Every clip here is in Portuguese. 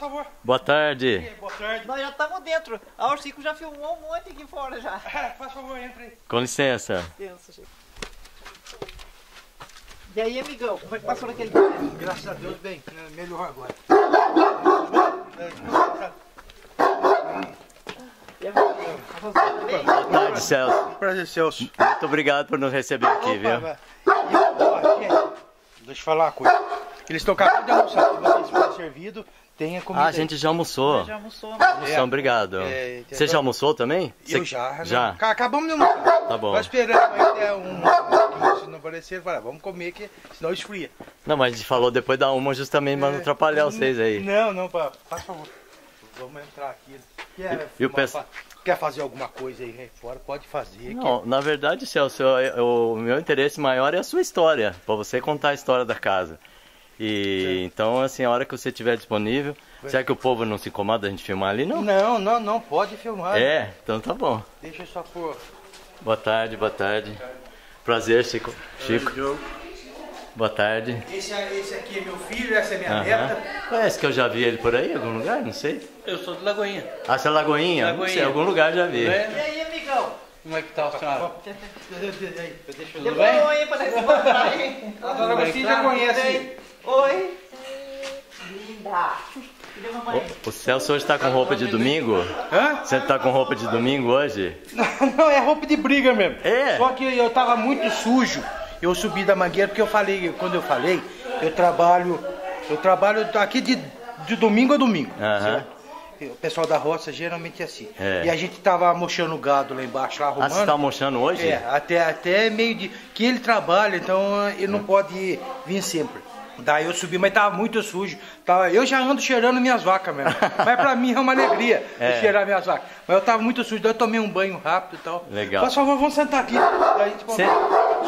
favor. Boa tarde. É, boa tarde. Nós já estamos dentro. Ah, o Chico já filmou um monte aqui fora já. É, faz favor, entra aí. Com licença. Com licença, Chico. E aí, amigão, como é que passou naquele dia? Graças a Deus, bem. Melhor agora. Boa tarde, Celso. Prazer, Celso. Muito obrigado por nos receber aqui, viu? Deixa eu falar uma coisa. Eles estão acabando de almoçar. Se vocês forem servidos, tem a comida. Ah, a gente já almoçou. Já almoçou. Obrigado. Você já almoçou também? Eu já. Já? Acabamos de almoçar. Tá bom. Nós esperamos até um... Se não aparecer, vamos comer, que senão esfria. Não, mas a gente falou depois da uma justamente para não atrapalhar vocês aí. Não, não, faz favor. Vamos entrar aqui. Quer fazer alguma coisa aí fora? Pode fazer. Não, na verdade, Celso, o meu interesse maior é a sua história, para você contar a história da casa. E então, assim, a hora que você estiver disponível, será que o povo não se incomoda a gente filmar ali, não? Não, não, não, pode filmar. É, então tá bom. Deixa eu só pôr. Boa tarde, boa tarde. Prazer, Chico. Chico. Boa tarde. Esse aqui é meu filho, essa é minha neta. Parece que eu já vi ele por aí, em algum lugar, não sei. Eu sou de Lagoinha. Ah, você é Lagoinha? Não sei, em algum lugar já vi. E aí, amigão? Como é que tá o senhor? Demorou aí pra nós levantar, hein? A dona Agostinha já conhece. Oi. Linda. O Celso hoje tá com roupa de domingo? Hã? Você tá com roupa de domingo hoje? Não, é roupa de briga mesmo. É? Só que eu tava muito sujo. Eu subi da mangueira porque eu falei, quando eu falei, eu trabalho aqui de domingo a domingo. O pessoal da roça geralmente é assim. É. E a gente tava mochando o gado lá embaixo, lá arrumando. Ah, você tá mochando hoje? É, até meio de... Que ele trabalha, então ele não pode vir sempre. Daí eu subi, mas tava muito sujo. Eu já ando cheirando minhas vacas mesmo. Mas pra mim é uma alegria cheirar minhas vacas. Mas eu tava muito sujo, daí eu tomei um banho rápido e tal. Legal. Por favor, vamos sentar aqui. Daí, tipo,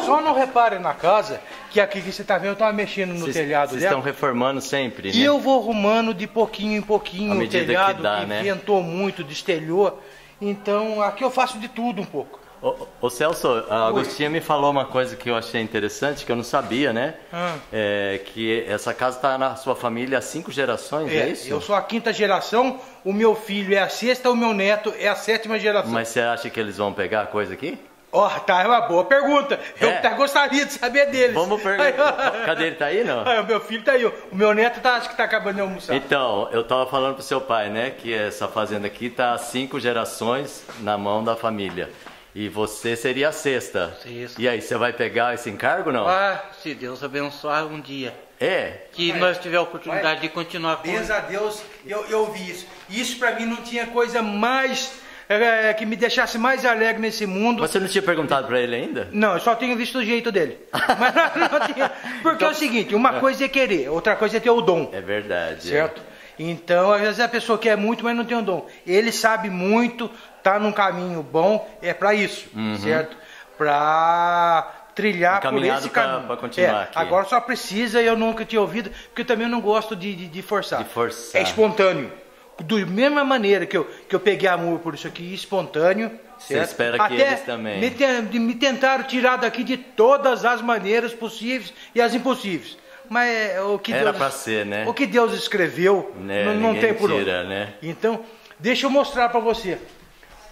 só não reparem na casa, que aqui que você tá vendo, eu tava mexendo no telhado dela. Vocês estão reformando sempre, né? E eu vou arrumando de pouquinho em pouquinho o telhado, que dá, né? Ventou muito, destelhou. Então aqui eu faço de tudo um pouco. Ô Celso, a Agostinha me falou uma coisa que eu achei interessante, que eu não sabia, né? Que essa casa está na sua família há 5 gerações, é isso? Eu sou a 5ª geração, o meu filho é a 6ª, o meu neto é a 7ª geração. Mas você acha que eles vão pegar a coisa aqui? Ó, tá, é uma boa pergunta. Eu até gostaria de saber deles. Vamos perguntar. Cadê ele? Tá aí, não? O meu filho tá aí. O meu neto acho que tá acabando de almoçar. Então, eu tava falando pro seu pai, né? Que essa fazenda aqui tá há 5 gerações na mão da família. E você seria a 6ª. Isso. E aí, você vai pegar esse encargo, não? Ah, se Deus abençoar um dia. É? Que nós tiver a oportunidade de continuar com isso. Deus a Deus, eu vi isso. Isso pra mim não tinha coisa mais... que me deixasse mais alegre nesse mundo. Mas você não tinha perguntado pra ele ainda? Não, eu só tinha visto o jeito dele. Mas não tinha. Porque então, é o seguinte, uma coisa é querer, outra coisa é ter o dom. É verdade. Certo? Então, às vezes a pessoa quer muito, mas não tem o dom. Ele sabe muito, tá num caminho bom, é pra isso, certo? Pra trilhar por esse caminho. Pra continuar aqui. Agora só precisa, eu nunca tinha ouvido, porque eu também não gosto de forçar. De forçar. É espontâneo. Da mesma maneira que eu peguei amor por isso aqui, espontâneo. Você espera que até eles também. Me tentaram tirar daqui de todas as maneiras possíveis e as impossíveis. Mas o que Deus, era pra ser, né? O que Deus escreveu, né? não tem por onde. Né? Então, deixa eu mostrar pra você.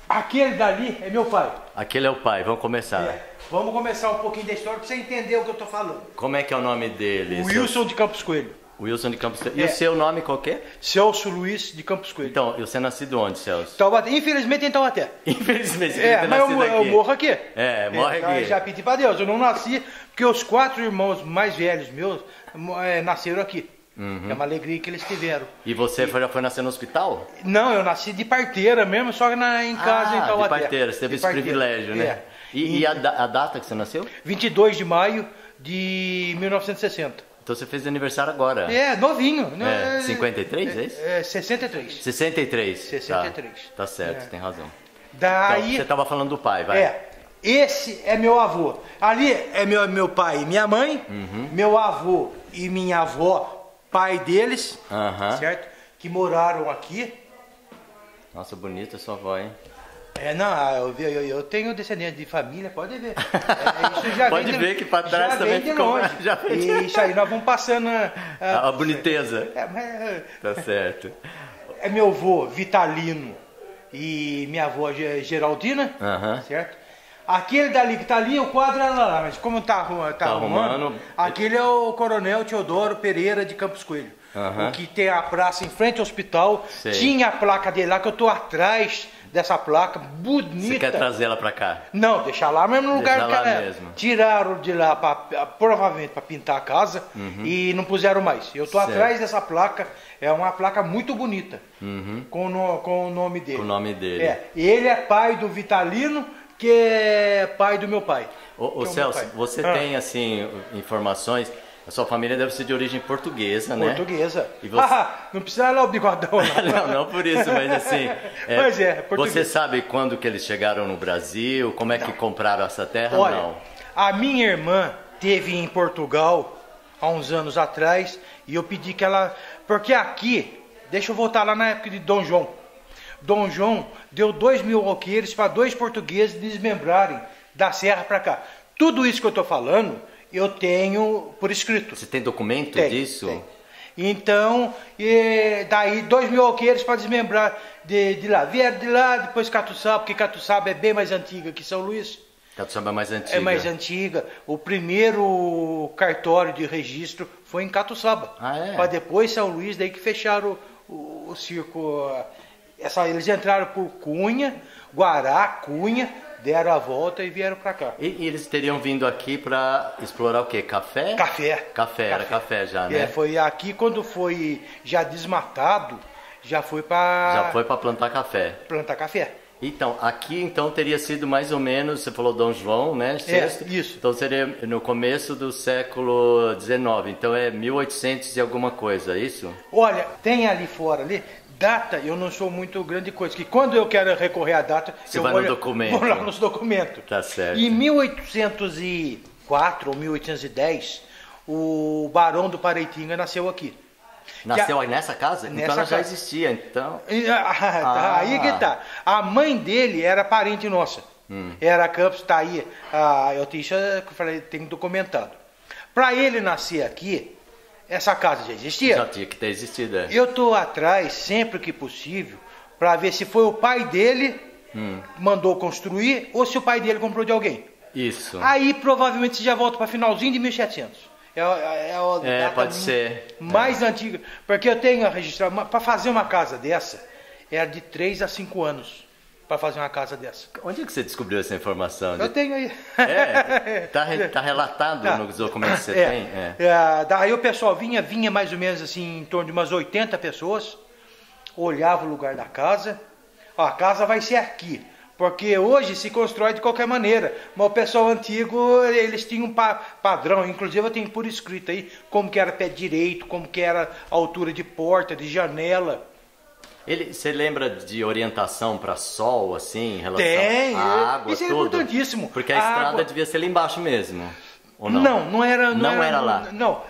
Aquele dali é meu pai. Aquele é o pai, vamos começar. Vamos começar um pouquinho da história pra você entender o que eu tô falando. Como é que é o nome dele? Wilson de Campos Coelho. Wilson de Campos Coelho. E o seu nome qual que é? Celso Luiz de Campos Coelho. Então, você é nascido onde, Celso? Taubaté. Infelizmente em Taubaté. Infelizmente, você mas eu morro aqui. Morro aqui. Já pedi pra Deus, eu não nasci, porque os 4 irmãos mais velhos meus nasceram aqui. É uma alegria que eles tiveram. E você já foi nascer no hospital? Não, eu nasci de parteira mesmo, só que em casa em Taubaté. De parteira, você teve esse privilégio, né? E a data que você nasceu? 22 de maio de 1960. Então você fez aniversário agora. Novinho. 53, é isso? 63. 63. 63. Tá certo, tem razão. Daí... Então, você estava falando do pai, vai. Esse é meu avô. Ali é meu pai e minha mãe, meu avô e minha avó, pai deles, certo? Que moraram aqui. Nossa, bonita sua avó, hein? É, não, eu tenho descendente de família, pode ver. É, isso já pode ver que para trás também ficou longe. Já vem de... Isso aí, nós vamos passando a boniteza. É, mas... Tá certo. É meu avô Vitalino e minha avó Geraldina, certo? Aquele dali que tá ali, o quadro é lá, mas como tá arrumando, aquele é o coronel Teodoro Pereira de Campos Coelho. O que tem a praça em frente ao hospital. Sei. Tinha a placa dele lá, que eu tô atrás dessa placa, bonita. Você quer trazer ela pra cá? Não, deixar lá mesmo no lugar que ela mesmo. Tiraram de lá, provavelmente pra pintar a casa, e não puseram mais. Eu tô atrás dessa placa, é uma placa muito bonita, com o nome dele. Com o nome dele. É, ele é pai do Vitalino, que é pai do meu pai. Ô Celso, pai. Você tem assim, informações... A sua família deve ser de origem portuguesa, né? Portuguesa. E você... não precisa lá o bigodão. Não, não por isso, mas assim... Pois é, português. Você sabe quando que eles chegaram no Brasil? Como é que compraram essa terra? Olha, não. A minha irmã teve em Portugal há uns anos atrás e eu pedi que ela... Porque aqui, deixa eu voltar lá na época de Dom João. Dom João deu 2.000 alqueires para 2 portugueses desmembrarem da serra para cá. Tudo isso que eu estou falando... Eu tenho por escrito. Você tem documento disso? Tem. Então, daí 2.000 alqueires para desmembrar de lá. Vieram de lá, depois Catuçaba, porque Catuçaba é bem mais antiga que São Luís. Catuçaba é mais antiga. É mais antiga. O primeiro cartório de registro foi em Catuçaba. Ah, é? Para depois São Luís, daí que fecharam o circo. Eles entraram por Cunha, Guará, Cunha. Deram a volta e vieram para cá. E eles teriam vindo aqui para explorar o quê? Café? Café. Café, era café já, né? É, foi aqui quando foi já desmatado, já foi para... Já foi para plantar café. Plantar café. Então, aqui então teria sido mais ou menos, você falou Dom João, né? Sexto. É, isso. Então seria no começo do século XIX, então é 1800 e alguma coisa, é isso? Olha, tem ali fora, ali... Data, eu não sou muito grande coisa, que quando eu quero recorrer à data, eu vou lá nos documentos. Tá certo. Em 1804 ou 1810, o Barão do Paraitinga nasceu aqui. Nasceu nessa casa? Nessa então ela já existia, então... Aí que tá. A mãe dele era parente nossa. Era Campos, tá aí. Eu tenho documentado. Para ele nascer aqui... Essa casa já existia? Já tinha que ter existido, é. Eu estou atrás, sempre que possível, para ver se foi o pai dele que mandou construir ou se o pai dele comprou de alguém. Isso. Aí, provavelmente, você já volta para finalzinho de 1700. É pode ser. Mais antiga. Porque eu tenho a registrar... Para fazer uma casa dessa, era de 3 a 5 anos. Para fazer uma casa dessa. Onde é que você descobriu essa informação? Eu tenho aí. É, tá relatado nos documentos que você tem? Daí o pessoal vinha mais ou menos assim, em torno de umas 80 pessoas, olhava o lugar da casa, ó, a casa vai ser aqui, porque hoje se constrói de qualquer maneira, mas o pessoal antigo, eles tinham um padrão, inclusive eu tenho por escrito aí, como que era pé direito, como que era a altura de porta, de janela. Você lembra de orientação para sol, assim, em relação à água, isso é tudo? Importantíssimo. Porque a estrada devia ser lá embaixo mesmo, ou não? Não era... Não era lá?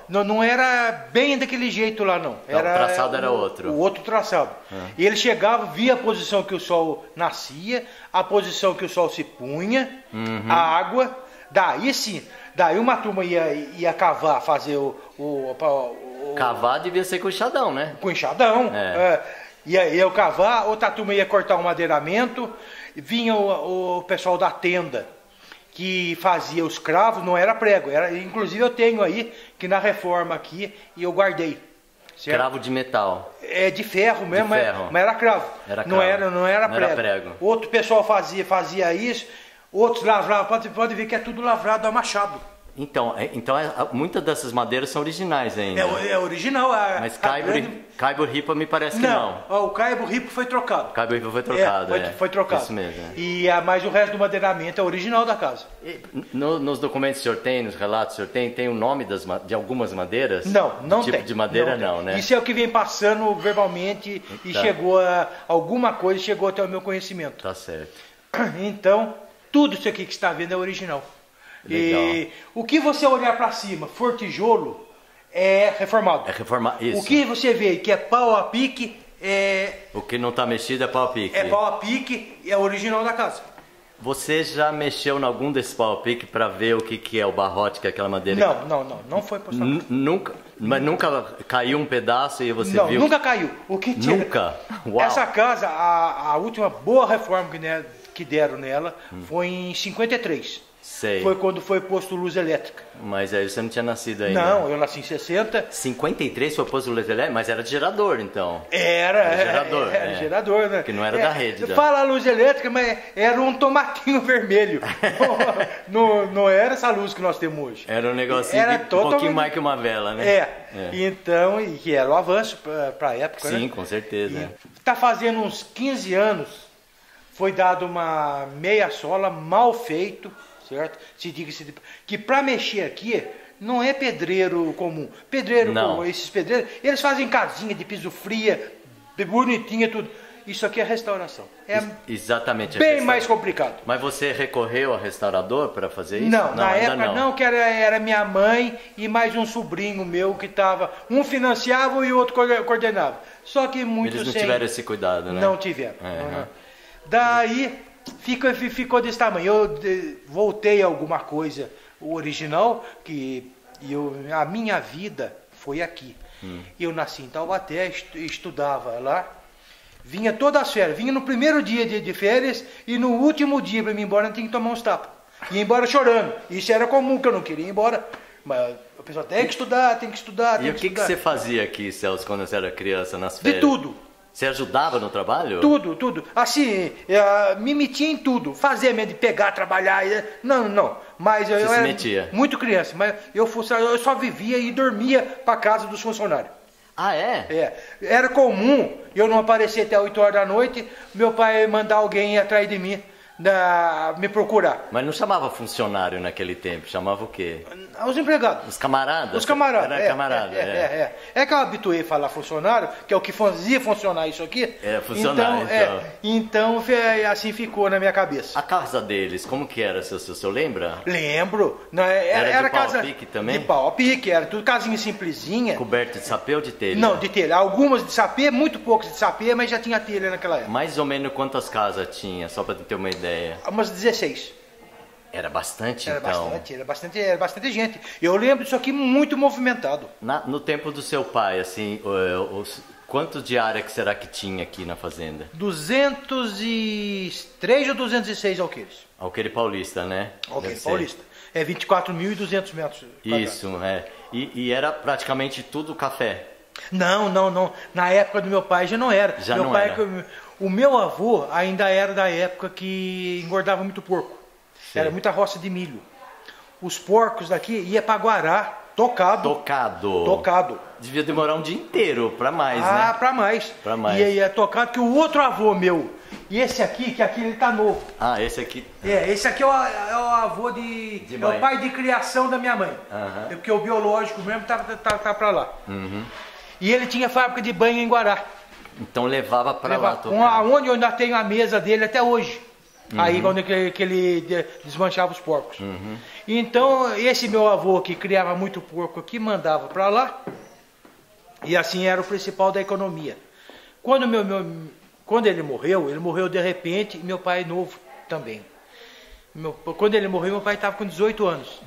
Não era bem daquele jeito lá, não. Então, o traçado era outro? O outro traçado. E ele chegava, via a posição que o sol nascia, a posição que o sol se punha, a água. Daí sim, daí uma turma ia cavar, fazer o... Cavar devia ser com enxadão, né? Com enxadão, ia eu cavar, outra turma ia cortar um madeiramento, vinha o pessoal da tenda que fazia os cravos, não era prego, inclusive eu tenho aí, que na reforma aqui, e eu guardei. Certo? Cravo de metal? É, de ferro mesmo, de ferro. Mas era cravo, não era prego. Outro pessoal fazia isso, outros lavravam, pode ver que é tudo lavrado a machado. Então muitas dessas madeiras são originais ainda. É original. Mas caibo-ripa me parece que não. Ó, o caibo-ripa foi trocado. O caibo-ripa foi trocado, foi trocado. Isso mesmo. Mas o resto do madeiramento é original da casa. Nos documentos que o senhor tem, nos relatos que o senhor tem o nome de algumas madeiras? Não tem. Tipo de madeira não, né? Isso é o que vem passando verbalmente e chegou a... Alguma coisa chegou até o meu conhecimento. Tá certo. Então, tudo isso aqui que você está vendo é original. Legal. E o que você olhar para cima for tijolo é reformado. É reformado, isso. O que você vê que é pau a pique O que não está mexido é pau a pique. É pau a pique e é o original da casa. Você já mexeu em algum desses pau a pique para ver o que, que é o barrote, que é aquela madeira? Não, não, não. Não foi por saco. Nunca? Mas nunca caiu um pedaço e você viu? Não, nunca caiu. O que tinha? Nunca? Uau. Essa casa, a última boa reforma que deram nela foi em 53. Sei. Foi quando foi posto luz elétrica. Mas aí você não tinha nascido ainda. Não, eu nasci em 60. 53 foi posto luz elétrica, mas era de gerador, então. Era gerador, né? Que não era da rede. Fala luz elétrica, mas era um tomatinho vermelho. não era essa luz que nós temos hoje. Era um negocinho era um pouquinho mais que uma vela, né? Então, e que era o avanço para a época, né? Sim, com certeza. Está fazendo uns 15 anos, foi dado uma meia sola, mal feito. Certo? Que para mexer aqui não é pedreiro comum. Pedreiro comum, esses pedreiros, eles fazem casinha de piso fria, bonitinha, tudo. Isso aqui é restauração. É exatamente. Bem mais complicado. Mas você recorreu a restaurador para fazer isso? Não, na época não, que era minha mãe e mais um sobrinho meu que estava. Um financiava e o outro coordenava. Só que muitos eles não tiveram esse cuidado, né? Não tiveram. Daí ficou desse tamanho. Eu voltei a alguma coisa original, que a minha vida foi aqui. Eu nasci em Taubaté, estudava lá, vinha todas as férias, vinha no primeiro dia de férias e no último dia para ir embora eu tinha que tomar uns tapas. Ia embora chorando, isso era comum, que eu não queria ir embora, mas a pessoa tem que estudar, tem que estudar, tem que estudar. E o que você fazia aqui, Celso, quando você era criança, nas férias? De tudo. Você ajudava no trabalho? Tudo, tudo. Assim, me metia em tudo. Fazia mesmo de pegar, trabalhar. Não. Mas eu se metia? Muito criança. Mas eu só vivia e dormia para casa dos funcionários. Ah, é? É. Era comum eu não aparecer até 8 horas da noite, meu pai mandar alguém ir atrás de mim, me procurar. Mas não chamava funcionário naquele tempo, chamava o quê? Os empregados. Os camaradas? Os camaradas. Era camarada. É que eu habituei a falar funcionário, que é o que fazia funcionar isso aqui. Funcionário, então. Então, assim ficou na minha cabeça. A casa deles, como que era, o senhor lembra? Lembro. Não, era de casa, pau a pique também? De pau a pique, era tudo casinha simplesinha. Coberta de sapê ou de telha? Não, de telha. Algumas de sapê, muito poucas de sapê, mas já tinha telha naquela época. Mais ou menos quantas casas tinha, só para ter uma ideia? Umas 16. Era bastante, então? Era bastante gente. Eu lembro disso aqui muito movimentado. No tempo do seu pai, assim, quanto de área que será que tinha aqui na fazenda? 203 ou 206 alqueires. Alqueire paulista, né? Alqueire paulista. É 24.200 metros. Isso, é. E era praticamente tudo café? Não. Na época do meu pai já não era. Já não era. O meu avô ainda era da época que engordava muito porco. Sim. Era muita roça de milho. Os porcos daqui iam para Guará, tocado. Devia demorar um dia inteiro, para mais, né? Para mais. E aí é tocado, que o outro avô meu, e esse aqui, que aqui ele tá novo. Ah, esse aqui. Esse aqui é o avô é o pai de criação da minha mãe. Porque o biológico mesmo tá para lá. E ele tinha fábrica de banho em Guará. Então levava para lá. Onde eu ainda tenho a mesa dele até hoje. Aí quando ele desmanchava os porcos. Então esse meu avô que criava muito porco aqui, mandava para lá. E assim era o principal da economia. Quando ele morreu de repente, e meu pai novo também. Quando ele morreu, meu pai estava com 18 anos.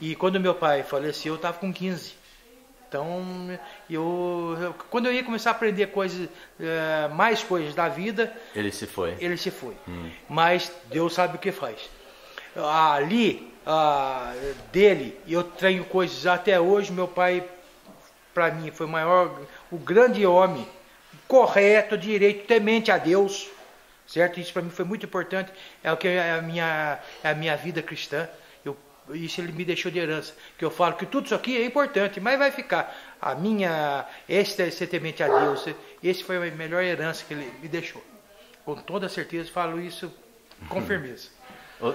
E quando meu pai faleceu, eu estava com 15. Então, quando eu ia começar a aprender coisas, mais coisas da vida... Ele se foi. Mas Deus sabe o que faz. Ali, dele, eu tenho coisas até hoje. Meu pai, para mim, foi o grande homem, correto, direito, temente a Deus. Certo? Isso para mim foi muito importante. É o que a minha vida cristã. Isso ele me deixou de herança, que eu falo que tudo isso aqui é importante, mas vai ficar. Ser temente a Deus, esse foi a melhor herança que ele me deixou. Com toda certeza falo isso com firmeza.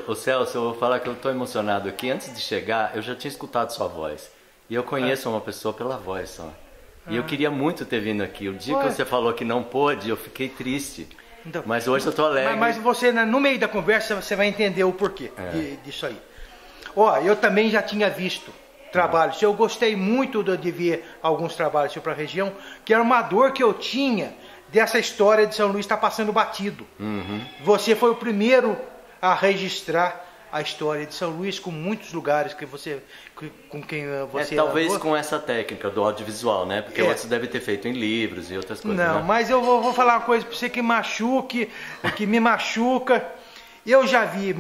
Ô Celso, eu vou falar que eu estou emocionado aqui. Antes de chegar, eu já tinha escutado sua voz. E eu conheço uma pessoa pela voz só. E eu queria muito ter vindo aqui. O dia que você falou que não pôde, eu fiquei triste. Então, mas hoje eu estou alegre. Mas você, no meio da conversa, você vai entender o porquê disso aí. Eu também já tinha visto trabalhos. Eu gostei muito de ver alguns trabalhos para a região, que era uma dor que eu tinha dessa história de São Luís está passando batido. Uhum. Você foi o primeiro a registrar a história de São Luís com muitos lugares que você, com quem você... talvez com essa técnica do audiovisual, né? Porque você deve ter feito em livros e outras coisas. Não, né? Mas eu vou falar uma coisa para você que machuque, que me machuca. Eu já vi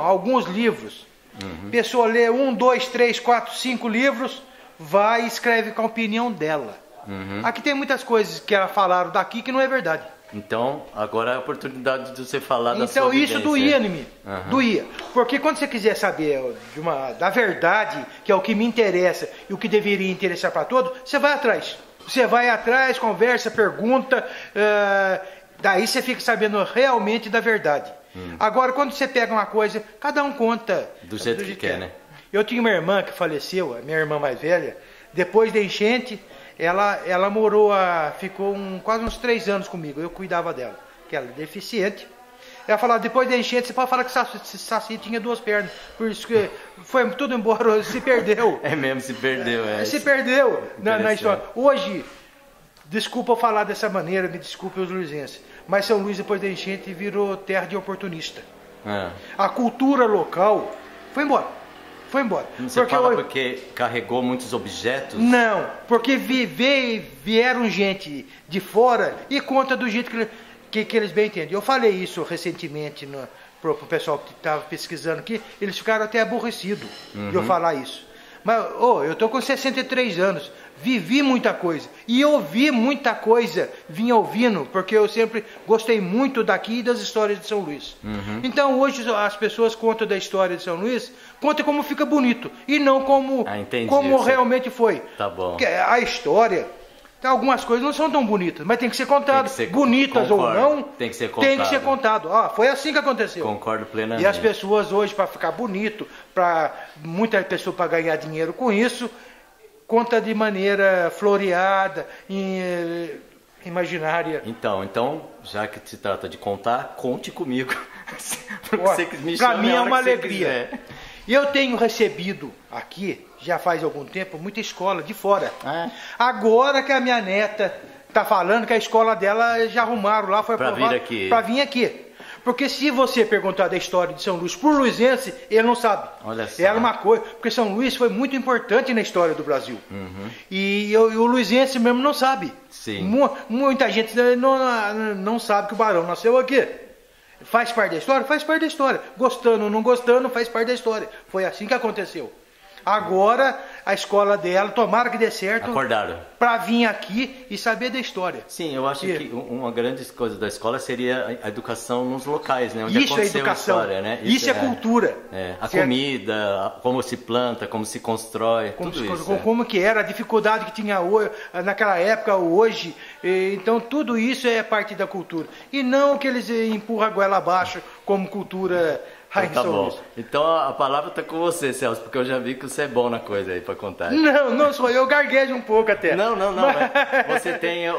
alguns livros. Uhum. Pessoa lê 1, 2, 3, 4, 5 livros, vai e escreve com a opinião dela. Uhum. Aqui tem muitas coisas que ela falaram daqui que não é verdade. Então, agora é a oportunidade de você falar da sua vivência. Então, isso doía em mim. Uhum. Doía. Porque quando você quiser saber da verdade, que é o que me interessa e o que deveria interessar para todos, você vai atrás. Você vai atrás, conversa, pergunta. Daí você fica sabendo realmente da verdade. Agora, quando você pega uma coisa, cada um conta do jeito que quer, né? Eu tinha uma irmã que faleceu, a minha irmã mais velha. Depois da enchente, ela morou, ficou quase uns 3 anos comigo, eu cuidava dela, que ela é deficiente. Ela falava, depois da enchente, você pode falar que Saci tinha 2 pernas, por isso que foi tudo embora, se perdeu. É mesmo, se perdeu, Se perdeu na história. Hoje, desculpa eu falar dessa maneira, me desculpe os luizenses, mas São Luís, depois da enchente, virou terra de oportunista. É. A cultura local foi embora. Foi embora. Você fala porque carregou muitos objetos? Não, porque vieram gente de fora e conta do jeito que eles bem entendem. Eu falei isso recentemente para o pessoal que estava pesquisando aqui, eles ficaram até aborrecidos de eu falar isso. Mas eu estou com 63 anos, vivi muita coisa e ouvi muita coisa, vim ouvindo, porque eu sempre gostei muito daqui e das histórias de São Luís. Então hoje as pessoas contam da história de São Luís, contam como fica bonito e não como, entendi, como realmente foi. Tá bom. Porque a história, algumas coisas não são tão bonitas, mas tem que ser contadas, bonitas concordo, ou não, tem que ser contado. Foi assim que aconteceu. Concordo plenamente. E as pessoas hoje, para ficar bonito, para muita pessoa para ganhar dinheiro com isso, conta de maneira floreada, imaginária. Então, já que se trata de contar, conte comigo. Para mim é uma alegria. Eu tenho recebido aqui, já faz algum tempo, muita escola de fora. É. Agora que a minha neta está falando que a escola dela já arrumaram lá, foi aprovada para vir aqui. Porque se você perguntar da história de São Luís por luizense, ele não sabe. Olha só. Era uma coisa, porque São Luís foi muito importante na história do Brasil. E o luizense mesmo não sabe. Sim. Muita gente não sabe que o Barão nasceu aqui. Faz parte da história? Faz parte da história. Gostando ou não gostando, faz parte da história. Foi assim que aconteceu. Agora, a escola dela, tomara que dê certo, para vir aqui e saber da história. Sim, eu acho que uma grande coisa da escola seria a educação nos locais, né? Onde aconteceu a história, né? Isso é cultura. A comida, como se planta, como se constrói, tudo isso. Como que era, a dificuldade que tinha naquela época, hoje. Então, tudo isso é parte da cultura. E não que eles empurram a goela abaixo como cultura... Então, tá bom. Então a palavra está com você, Celso, porque eu já vi que você é bom na coisa aí para contar. Não sou eu, garguejo um pouco até. Não. Mas...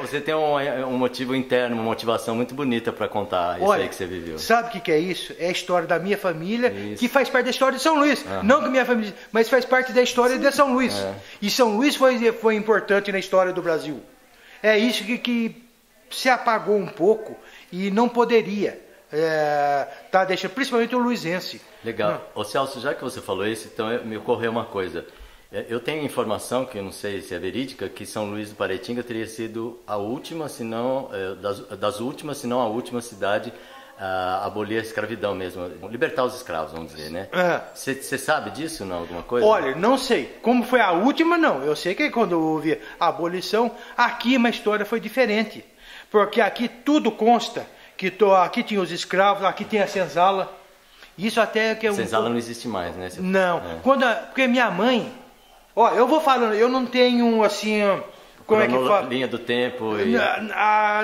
Você tem um motivo interno, uma motivação muito bonita para contar isso aí que você viveu. Sabe o que é isso? É a história da minha família, que faz parte da história de São Luís. Uhum. Não que minha família, mas faz parte da história de São Luís. E São Luís foi importante na história do Brasil. É isso que se apagou um pouco e não poderia. Deixando principalmente o luizense. Legal. Ô Celso, já que você falou isso, então me ocorreu uma coisa. Eu tenho informação, que eu não sei se é verídica, que São Luís do Paraitinga teria sido a última, se não, das últimas, se não a última cidade a abolir a escravidão mesmo. Libertar os escravos, vamos dizer, né? Você sabe disso, não? Alguma coisa? Olha, não sei. Como foi a última, não. Eu sei que quando houve a abolição, aqui uma história foi diferente. Porque aqui tudo consta... Aqui tinha os escravos, aqui tem a senzala. Isso até que é um... Senzala não existe mais, né? Não. Porque minha mãe... eu vou falando, eu não tenho assim... Como é que fala? Linha do tempo e...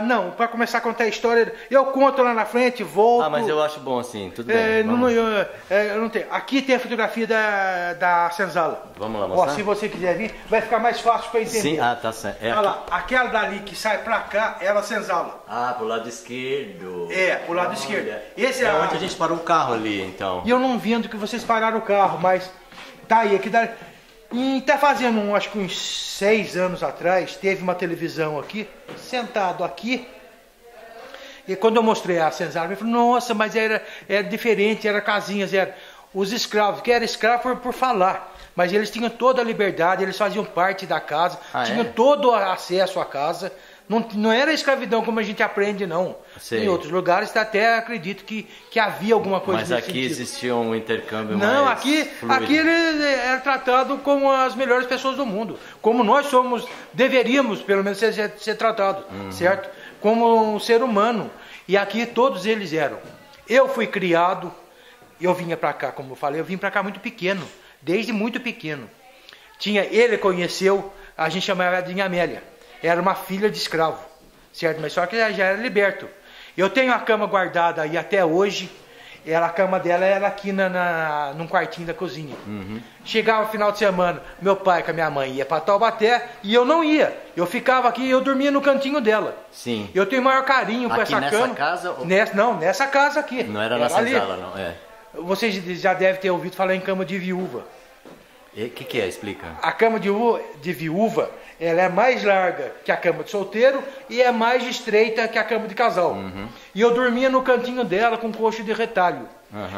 não, para começar a contar a história... Eu conto lá na frente, volto... mas eu acho bom assim, tudo bem. Eu não tenho. Aqui tem a fotografia da senzala. Vamos lá, mostrar? Se você quiser vir, vai ficar mais fácil para entender. Sim, tá certo. Olha lá, aquela dali que sai para cá, ela é a senzala. Pro lado esquerdo. Pro lado esquerdo. Esse é onde a gente parou o carro ali, então. E eu não vi onde que vocês pararam o carro, mas... Tá aí, aqui dá... Tá fazendo acho que uns 6 anos atrás, teve uma televisão aqui, sentado aqui. E quando eu mostrei a senzala, ele falou, nossa, mas era diferente, era casinhas, era... Os escravos, que era escravo foi por falar, mas eles tinham toda a liberdade, eles faziam parte da casa, tinham todo o acesso à casa. Não era escravidão como a gente aprende, não. Sei. Em outros lugares até acredito que havia alguma coisa nesse sentido. Mas aqui existia um intercâmbio mais fluido. Aqui ele era tratado como as melhores pessoas do mundo. Como nós somos, deveríamos pelo menos ser tratados, certo? Como um ser humano. E aqui todos eles eram. Eu fui criado, eu vinha para cá, como eu falei, eu vim para cá muito pequeno, desde muito pequeno. Ele conheceu, a gente chamava de Amélia. Era uma filha de escravo, certo? Mas só que ela já era liberto. Eu tenho a cama guardada aí até hoje. A cama dela era aqui num quartinho da cozinha. Chegava o final de semana, meu pai com a minha mãe ia para Taubaté e eu não ia. Eu ficava aqui, eu dormia no cantinho dela. Sim. Eu tenho o maior carinho com essa cama. Nessa casa? Ou... Nessa casa aqui. Não era na senzala, não. É. Vocês já devem ter ouvido falar em cama de viúva. O que é? Explica. A cama de viúva, ela é mais larga que a cama de solteiro e é mais estreita que a cama de casal. E eu dormia no cantinho dela com coxa de retalho.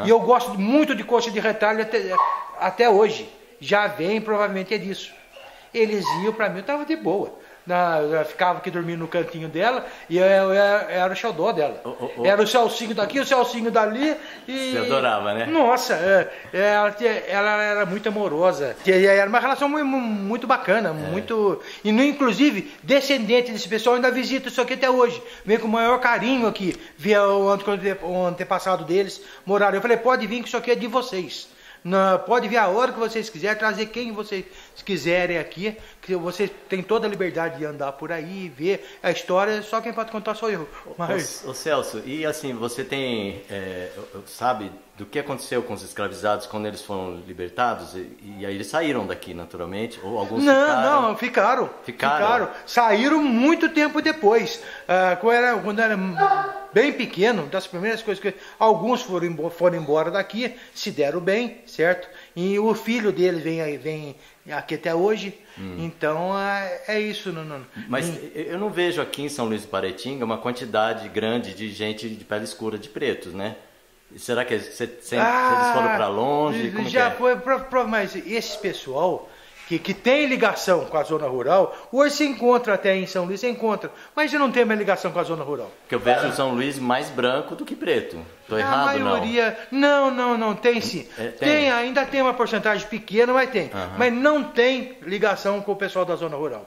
E eu gosto muito de coxa de retalho até hoje. Já vem, provavelmente é disso. Eles iam, pra mim, eu tava de boa. Eu ficava aqui dormindo no cantinho dela e era o xodó dela. Era o Celcinho daqui, o Celcinho dali. E... Você adorava, né? Nossa, ela era muito amorosa. E era uma relação muito bacana, muito... E inclusive, descendente desse pessoal ainda visita isso aqui até hoje. Vem com o maior carinho aqui. Via o antepassado deles moraram. Eu falei, pode vir que isso aqui é de vocês. Pode vir a hora que vocês quiserem, trazer quem vocês quiserem aqui, que vocês têm toda a liberdade de andar por aí, ver a história, só quem pode contar sou eu. Mas... Ô Celso, e assim, você tem, sabe, do que aconteceu com os escravizados quando eles foram libertados? E aí eles saíram daqui, naturalmente, ou alguns ficaram? Não, ficaram. Saíram muito tempo depois, quando era bem pequeno, das primeiras coisas que... Alguns foram embora daqui, se deram bem, certo? E o filho dele vem aqui até hoje, então é isso. Mas eu não vejo aqui em São Luís do Paraitinga uma quantidade grande de gente de pele escura, de pretos, né? Será que eles foram para longe? Como já foi, mas esse pessoal... Que tem ligação com a zona rural, hoje se encontra até em São Luís, mas já não tem mais ligação com a zona rural. Porque eu vejo o São Luís mais branco do que preto. Estou errado, não? A maioria... Não, tem sim. Tem, ainda tem uma porcentagem pequena, mas tem. Mas não tem ligação com o pessoal da zona rural.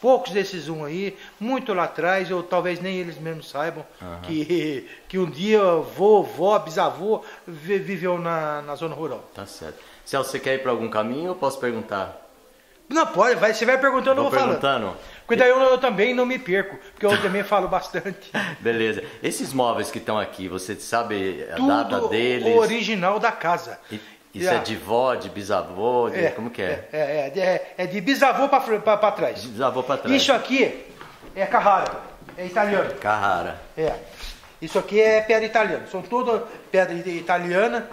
Poucos desses aí, muito lá atrás, ou talvez nem eles mesmos saibam, que um dia vovó, bisavô, viveu na zona rural. Tá certo. Celso, você quer ir para algum caminho ou posso perguntar? Não, pode, você vai perguntando, eu vou falando. Porque daí eu também não me perco, porque eu também falo bastante. Beleza. Esses móveis que estão aqui, você sabe a data deles? Tudo original da casa. Isso é de vó, de bisavô, como que é? É de bisavô para trás. Bisavô para trás. Isso aqui é Carrara, é italiano. Carrara. É. Isso aqui é pedra italiana, são tudo pedra italiana.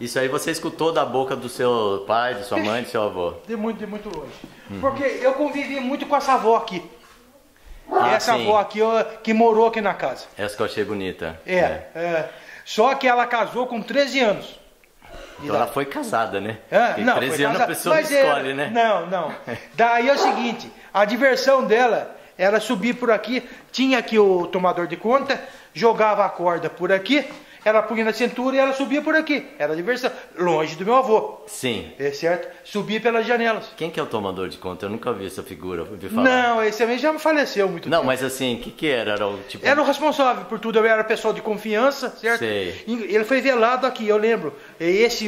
Isso aí você escutou da boca do seu pai, de sua mãe, do seu avô? De muito longe. Porque eu convivi muito com essa avó aqui. Essa avó aqui, que morou aqui na casa. Essa que eu achei bonita. Só que ela casou com 13 anos. Então ela foi casada, né? Não, 13 anos a pessoa não escolhe, né? Não. Daí é o seguinte, a diversão dela era subir por aqui, tinha aqui o tomador de conta, jogava a corda por aqui, ela punha na cintura e ela subia por aqui. Era diversão. Longe do meu avô. Sim. É certo? Subia pelas janelas. Quem que é o tomador de conta? Eu nunca vi essa figura. Não, esse também já faleceu muito tempo. Não, mas assim, o que era? Era o, tipo... era o responsável por tudo. Eu era pessoa de confiança, certo? Sei. Ele foi velado aqui, eu lembro. Esse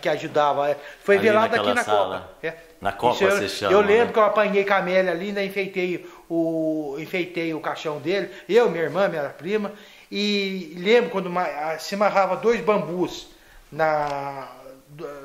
que ajudava. Foi ali velado aqui na sala. Copa. Na Copa você chama. Eu lembro que eu apanhei com a Amélia ali, ainda enfeitei o caixão dele. Eu, minha irmã, minha prima... E lembro quando se amarrava 2 bambus na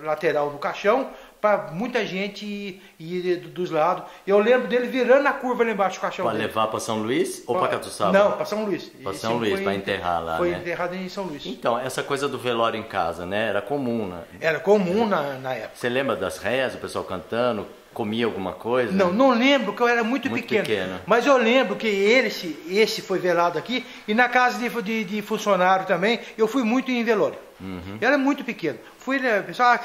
lateral do caixão para muita gente ir dos lados. Eu lembro dele virando a curva lá embaixo do caixão. Para levar para São Luís ou para Catuçaba? Não, para São Luís. Para São Luís, para enterrar lá. Foi, né? Enterrado em São Luís. Então, essa coisa do velório em casa, né? Era comum, né? Era comum na época. Você lembra das rezas, o pessoal cantando? Comia alguma coisa? Não, né? Não lembro, porque eu era muito pequeno. Mas eu lembro que esse foi velado aqui, e na casa de funcionário também, eu fui muito em velório. Uhum. Eu era muito pequeno. Fui, pessoal,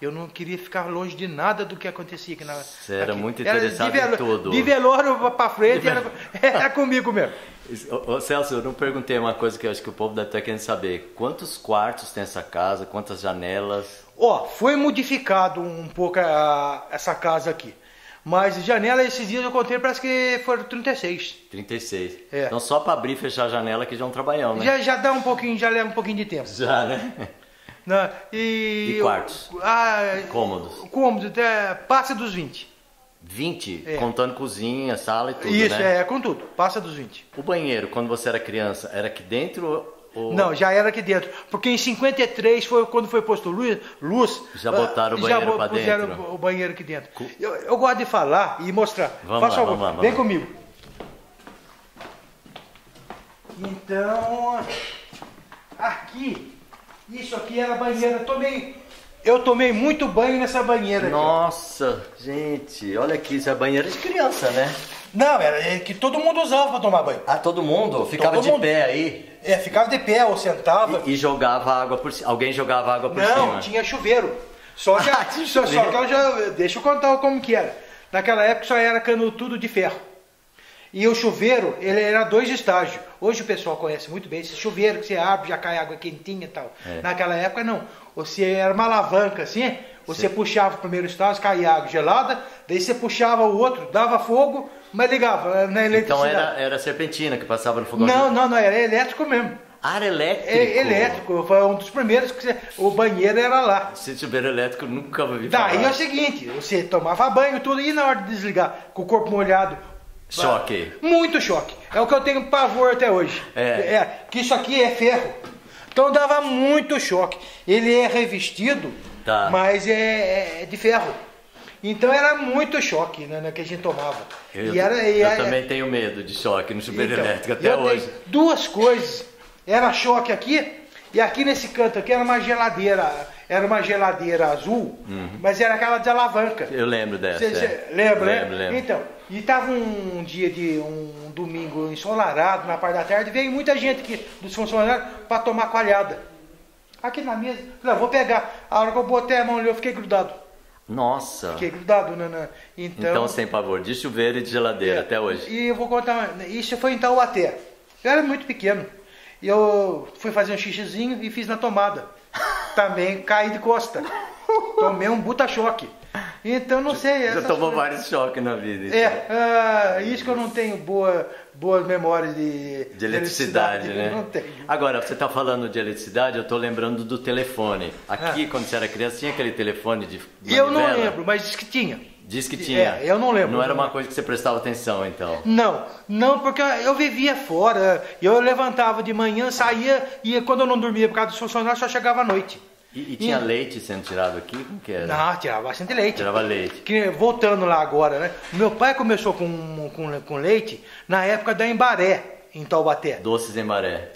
eu não queria ficar longe de nada do que acontecia aqui na... Você era muito interessado em tudo. De velório pra frente, era comigo mesmo. Ô, Celso, eu não perguntei uma coisa que eu acho que o povo deve estar querendo saber. Quantos quartos tem essa casa? Quantas janelas? Ó, foi modificado um pouco essa casa aqui. Mas janela, esses dias eu contei, parece que foram 36. 36. É. Então só para abrir e fechar a janela que já é um trabalhão, né? Já dá um pouquinho, já leva um pouquinho de tempo. Já, né? Não, e quartos? Cômodos? Cômodos, passa dos 20. 20? É. Contando cozinha, sala e tudo, isso, né? Isso, com tudo. Passa dos 20. O banheiro, quando você era criança, era aqui dentro ou... Não, já era aqui dentro. Porque em 53, foi quando foi posto luz... Já botaram o banheiro para dentro. Já botaram o banheiro aqui dentro. Eu gosto de falar e mostrar. Vamos lá. Vem comigo. Então, aqui... Isso aqui era banheira. Eu tomei muito banho nessa banheira. Nossa, aqui, gente, olha aqui, isso é banheira de criança, né? Não, era que todo mundo usava para tomar banho. Ah, todo mundo? Ficava todo mundo. Pé aí? É, ficava de pé ou sentava. E jogava água por cima. Alguém jogava água por cima? Não, tinha chuveiro. Só que eu já... Deixa eu contar como que era. Naquela época só era canudo de ferro. E o chuveiro, ele era 2 estágios. Hoje o pessoal conhece muito bem esse chuveiro que você abre, já cai água quentinha e tal. É. Naquela época não. Você era uma alavanca assim, você puxava o primeiro estágio, caía água gelada, daí você puxava o outro, dava fogo, mas ligava na eletricidade. Então era serpentina que passava no fogão? Não, era elétrico mesmo. Ah, era elétrico? É, elétrico, foi um dos primeiros que você... O banheiro era lá. Se chuveiro elétrico, nunca vi falar. Daí é o seguinte, você tomava banho tudo e na hora de desligar, com o corpo molhado... Choque. Muito choque. É o que eu tenho pavor até hoje. Que isso aqui é ferro. Então dava muito choque. Ele é revestido, mas é de ferro. Então era muito choque, né, que a gente tomava. Eu também tenho medo de choque no chuveiro elétrico até hoje. Duas coisas. Era choque aqui e aqui nesse canto aqui era uma geladeira. Era uma geladeira azul, mas era aquela de alavanca. Eu lembro dessa. Você lembra, né? Lembro. Então, e tava um dia de um domingo ensolarado, na parte da tarde, veio muita gente aqui, dos funcionários, para tomar coalhada. Aqui na mesa, falei, vou pegar. A hora que eu botei a mão ali, eu fiquei grudado. Nossa! Fiquei grudado, né? Então, sem pavor, de chuveiro e de geladeira, até hoje. E eu vou contar, isso foi em Taubaté. Eu era muito pequeno. Eu fui fazer um xixizinho e fiz na tomada. Também caí de costa. Tomei um buta-choque. Então, não sei... Já tomou vários choques na vida. Então. Isso que eu não tenho boas memórias de eletricidade, né? Não tenho. Agora, você está falando de eletricidade, eu estou lembrando do telefone. Aqui, quando você era criança, tinha aquele telefone de manivela? Eu não lembro, mas diz que tinha. Diz que tinha. Eu não lembro. Não era uma coisa que você prestava atenção, então? Não, porque eu vivia fora. Eu levantava de manhã, saía, e quando eu não dormia por causa dos funcionários, só chegava à noite. E tinha leite sendo tirado aqui? Como que era? Não, tirava bastante leite. Tirava leite. Que, voltando lá agora, né? Meu pai começou com leite na época da Embaré, em Taubaté. Doces Embaré.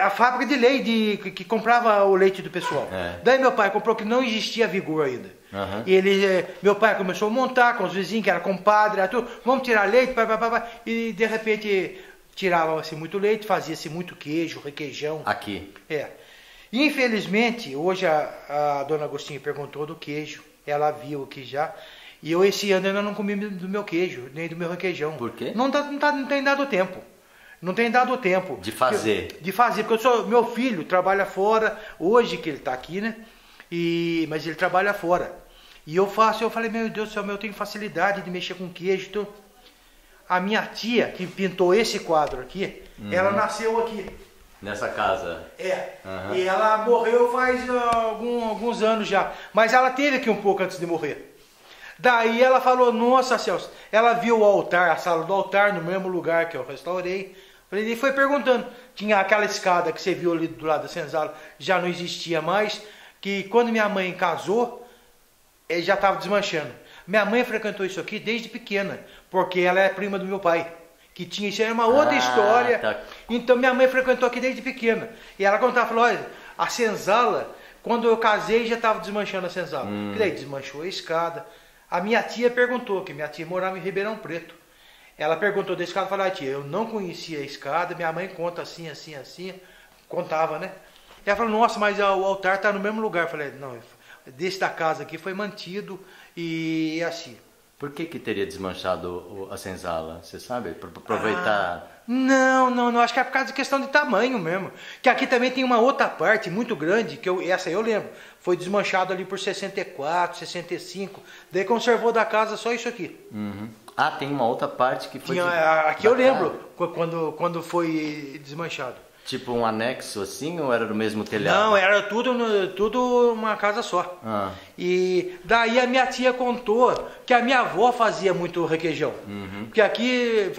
A fábrica de leite que comprava o leite do pessoal. É. Daí meu pai comprou que não existia Vigor ainda. Uhum. E meu pai começou a montar com os vizinhos, que era compadre, era tudo. Vamos tirar leite, e de repente tirava-se muito leite, fazia-se muito queijo, requeijão. Aqui? É. Infelizmente, hoje a dona Agostinha perguntou do queijo, ela viu aqui já, e eu esse ano ainda não comi do meu queijo, nem do meu requeijão. Por quê? Não tem dado tempo. Não tem dado tempo. De fazer. Porque meu filho trabalha fora, hoje que ele está aqui, né? Mas ele trabalha fora. E eu falei, meu Deus do céu, eu tenho facilidade de mexer com queijo. Então... A minha tia, que pintou esse quadro aqui, ela nasceu aqui. Nessa casa? E ela morreu faz alguns anos já. Mas ela teve aqui um pouco antes de morrer. Daí ela falou, nossa, Celso. Ela viu o altar, a sala do altar, no mesmo lugar que eu restaurei. E foi perguntando. Tinha aquela escada que você viu ali do lado da senzala, já não existia mais. que quando minha mãe casou, ele já estava desmanchando. Minha mãe frequentou isso aqui desde pequena, porque ela é prima do meu pai, que tinha isso, era uma outra história. Tá. Então minha mãe frequentou aqui desde pequena. E ela contava, falou, olha, a senzala, quando eu casei, já estava desmanchando a senzala. E daí desmanchou a escada. A minha tia perguntou, que minha tia morava em Ribeirão Preto. Ela perguntou da escada, falou, ah, tia, eu não conhecia a escada, minha mãe conta assim, assim, assim. Contava, né? E ela falou, nossa, mas o altar está no mesmo lugar. Eu falei, não, desse da casa aqui foi mantido e assim. Por que teria desmanchado a senzala? Você sabe? Para aproveitar... Não, acho que é por causa de questão de tamanho mesmo. Que aqui também tem uma outra parte muito grande, que essa eu lembro. Foi desmanchado ali por 64, 65. Daí conservou da casa só isso aqui. Uhum. Ah, tem uma outra parte que foi... Aqui eu lembro, quando foi desmanchado. Tipo um anexo assim, ou era no mesmo telhado? Não, era tudo uma casa só. Ah. E daí a minha tia contou que a minha avó fazia muito requeijão. Uhum. Porque aqui,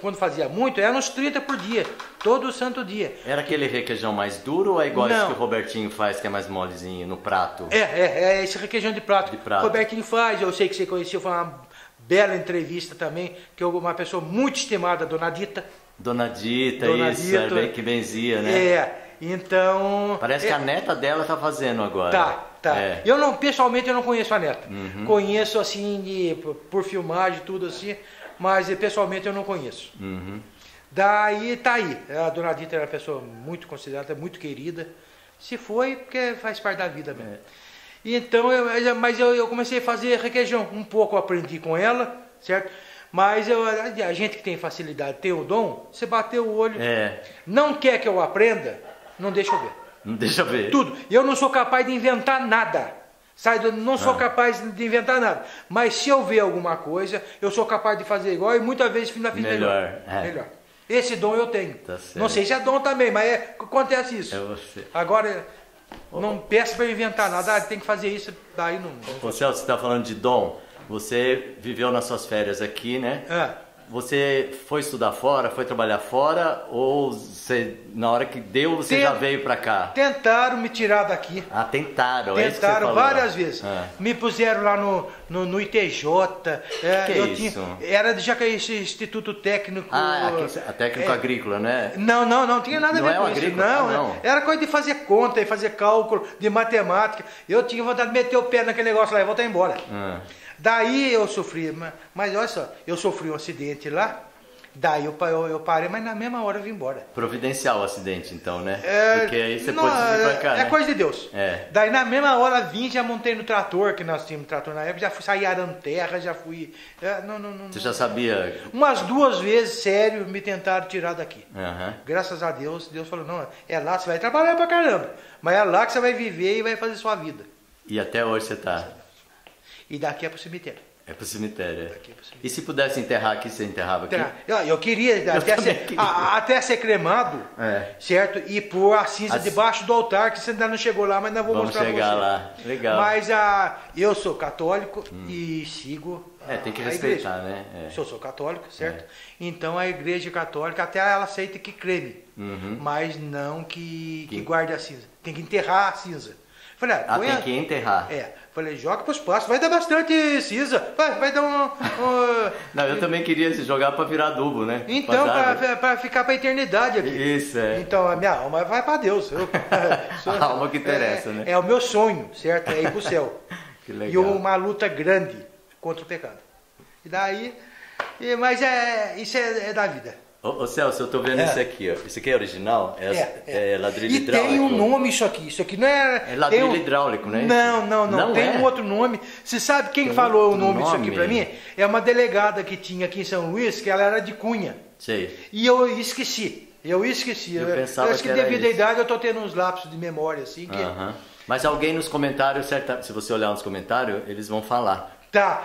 quando fazia muito, era uns 30 por dia, todo santo dia. Era aquele requeijão mais duro ou é igual esse que o Robertinho faz, que é mais molezinho, no prato? É esse requeijão de prato. O Robertinho faz, eu sei que você conheceu, foi uma bela entrevista também, que é uma pessoa muito estimada, Dona Dita. Dona Dita, é que benzia, né? É, então... Parece que a neta dela tá fazendo agora. Tá. É. Pessoalmente, eu não conheço a neta. Uhum. Conheço, assim, por filmagem, tudo assim, mas pessoalmente eu não conheço. Uhum. Daí tá aí. A Dona Dita era uma pessoa muito considerada, muito querida. Se foi, porque faz parte da vida mesmo. É. Então, eu comecei a fazer requeijão. Um pouco eu aprendi com ela, certo? Mas a gente que tem facilidade, tem o dom, você bateu o olho. É. Não quer que eu aprenda, não deixa eu ver. Não deixa eu ver. Tudo. Eu não sou capaz de inventar nada. Sabe? Não sou capaz de inventar nada. Mas se eu ver alguma coisa, eu sou capaz de fazer igual e muitas vezes fiz melhor. Esse dom eu tenho. Tá certo. Não sei se é dom também, mas acontece isso. É você. Agora... Não peço para inventar nada, tem que fazer isso, daí não... Ô Celso, você está falando de dom, você viveu nas suas férias aqui, né? É. Você foi estudar fora, foi trabalhar fora, ou você, na hora que deu, você já veio para cá? Tentaram me tirar daqui. Ah, tentaram, é isso que você falou. Tentaram várias vezes. É. Me puseram lá no ITJ. Era já que esse Instituto Técnico... Ah, técnico agrícola, né? Não, não tinha nada a ver com isso. Não, era coisa de fazer conta, de fazer cálculo, de matemática. Eu tinha vontade de meter o pé naquele negócio lá e voltar embora. Daí eu sofri, mas olha só, eu sofri um acidente lá, daí eu parei, mas na mesma hora eu vim embora. Providencial o acidente então, né? Porque aí você pode vir pra cá, né? É coisa de Deus. É. Daí na mesma hora vim, já montei no trator, que nós tínhamos trator na época, já fui sair arando terra, já fui... Você já sabia? Umas duas vezes, sério, me tentaram tirar daqui. Uhum. Graças a Deus falou, não, é lá que você vai trabalhar pra caramba, mas é lá que você vai viver e vai fazer sua vida. E até hoje você tá... E daqui é pro cemitério. É pro cemitério, daqui é pro cemitério. E se pudesse enterrar aqui, você enterrava aqui? Eu queria até ser cremado, certo? E pôr a cinza debaixo do altar, que você ainda não chegou lá, mas ainda vou mostrar pra você. Vamos chegar lá, legal. Mas eu sou católico e sigo tem que respeitar, né? Eu sou católico, certo? Então a igreja católica, até ela aceita que creme, mas não que guarde a cinza. Tem que enterrar a cinza. Falei, tem que enterrar. Falei, joga para os passos, vai dar bastante cinza, vai dar Não, eu também queria jogar para virar adubo, né? Então, para ficar para a eternidade aqui. Isso, Então, a minha alma vai para Deus. A alma que interessa, né? É o meu sonho, certo? É ir para o céu. Que legal. E uma luta grande contra o pecado. E daí, isso é da vida. Ô Celso, eu tô vendo isso aqui, ó. Isso aqui é original? É ladrilho hidráulico. E tem um nome isso aqui. Isso aqui não é... É ladrilho hidráulico, né? Não. Tem um outro nome. Você sabe quem falou o nome disso aqui pra mim? É uma delegada que tinha aqui em São Luís, que ela era de Cunha. Sei. E eu esqueci. Eu acho que devido à idade eu tô tendo uns lapsos de memória, assim. Mas alguém nos comentários, se você olhar nos comentários, eles vão falar. Tá,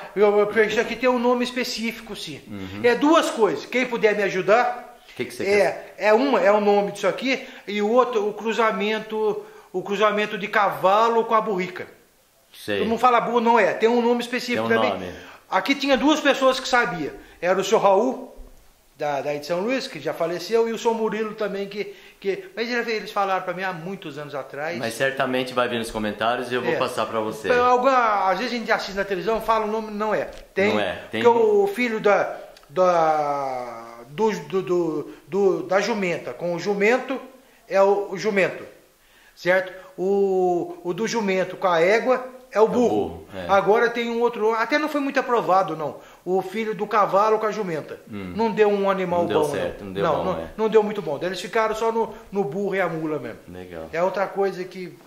isso aqui tem um nome específico, sim. É duas coisas. Quem puder me ajudar, que você quer? É o nome disso aqui, e o outro, o cruzamento de cavalo com a burrica. Sei. Todo mundo fala burro, não é. Tem um nome específico também. Aqui tinha duas pessoas que sabiam. Era o seu Raul, daí de São Luís, que já faleceu, e o São Murilo também, mas eles falaram para mim há muitos anos atrás. Mas certamente vai vir nos comentários e eu vou passar para você. Às vezes a gente assiste na televisão, fala o nome, não é. Tem que o filho da jumenta, com o jumento, é o jumento, certo? O do jumento com a égua é o burro. É o burro. Agora tem um outro, até não foi muito aprovado, não. O filho do cavalo com a jumenta. Não deu um animal não deu bom. Certo, não deu não, bom, não, é. Não deu muito bom. Eles ficaram só no burro e a mula mesmo. Legal. É outra coisa que,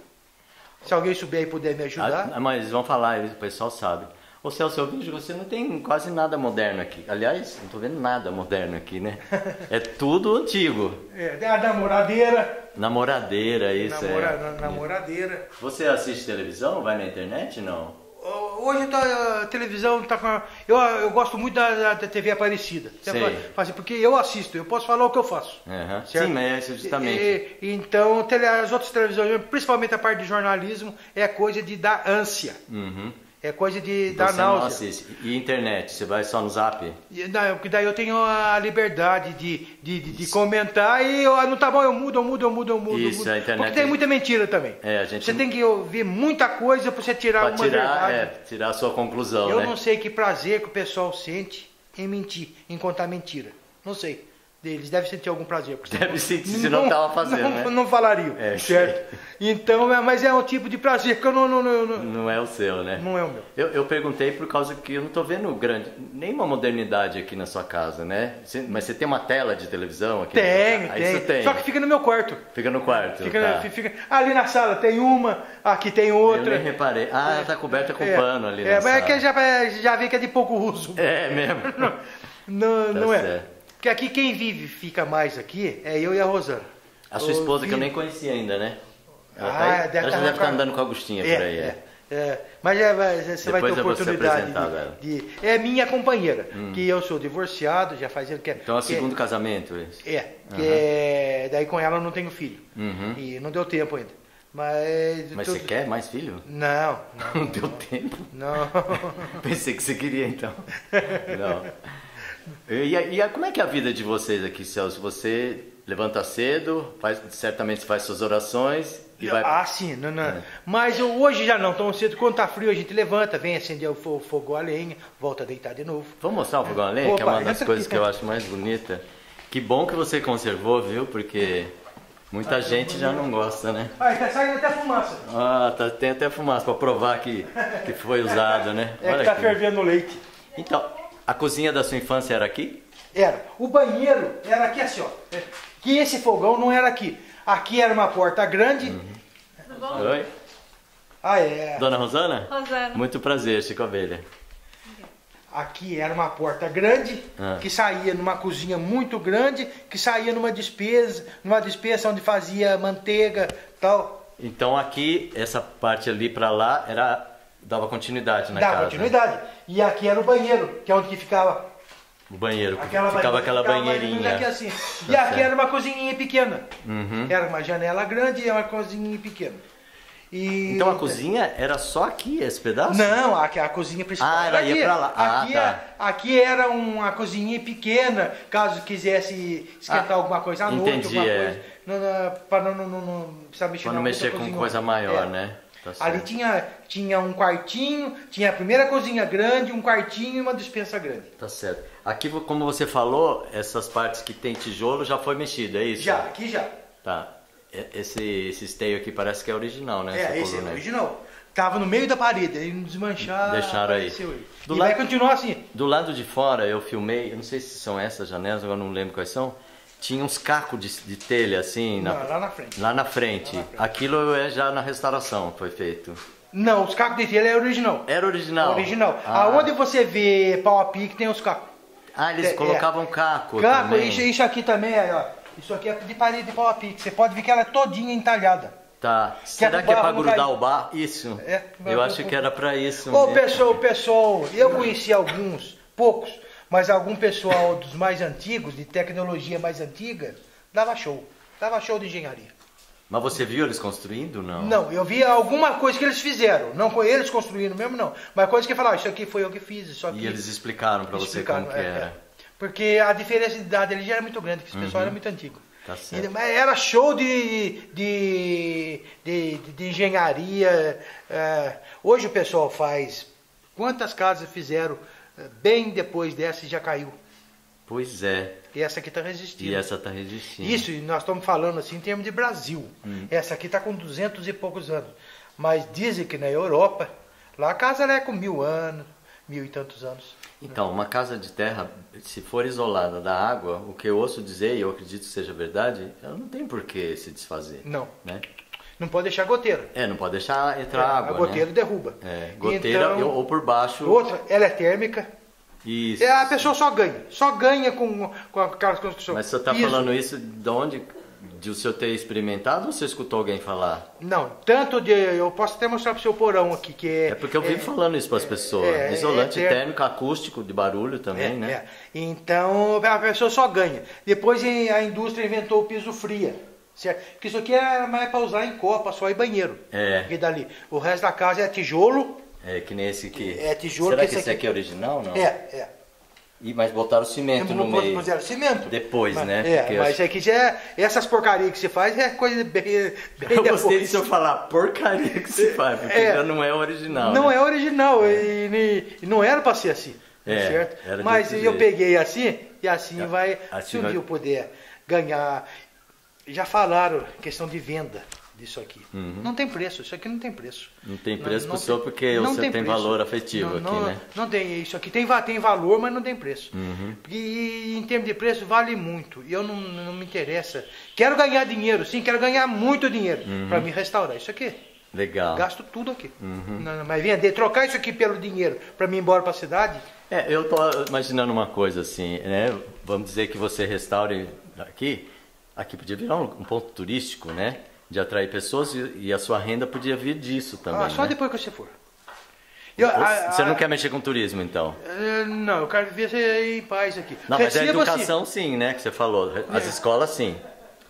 se alguém souber e puder me ajudar... Mas vão falar, o pessoal sabe. Ô Celso, eu vejo que você não tem quase nada moderno aqui. Aliás, não estou vendo nada moderno aqui, né? É tudo antigo. Tem a namoradeira. Namoradeira, isso namoradeira. Você assiste televisão? Vai na internet? Não. Hoje a televisão está com... Eu gosto muito da TV Aparecida. Porque eu assisto, eu posso falar o que eu faço. Uhum. Sim, mas é justamente. Então, as outras televisões, principalmente a parte de jornalismo, é coisa de dar ânsia. Uhum. É coisa de dar náusea. E internet? Você vai só no Zap? Não, porque daí eu tenho a liberdade de comentar e não tá bom, eu mudo. Isso, a internet. Porque tem muita mentira também. É, a gente... Você tem que ouvir muita coisa para você tirar verdade. Tirar a sua conclusão, Eu não sei que prazer que o pessoal sente em mentir, em contar mentira. Não sei. Eles devem sentir algum prazer. Porque deve sentir, se não estava fazendo, não falariam, certo? Então, mas é um tipo de prazer que eu não é o seu, né? Não é o meu. Eu perguntei por causa que eu não estou vendo nenhuma modernidade aqui na sua casa, né? Mas você tem uma tela de televisão aqui? Tem. Só que fica no meu quarto. Fica no quarto, fica ali na sala tem uma, aqui tem outra. Eu nem reparei. Ah, ela está coberta com pano ali na sala. Mas é que já vi que é de pouco uso. É mesmo? Porque aqui quem fica mais aqui é eu e a Rosana. A sua esposa, que eu nem conhecia ainda, né? Ela já deve estar andando com a Agostinha por aí. Mas você vai ter oportunidade de... É minha companheira, que eu sou divorciado, já fazendo... Então é o segundo casamento? Daí com ela eu não tenho filho. E não deu tempo ainda. Mas você quer mais filho? Não deu tempo? Não. Pensei que você queria então. Não. E como é que é a vida de vocês aqui, Celso? Você levanta cedo, certamente faz suas orações e vai... Mas hoje já não tão cedo, quando tá frio a gente levanta, vem acender o fogão a lenha, volta a deitar de novo. Vamos mostrar o fogão a lenha, que é uma das coisas que eu acho mais bonita. Que bom que você conservou, viu? Porque muita gente já não gosta, né? Tá saindo até fumaça. Tem até fumaça, para provar que foi usado, né? Olha que tá fervendo o leite. Então... A cozinha da sua infância era aqui? Era. O banheiro era aqui assim, ó. Que esse fogão não era aqui. Aqui era uma porta grande. Oi. Dona Rosana? Rosana. Muito prazer, Chico Abelha. Aqui era uma porta grande, que saía numa cozinha muito grande, que saía numa despensa onde fazia manteiga e tal. Então aqui, essa parte ali pra lá, dava continuidade na casa. Dava continuidade. Né? E aqui era o banheiro, que é onde que ficava. O banheiro. Ficava aquela banheirinha. Aqui assim. E aqui era uma cozinhinha pequena. Era uma janela grande e uma cozinhinha pequena. Então a cozinha era só aqui, esse pedaço? Não, a cozinha principal era aqui. Ia pra lá. Aqui era uma cozinhinha pequena, caso quisesse esquentar alguma coisa à noite. Entendi, para não precisar mexer com coisa maior, né? Ali tinha um quartinho, tinha a primeira cozinha grande, um quartinho e uma despensa grande. Tá certo. Aqui, como você falou, essas partes que tem tijolo já foi mexido, é isso? Aqui já. Tá. Esse esteio aqui parece que é original, né? Esse é original. Tava no meio da parede, aí não desmancharam. Deixaram aí. Vai continuar assim. Do lado de fora eu filmei, eu não sei se são essas janelas, agora não lembro quais são. Tinha uns cacos de telha, assim... lá na frente. Aquilo é já na restauração, foi feito. Não, os cacos de telha era original. Era original? Original. Aonde você vê pau a pique, tem os cacos. Eles colocavam caco também. Isso aqui também, ó. Isso aqui é de parede de pau a pique. Você pode ver que ela é todinha entalhada. Tá. Será que é para grudar o bar? Isso. Eu acho que era para isso mesmo. Pessoal, eu conheci poucos... Mas algum pessoal dos mais antigos, de tecnologia mais antiga, dava show. Dava show de engenharia. Mas você viu eles construindo, não? Não, eu vi alguma coisa que eles fizeram. Não com eles construindo mesmo, não. Mas coisa que falaram, isso aqui foi eu que fiz. Isso aqui. E eles explicaram para você como que era. Porque a diferença de idade ali já era muito grande, porque esse pessoal era muito antigo. Tá certo. Mas era show de engenharia. Hoje o pessoal faz... Quantas casas fizeram bem depois dessa e já caiu? Pois é. E essa aqui está resistindo. E essa está resistindo. Isso, e nós estamos falando assim em termos de Brasil. Essa aqui está com 200 e poucos anos. Mas dizem que na Europa, lá a casa é com 1000 anos, 1000 e tantos anos. Então, uma casa de terra, se for isolada da água, o que eu ouço dizer, e eu acredito que seja verdade, ela não tem por que se desfazer. Não. Né? Não pode deixar goteira. É, não pode deixar entrar água, a goteira, né? Derruba. É, goteira então, ou por baixo. Outra, ela é térmica. Isso. É, a pessoa só ganha com aquelas construções. Mas você está falando isso de onde? De o senhor ter experimentado ou você escutou alguém falar? Não, tanto de... Eu posso até mostrar para o seu porão aqui, que é... É porque eu vivo falando isso para as pessoas. Isolante térmico, acústico, de barulho também, né? É. Então, a pessoa só ganha. Depois a indústria inventou o piso fria. Certo? Porque isso aqui era mais para usar em copa, só e banheiro. É. E dali. O resto da casa é tijolo... É, que nem esse aqui. É tijolo. Será que esse aqui é original, não? É. E, mas botaram cimento no meio. Botaram cimento. Depois, mas, né? É, porque mas isso aqui já é... Essas porcarias que se faz é coisa bem eu gostei de eu falar porcaria que se faz, porque já não é original. Não, né? É original, e não era para ser assim, certo? Era mas eu peguei assim, e assim vai assim subir o poder, ganhar. Já falaram questão de venda. Disso aqui. Não tem preço, isso aqui não tem preço. Não tem preço pro senhor porque o senhor tem valor afetivo aqui, né? Não tem, isso aqui tem valor, mas não tem preço. E em termos de preço vale muito, e eu não me interessa. Quero ganhar dinheiro, sim, quero ganhar muito dinheiro para me restaurar isso aqui. Legal. Gasto tudo aqui. Mas vender, trocar isso aqui pelo dinheiro para me ir embora para a cidade... É, eu tô imaginando uma coisa assim, né? Vamos dizer que você restaure aqui podia virar um ponto turístico, né? De atrair pessoas e a sua renda podia vir disso também, só né? Depois que você for. Você não quer mexer com turismo, então? Não, eu quero viver em paz aqui. Não, mas a educação sim, né? Que você falou. As escolas sim.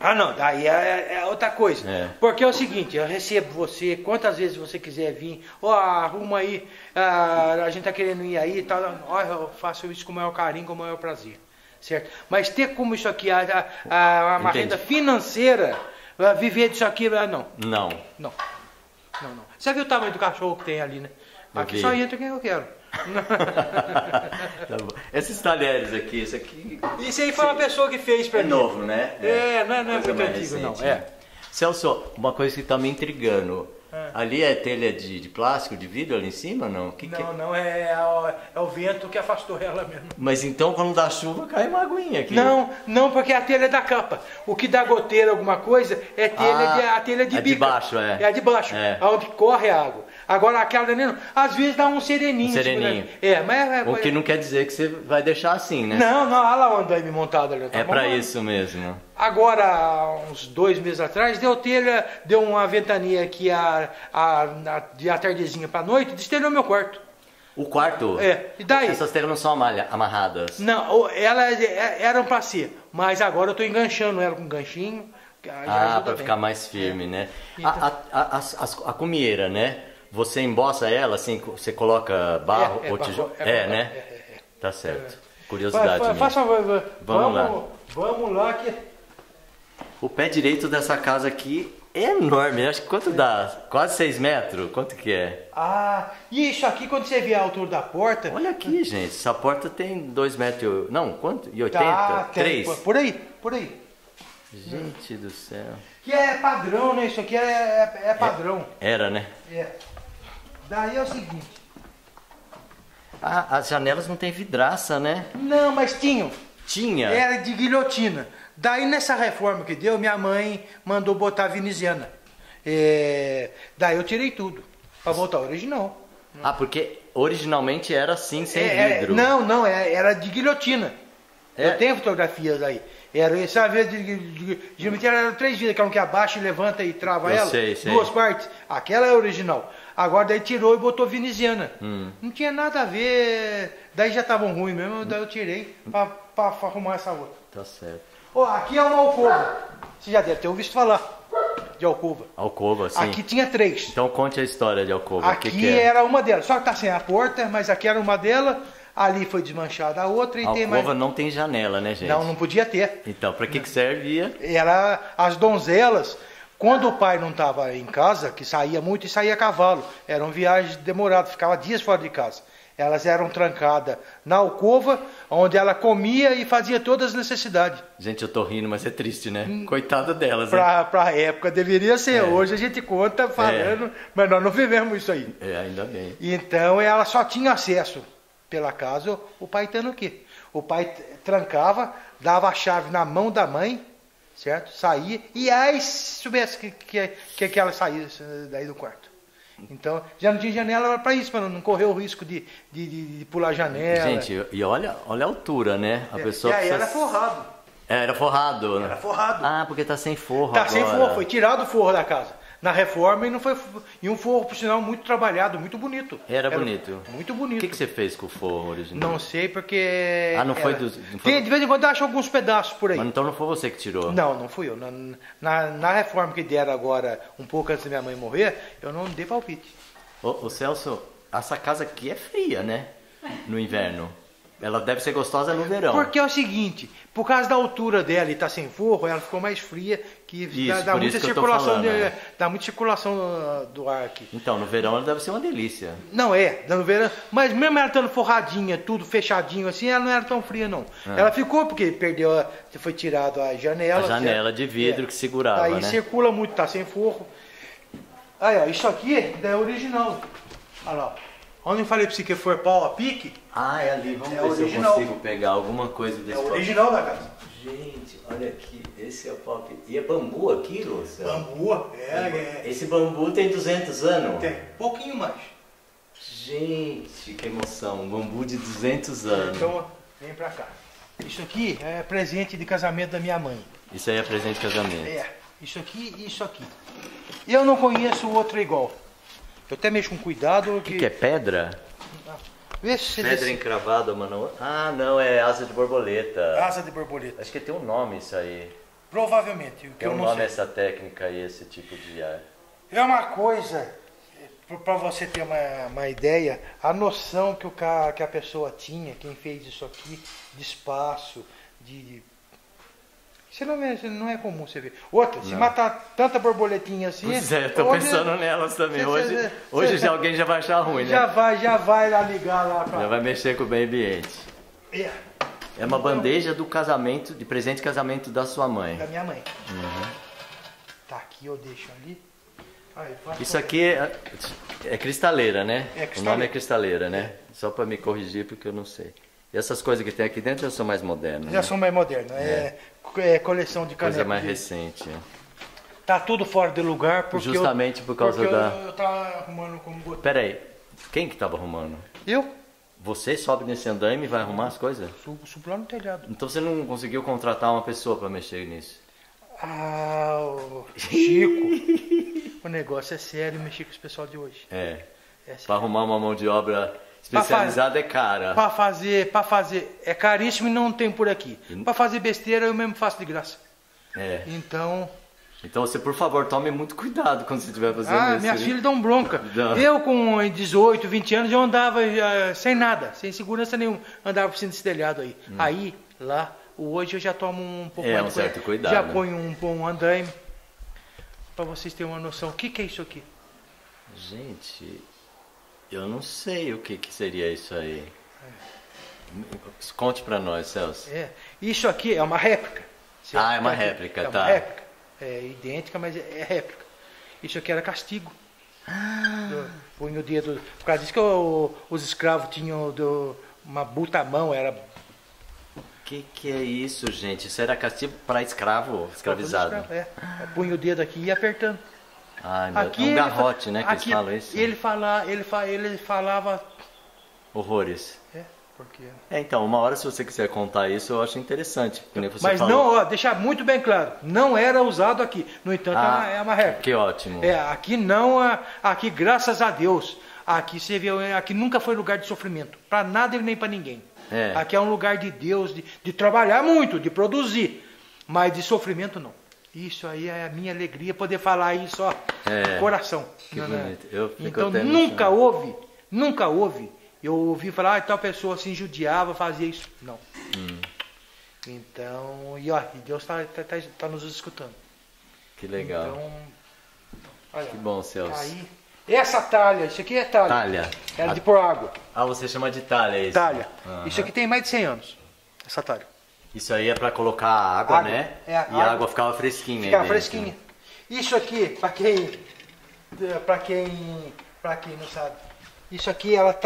Não, daí é outra coisa. É. Porque é o seguinte, eu recebo você, quantas vezes você quiser vir, arruma aí, a gente tá querendo ir aí e tal. Eu faço isso com o maior carinho, com o maior prazer. Certo? Mas ter como isso aqui, uma renda financeira... Viver disso aqui, não. Você viu o tamanho do cachorro que tem ali, né? Aqui só entra quem eu quero. Tá bom. Esses talheres aqui, isso aqui... Isso aí foi uma pessoa que fez pra mim. É novo, né? Não é muito antigo, não. É. Celso, uma coisa que tá me intrigando. Ali é telha de plástico, de vidro ali em cima, não? Não, é o vento que afastou ela mesmo. Mas então quando dá chuva cai uma aguinha aqui. Não, porque a telha é da capa. O que dá goteira alguma coisa é telha a telha de bica. É de baixo, onde corre a água. Agora aquela não, às vezes dá um sereninho. Um sereninho. Mas o que não quer dizer que você vai deixar assim, né? Não, olha lá onde vai me montada ali. É pra isso mesmo. Agora, uns 2 meses atrás, deu uma ventania aqui de tardezinha pra noite, destelhou meu quarto. O quarto? É. E daí? Essas telhas não são amarradas? Não, elas eram pra ser, mas agora eu tô enganchando ela com um ganchinho. Pra ficar mais firme, né? Então, a cumieira, né? Você embossa ela, assim, você coloca barro ou tijolo? Né? Tá certo. Curiosidade minha. Faça, vamos lá que... O pé direito dessa casa aqui é enorme. Acho que quanto dá? Quase 6 metros? Quanto que é? E isso aqui, quando você vê a altura da porta... Olha aqui, gente. Essa porta tem 2 metros... Não, quanto? E 80? Tá, 3? Por aí. Gente do céu. Que é padrão, né? Isso aqui é padrão. Era, né? É. Daí é o seguinte. As janelas não tem vidraça, né? Não, mas tinham. Tinha? Era de guilhotina. Daí nessa reforma que deu, minha mãe mandou botar veneziana. Daí eu tirei tudo, pra voltar ao original. Porque originalmente era assim, sem vidro. Não, era de guilhotina. Eu tenho fotografias aí. Essa vez de eram 3 vidas, que é um que abaixa, levanta e trava ela. Sei. 2 partes. Aquela é original. Agora daí tirou e botou veneziana. Não tinha nada a ver. Daí já estavam ruins mesmo, daí eu tirei pra arrumar essa outra. Tá certo. Aqui é uma alcova. Você já deve ter ouvido falar de alcova. Alcova, sim. Aqui tinha 3. Então conte a história de alcova. Aqui era uma delas. Só que tá sem a porta, mas aqui era uma delas. ali foi desmanchada a outra. E a alcova tem mais... não tem janela, né, gente? Não, não podia ter. Então, para que servia? Era as donzelas, quando o pai não estava em casa, que saía muito e saía a cavalo, eram viagens demoradas, ficava dias fora de casa. Elas eram trancadas na alcova, onde ela comia e fazia todas as necessidades. Gente, eu tô rindo, mas é triste, né? Coitada delas, né? Para a época deveria ser. É. Hoje a gente conta falando, mas nós não vivemos isso aí. É, ainda bem. Então ela só tinha acesso pela casa, o pai tendo o quê? O pai trancava, dava a chave na mão da mãe, certo? Saía, e aí soubesse que ela saísse daí do quarto. Então, já não tinha janela para isso, para não correr o risco de pular a janela. Gente, e olha a altura, né? A pessoa aí precisa... era forrado. Era forrado, né? Era forrado. Ah, porque tá sem forro agora. Tá sem forro, foi tirado o forro da casa. Na reforma e não foi... E um forro, por sinal, muito trabalhado, muito bonito. Era bonito? Muito bonito. O que você fez com o forro original? Não sei, porque... Ah, não foi do... Não foi... De vez em quando eu acho alguns pedaços por aí. Mas então não foi você que tirou? Não, não fui eu. Na reforma que deram agora, um pouco antes da minha mãe morrer, eu não dei palpite. Ô Celso, essa casa aqui é fria, né? No inverno. Ela deve ser gostosa no verão. Porque é o seguinte, por causa da altura dela e tá sem forro, ela ficou mais fria, que isso, dá muita circulação, dá muita circulação do ar aqui. Então, no verão ela deve ser uma delícia. Não é, no verão, mas mesmo ela estando forradinha, tudo fechadinho assim, ela não era tão fria não. Ah. Ela ficou porque perdeu, foi tirado a janela. A janela de vidro que segurava, aí, né? Aí circula muito, tá sem forro. Aí, ó, isso aqui é original. Olha lá. Onde eu falei pra você que for pau a pique... Ah, é ali. Vamos ver original. Se eu consigo pegar alguma coisa desse pau. É original da casa. Gente, olha aqui. Esse é o pau a pique. E é bambu aqui, Lúcio? Bambu, Esse bambu tem 200 anos? Tem. Pouquinho mais. Gente, que emoção. Um bambu de 200 anos. Então, vem pra cá. Isso aqui é presente de casamento da minha mãe. Isso aí é presente de casamento? É. Isso aqui e isso aqui. Eu não conheço outro igual. Eu até mexo com cuidado... que é pedra? Pedra encravada, mano. Ah, não, é asa de borboleta. Asa de borboleta. Acho que tem um nome isso aí. Provavelmente. Tem um nome essa técnica e esse tipo de ar. É uma coisa, para você ter uma ideia, a noção que que a pessoa tinha, quem fez isso aqui, de espaço, de... Não é comum você ver. Outra, se matar tanta borboletinha assim... Pois é, estou pensando nelas também. Hoje alguém já vai achar ruim, né? Já vai lá ligar lá. Pra... Já vai mexer com o meio ambiente. É. É uma bandeja do casamento, de presente de casamento da sua mãe. Da minha mãe. Uhum. Tá aqui, eu deixo ali. Aí, isso aqui é cristaleira, né? É cristaleira. O nome é cristaleira, né? É. Só para me corrigir, porque eu não sei. E essas coisas que tem aqui dentro já são mais modernas? Já são mais modernas. É coleção de canetas. Coisa mais recente. Tá tudo fora de lugar porque justamente por causa da... eu tava arrumando como botão. Pera aí, quem que tava arrumando? Eu. Você sobe nesse andaime e vai arrumar as coisas? Subo lá no telhado. Então você não conseguiu contratar uma pessoa para mexer nisso? Ah, Chico. O negócio é sério mexer com os pessoal de hoje. É para arrumar uma mão de obra... Especializada é cara. Pra fazer. É caríssimo e não tem por aqui. Pra fazer besteira eu mesmo faço de graça. É. Então você, por favor, tome muito cuidado quando você estiver fazendo isso. Ah, minhas filhas dão bronca. Eu com 18, 20 anos eu andava sem nada, sem segurança nenhuma. Andava por cima desse telhado aí. Aí, lá, hoje eu já tomo um pouco mais de cuidado. Certo cuidado. Já ponho um andaime. Pra vocês terem uma noção. O que é isso aqui? Gente... Eu não sei o que seria isso aí. Conte para nós, Celso. Isso aqui é uma réplica. É uma réplica, tá. É uma réplica. É idêntica, mas é réplica. Isso aqui era castigo. Põe o dedo... Por causa disso que os escravos tinham uma buta à mão, era... O que é isso, gente? Isso era castigo para escravo, escravizado. Põe o dedo aqui e ia apertando. Ai, meu, aqui é um garrote, né, que eles falam isso? Ele falava... Horrores. Porque... então, uma hora se você quiser contar isso, eu acho interessante. Mas falou... não, ó, deixar muito bem claro, não era usado aqui. No entanto, é uma regra. Que ótimo. Aqui não, aqui graças a Deus, aqui nunca foi lugar de sofrimento, para nada e nem para ninguém. Aqui é um lugar de Deus, de trabalhar muito, de produzir, mas de sofrimento não. Isso aí é a minha alegria, poder falar isso, ó, coração. Que bonito. Eu fico então, nunca houve eu ouvi falar, ah, tal pessoa se injudiava, fazia isso. Não. Então, e ó, Deus tá nos escutando. Que legal. Então, olha, que bom, Celso. Aí, essa talha, isso aqui é talha. Talha. Era de pôr água. Ah, você chama de talha isso? Talha. Uhum. Isso aqui tem mais de 100 anos, essa talha. Isso aí é para colocar água, né? É, e a água ficava fresquinha. Ficava fresquinha. Isso aqui, para quem não sabe, isso aqui ela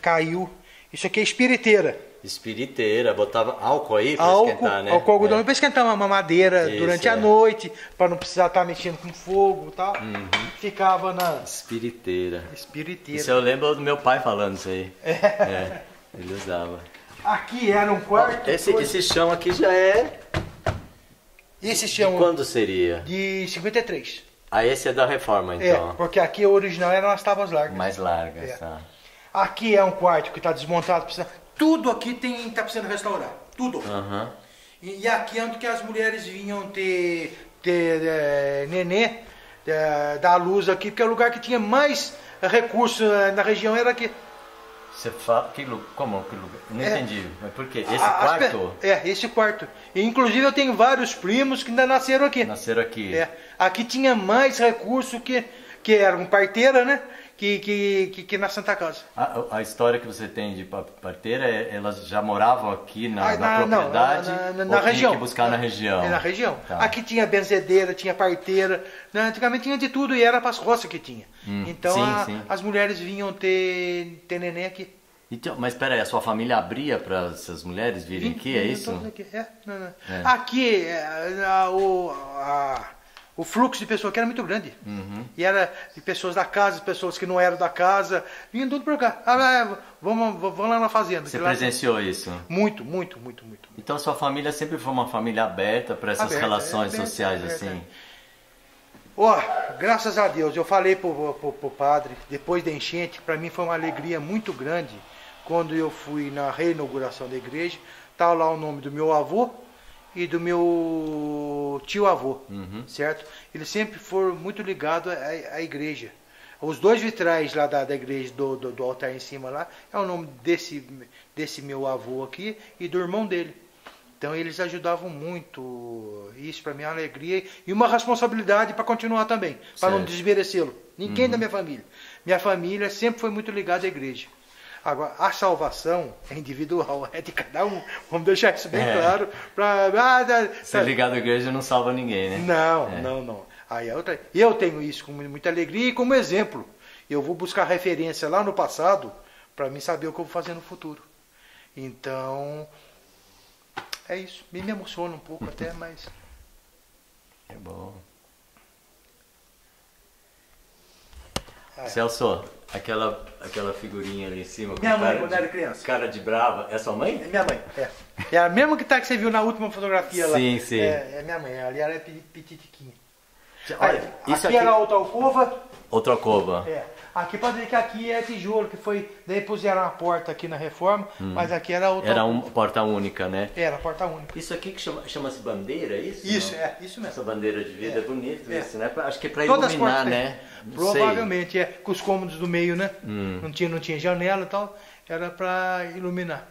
caiu. Isso aqui é espiriteira. Espiriteira, botava álcool aí para esquentar, né? Álcool, algodão, para esquentar uma mamadeira durante a noite, para não precisar estar mexendo com fogo e tal. Uhum. Ficava na espiriteira. Espiriteira. Isso eu lembro do meu pai falando isso aí. É, ele usava. Aqui era um quarto. Esse chão aqui já é. Esse chão. De quando seria? De 53. Ah, esse é da reforma então. É, porque aqui o original era umas tábuas largas. Mais largas, tá. Aqui é um quarto que está desmontado, precisa. Tudo aqui está precisando restaurar. Tudo. Uhum. E aqui é onde que as mulheres vinham ter nenê, dar luz aqui, porque é o lugar que tinha mais recursos na região era aqui. Você fala, como que lugar? Não entendi, mas por quê? Esse quarto? É, esse quarto. E, inclusive eu tenho vários primos que ainda nasceram aqui. Nasceram aqui. É. Aqui tinha mais recurso que eram parteira, né? Que na Santa Casa. A história que você tem de parteira, elas já moravam aqui na propriedade? Na região. Tinha que buscar na região? É, na região. Tá. Aqui tinha benzedeira, tinha parteira. Antigamente tinha de tudo e era para as roças que tinha. Então as mulheres vinham ter neném aqui. Então, mas peraí, a sua família abria para essas mulheres virem aqui, é isso? Aqui. Aqui, o fluxo de pessoas aqui era muito grande. Uhum. E era de pessoas da casa, pessoas que não eram da casa. Vinham tudo para cá. Vamos lá na fazenda. Você presenciou isso? Muito, muito, muito, muito. Então sua família sempre foi uma família aberta para essas relações sociais assim? Ó, graças a Deus. Eu falei pro padre, depois da enchente, para mim foi uma alegria muito grande. Quando eu fui na reinauguração da igreja, tá lá o nome do meu avô e do meu tio-avô, certo? Eles sempre foram muito ligados à igreja. Os dois vitrais lá da igreja, do altar em cima lá, é o nome desse meu avô aqui e do irmão dele. Então eles ajudavam muito, isso para mim é uma alegria e uma responsabilidade para continuar também, para não desmerecê-lo. Ninguém da minha família. Minha família sempre foi muito ligada à igreja. Agora, a salvação é individual, é de cada um. Vamos deixar isso bem claro. Ser ligado à igreja não salva ninguém, né? Não, não. Aí eu tenho isso com muita alegria e como exemplo. Eu vou buscar referência lá no passado para mim saber o que eu vou fazer no futuro. Então, é isso. Me emociona um pouco até, mas... É bom. Celso, aquela figurinha ali em cima. Minha mãe, quando era criança. Cara de brava. É sua mãe? É minha mãe, é a mesma que você viu na última fotografia lá. Sim, sim. É minha mãe, ali ela é petitiquinha. Olha, isso aqui era outra alcova. Outra alcova. É. Aqui pode dizer que aqui é tijolo, que foi... Daí puseram a porta aqui na reforma, mas aqui era outra... Era uma porta única, né? Era porta única. Isso aqui que chama-se bandeira, é isso? Isso, não? Isso mesmo. Essa bandeira de vida é bonita, isso, né? Acho que é para iluminar, né? Provavelmente, com os cômodos do meio, né? Não tinha janela e tal, era para iluminar.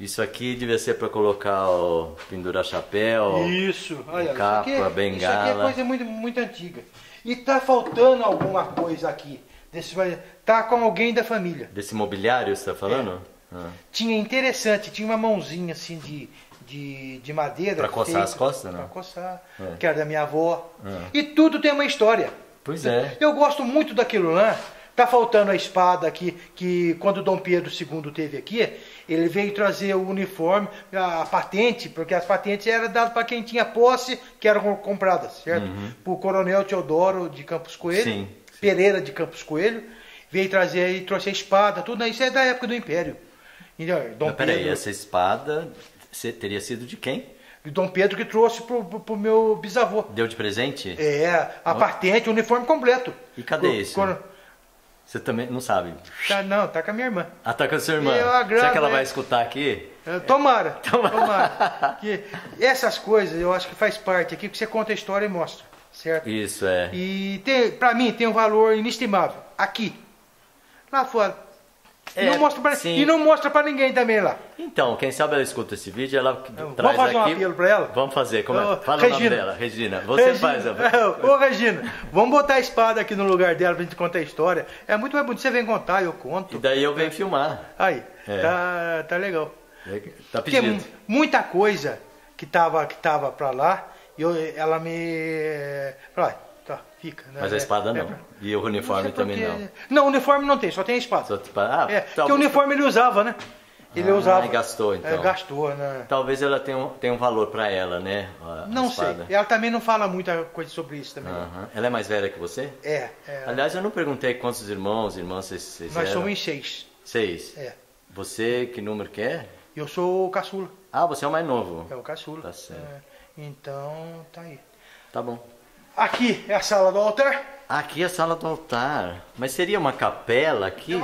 Isso aqui devia ser para colocar o pendurar-chapéu, capa, bengala... Isso aqui é coisa muito, muito antiga. E tá faltando alguma coisa aqui. Tá com alguém da família. Desse mobiliário você está falando? É. Tinha interessante, tinha uma mãozinha assim de madeira. Para coçar as costas, né? Para coçar, que era da minha avó. E tudo tem uma história. Pois é. Eu gosto muito daquilo lá. Tá faltando a espada aqui, que quando Dom Pedro II teve aqui, ele veio trazer o uniforme, a patente, porque as patentes eram dadas para quem tinha posse, que eram compradas, certo? Para o coronel Teodoro de Campos Coelho. Sim. Pereira de Campos Coelho, veio trazer aí, trouxe a espada, tudo, isso é da época do Império. Dom Pedro, essa espada teria sido de quem? Dom Pedro que trouxe pro meu bisavô. Deu de presente? É, a patente, o uniforme completo. E cadê isso? Você também não sabe? Não, tá com a minha irmã. Ah, tá com a sua irmã. Será que ela vai escutar aqui? Tomara, tomara. Que essas coisas eu acho que faz parte aqui, que você conta a história e mostra. Certo? Isso, E para mim tem um valor inestimável. Aqui. Lá fora. É, não mostra pra... E não mostra pra ninguém também lá. Então, quem sabe ela escuta esse vídeo, ela traz aqui... Vamos fazer um apelo pra ela? Vamos fazer, como é? Fala Regina. O nome dela, Regina. Você faz a... Ô, Regina, vamos botar a espada aqui no lugar dela pra gente contar a história. É muito mais bonito, você vem contar, eu conto. E daí eu venho filmar. Aí, tá legal. Tá pedindo. Porque muita coisa que tava pra lá, ela me... Fica, né? Mas a espada não. E o uniforme também não. Não, o uniforme não tem, só tem a espada. Porque o uniforme ele usava, né? Ele usava. Gastou, então. Gastou, né? Talvez ela tenha um valor para ela, né? Não sei. Ela também não fala muita coisa sobre isso também. Né? Ela é mais velha que você? É. Aliás, eu não perguntei quantos irmãos e irmãs vocês eram. Nós somos em 6. 6? É. Você, que número que é? Eu sou o caçula. Ah, você é o mais novo? É o caçula. Tá certo. Então, tá aí. Tá bom. Aqui é a sala do altar. Aqui é a sala do altar. Mas seria uma capela aqui?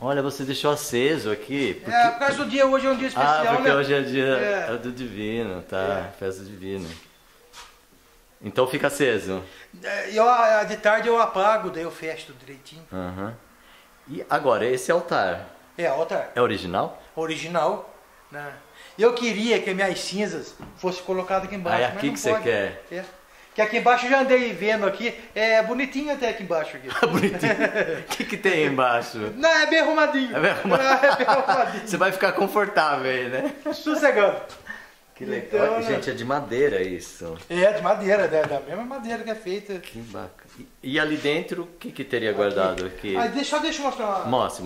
Olha, você deixou aceso aqui. Porque... É, por causa do dia, hoje é um dia especial, né? Ah, porque hoje é dia do divino, tá? Festa divina. Então fica aceso. De tarde eu apago, daí eu fecho tudo direitinho. E agora, esse altar? É, altar. É original? Original, né? Eu queria que minhas cinzas fossem colocadas aqui embaixo. Ah, é aqui que você quer? É. Que aqui embaixo eu já andei vendo aqui, é bonitinho até aqui embaixo. Bonitinho? O que tem embaixo? Não, é bem arrumadinho. É bem arrumadinho. Você vai ficar confortável aí, né? Sossegando. Que legal. Então, gente, é de madeira isso. É, de madeira, da mesma madeira que é feita. Que bacana. E ali dentro, o que teria guardado aqui? Ah, deixa eu mostrar. Mostre.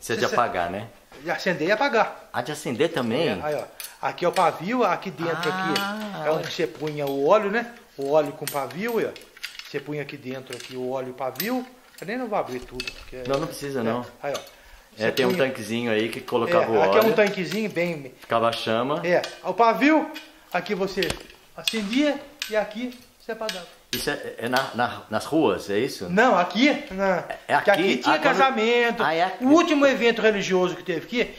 Isso é de apagar, né? De acender e apagar. Ah, de acender também? É, aí, ó. Aqui é o pavio, aqui dentro aqui, é onde você punha o óleo, né? O óleo com pavio, ó. Você põe aqui dentro aqui o óleo e o pavio. Eu nem vou abrir tudo. Porque, não precisa não. Aí, ó. Tem um tanquezinho aí que colocava o óleo. Aqui é um tanquezinho bem... Ficava a chama. O pavio, aqui você acendia e aqui você apagava. Isso é nas ruas, é isso? Não, aqui. Aqui tinha casamento. O último evento religioso que teve aqui,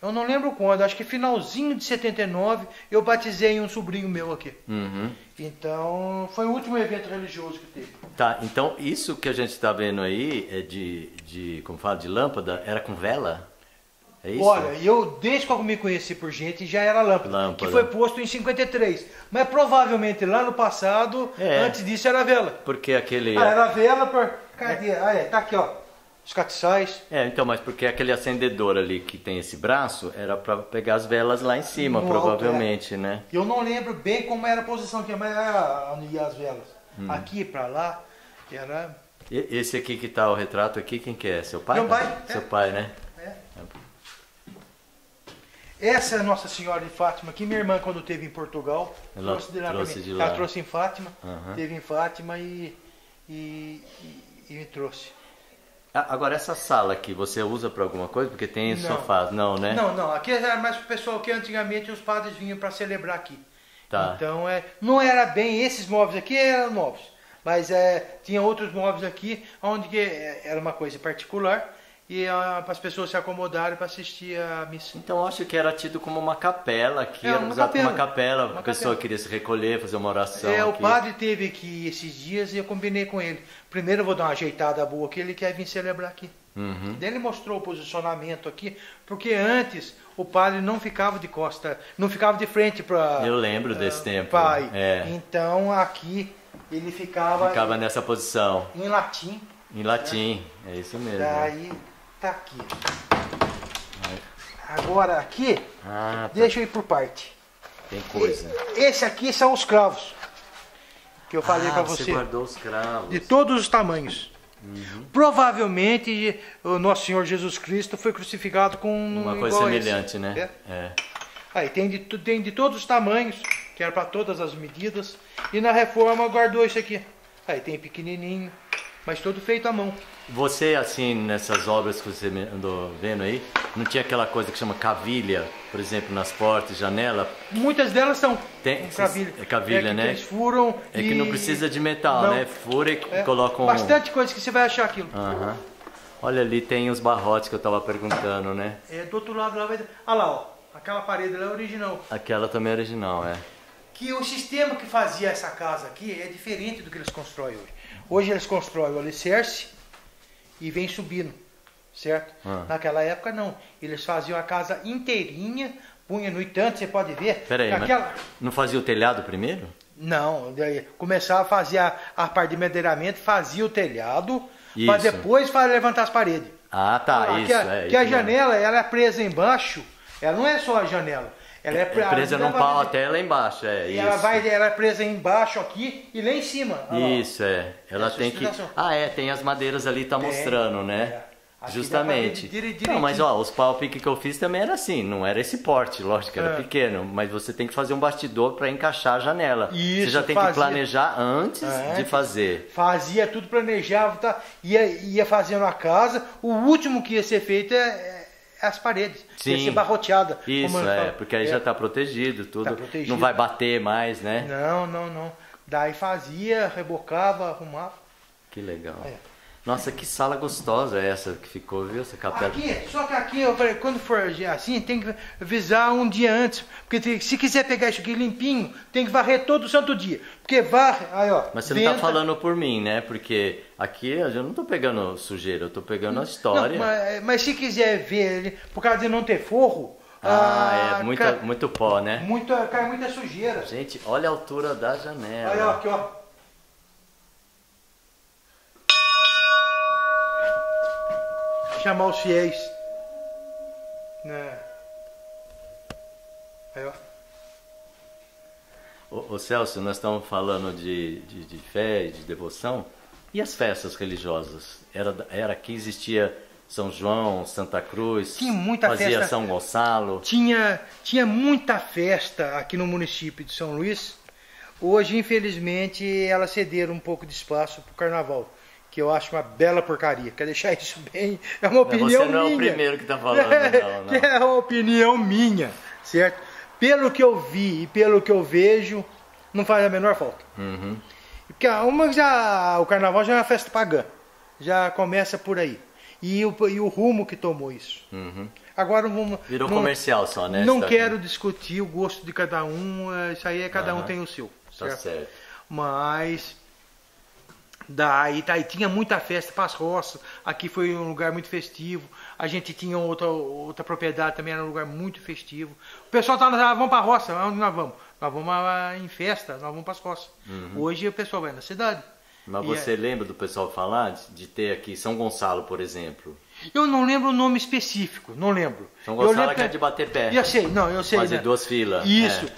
eu não lembro quando, acho que finalzinho de 79, eu batizei um sobrinho meu aqui. Então, foi o último evento religioso que teve. Tá, então isso que a gente está vendo aí, é como fala, de lâmpada, era com vela? É isso? Olha, eu desde que eu me conheci por gente, já era lâmpada. Que foi posto em 53. Mas provavelmente lá no passado, antes disso era vela. Porque aquele... Ah, era vela, cadê? Ah, tá aqui, ó. Os catiçais. Então, mas porque aquele acendedor ali que tem esse braço era para pegar as velas lá em cima, provavelmente, né? Eu não lembro bem como era a posição aqui, mas era onde as velas. Aqui para lá, era... E esse aqui que tá o retrato aqui, quem que é? Seu pai? Meu pai. Seu pai, né? Essa é a Nossa Senhora de Fátima, que minha irmã, quando teve em Portugal, trouxe de lá. Ela trouxe em Fátima, teve em Fátima e me trouxe. Agora, essa sala aqui, você usa para alguma coisa? Porque tem sofás, não, né? Não. Aqui era mais para o pessoal que antigamente os padres vinham para celebrar aqui. Tá. Então, não era bem... Esses móveis aqui eram novos. Mas tinha outros móveis aqui, onde que era uma coisa particular. E para as pessoas se acomodarem para assistir a missa. Então, acho que era tido como uma capela aqui. Era usado como uma capela. A pessoa queria se recolher, fazer uma oração. O padre teve aqui esses dias e eu combinei com ele. Primeiro eu vou dar uma ajeitada boa aqui, ele quer vir celebrar aqui. Daí ele mostrou o posicionamento aqui, porque antes o padre não ficava de costa, não ficava de frente para... Eu lembro desse tempo. Pai. Então, aqui ele ficava... Ficava nessa posição. Em latim. Em latim, é isso mesmo. Daí... Tá aqui. Agora aqui, deixa eu ir por parte. Tem coisa. Esse aqui são os cravos. Que eu falei pra você. Você guardou os cravos. De todos os tamanhos. Provavelmente o nosso Senhor Jesus Cristo foi crucificado com uma coisa semelhante, né? Aí tem de todos os tamanhos, que era pra todas as medidas. E na reforma guardou isso aqui. Aí tem pequenininho. Mas todo feito à mão. Você, assim, nessas obras que você andou vendo aí, não tinha aquela coisa que chama cavilha, por exemplo, nas portas, janela? Muitas delas são cavilha. É cavilha, né? Eles furam que não precisa de metal, né? Fura e colocam... Bastante coisa que você vai achar aquilo. Olha, ali tem os barrotes que eu estava perguntando, né? Do outro lado lá vai... Olha lá, ó. Aquela parede lá é original. Aquela também é original, Que o sistema que fazia essa casa aqui é diferente do que eles constroem hoje. Hoje eles constroem o alicerce e vem subindo. certo? Naquela época não. Eles faziam a casa inteirinha, punha no entanto, você pode ver. Peraí, aquela... não fazia o telhado primeiro? Não, começava a fazer a parte de madeiramento, fazia o telhado, isso. Mas depois levantar as paredes. Ah, tá, ah, isso. Que a janela, ela é presa embaixo, ela não é só a janela. Ela é presa num pau até lá embaixo, é isso. Ela é presa embaixo aqui e lá em cima. Isso, é. Ela tem que... Ah, é, tem as madeiras ali, tá mostrando, né? É. Justamente. Não, mas ó, os pau-pique que eu fiz também era assim, não era esse porte, lógico, era pequeno. Mas você tem que fazer um bastidor para encaixar a janela. Isso, você já tem que planejar antes de fazer. Fazia tudo, planejava, tá? Ia fazendo a casa. O último que ia ser feito é... as paredes, ia ser barroteada. Isso, como é, porque aí já está protegido, tudo. Tá protegido. Não vai bater mais, né? Não, não, não. Daí fazia, rebocava, arrumava. Que legal. É. Nossa, que sala gostosa essa que ficou, viu? Essa capela. Aqui, só que aqui, eu falei, quando for assim, tem que avisar um dia antes. Porque se quiser pegar isso aqui limpinho, tem que varrer todo santo dia. Porque varre, aí ó. Mas você não tá falando por mim, né? Porque aqui eu não tô pegando sujeira, eu tô pegando a história. Não, mas se quiser ver, por causa de não ter forro... Ah, é, muito pó, né? Cai muita sujeira. Gente, olha a altura da janela. Olha aqui, ó. Chamar os fiéis, né? Aí, ó. Ô Celso, nós estamos falando de fé e de devoção. E as festas religiosas? Era que existia São João, Santa Cruz, tinha muita fazia festa, São Gonçalo. Tinha muita festa aqui no município de São Luís. Hoje, infelizmente, elas cederam um pouco de espaço para o carnaval. Que eu acho uma bela porcaria. Quer deixar isso bem? É uma opinião minha. Você não é o primeiro que tá falando, não. É uma opinião minha, certo? Pelo que eu vi e pelo que eu vejo, não faz a menor falta. Uhum. Porque o carnaval já é uma festa pagã. Já começa por aí. E o rumo que tomou isso. Uhum. Agora virou comercial só, né? Não quero discutir o gosto de cada um. Isso aí é cada um tem o seu. Certo? Tá certo. Mas... Daí tinha muita festa para as roças, aqui foi um lugar muito festivo, a gente tinha outra propriedade também, era um lugar muito festivo. O pessoal vamos para a roça, onde nós vamos? Nós vamos em festa, nós vamos para as roças. Uhum. Hoje o pessoal vai na cidade. Mas você lembra do pessoal falar de ter aqui São Gonçalo, por exemplo? Eu não lembro o nome específico, não lembro. São Gonçalo que é de bater pé. Eu sei, não, eu sei. Fazer duas filas. Isso,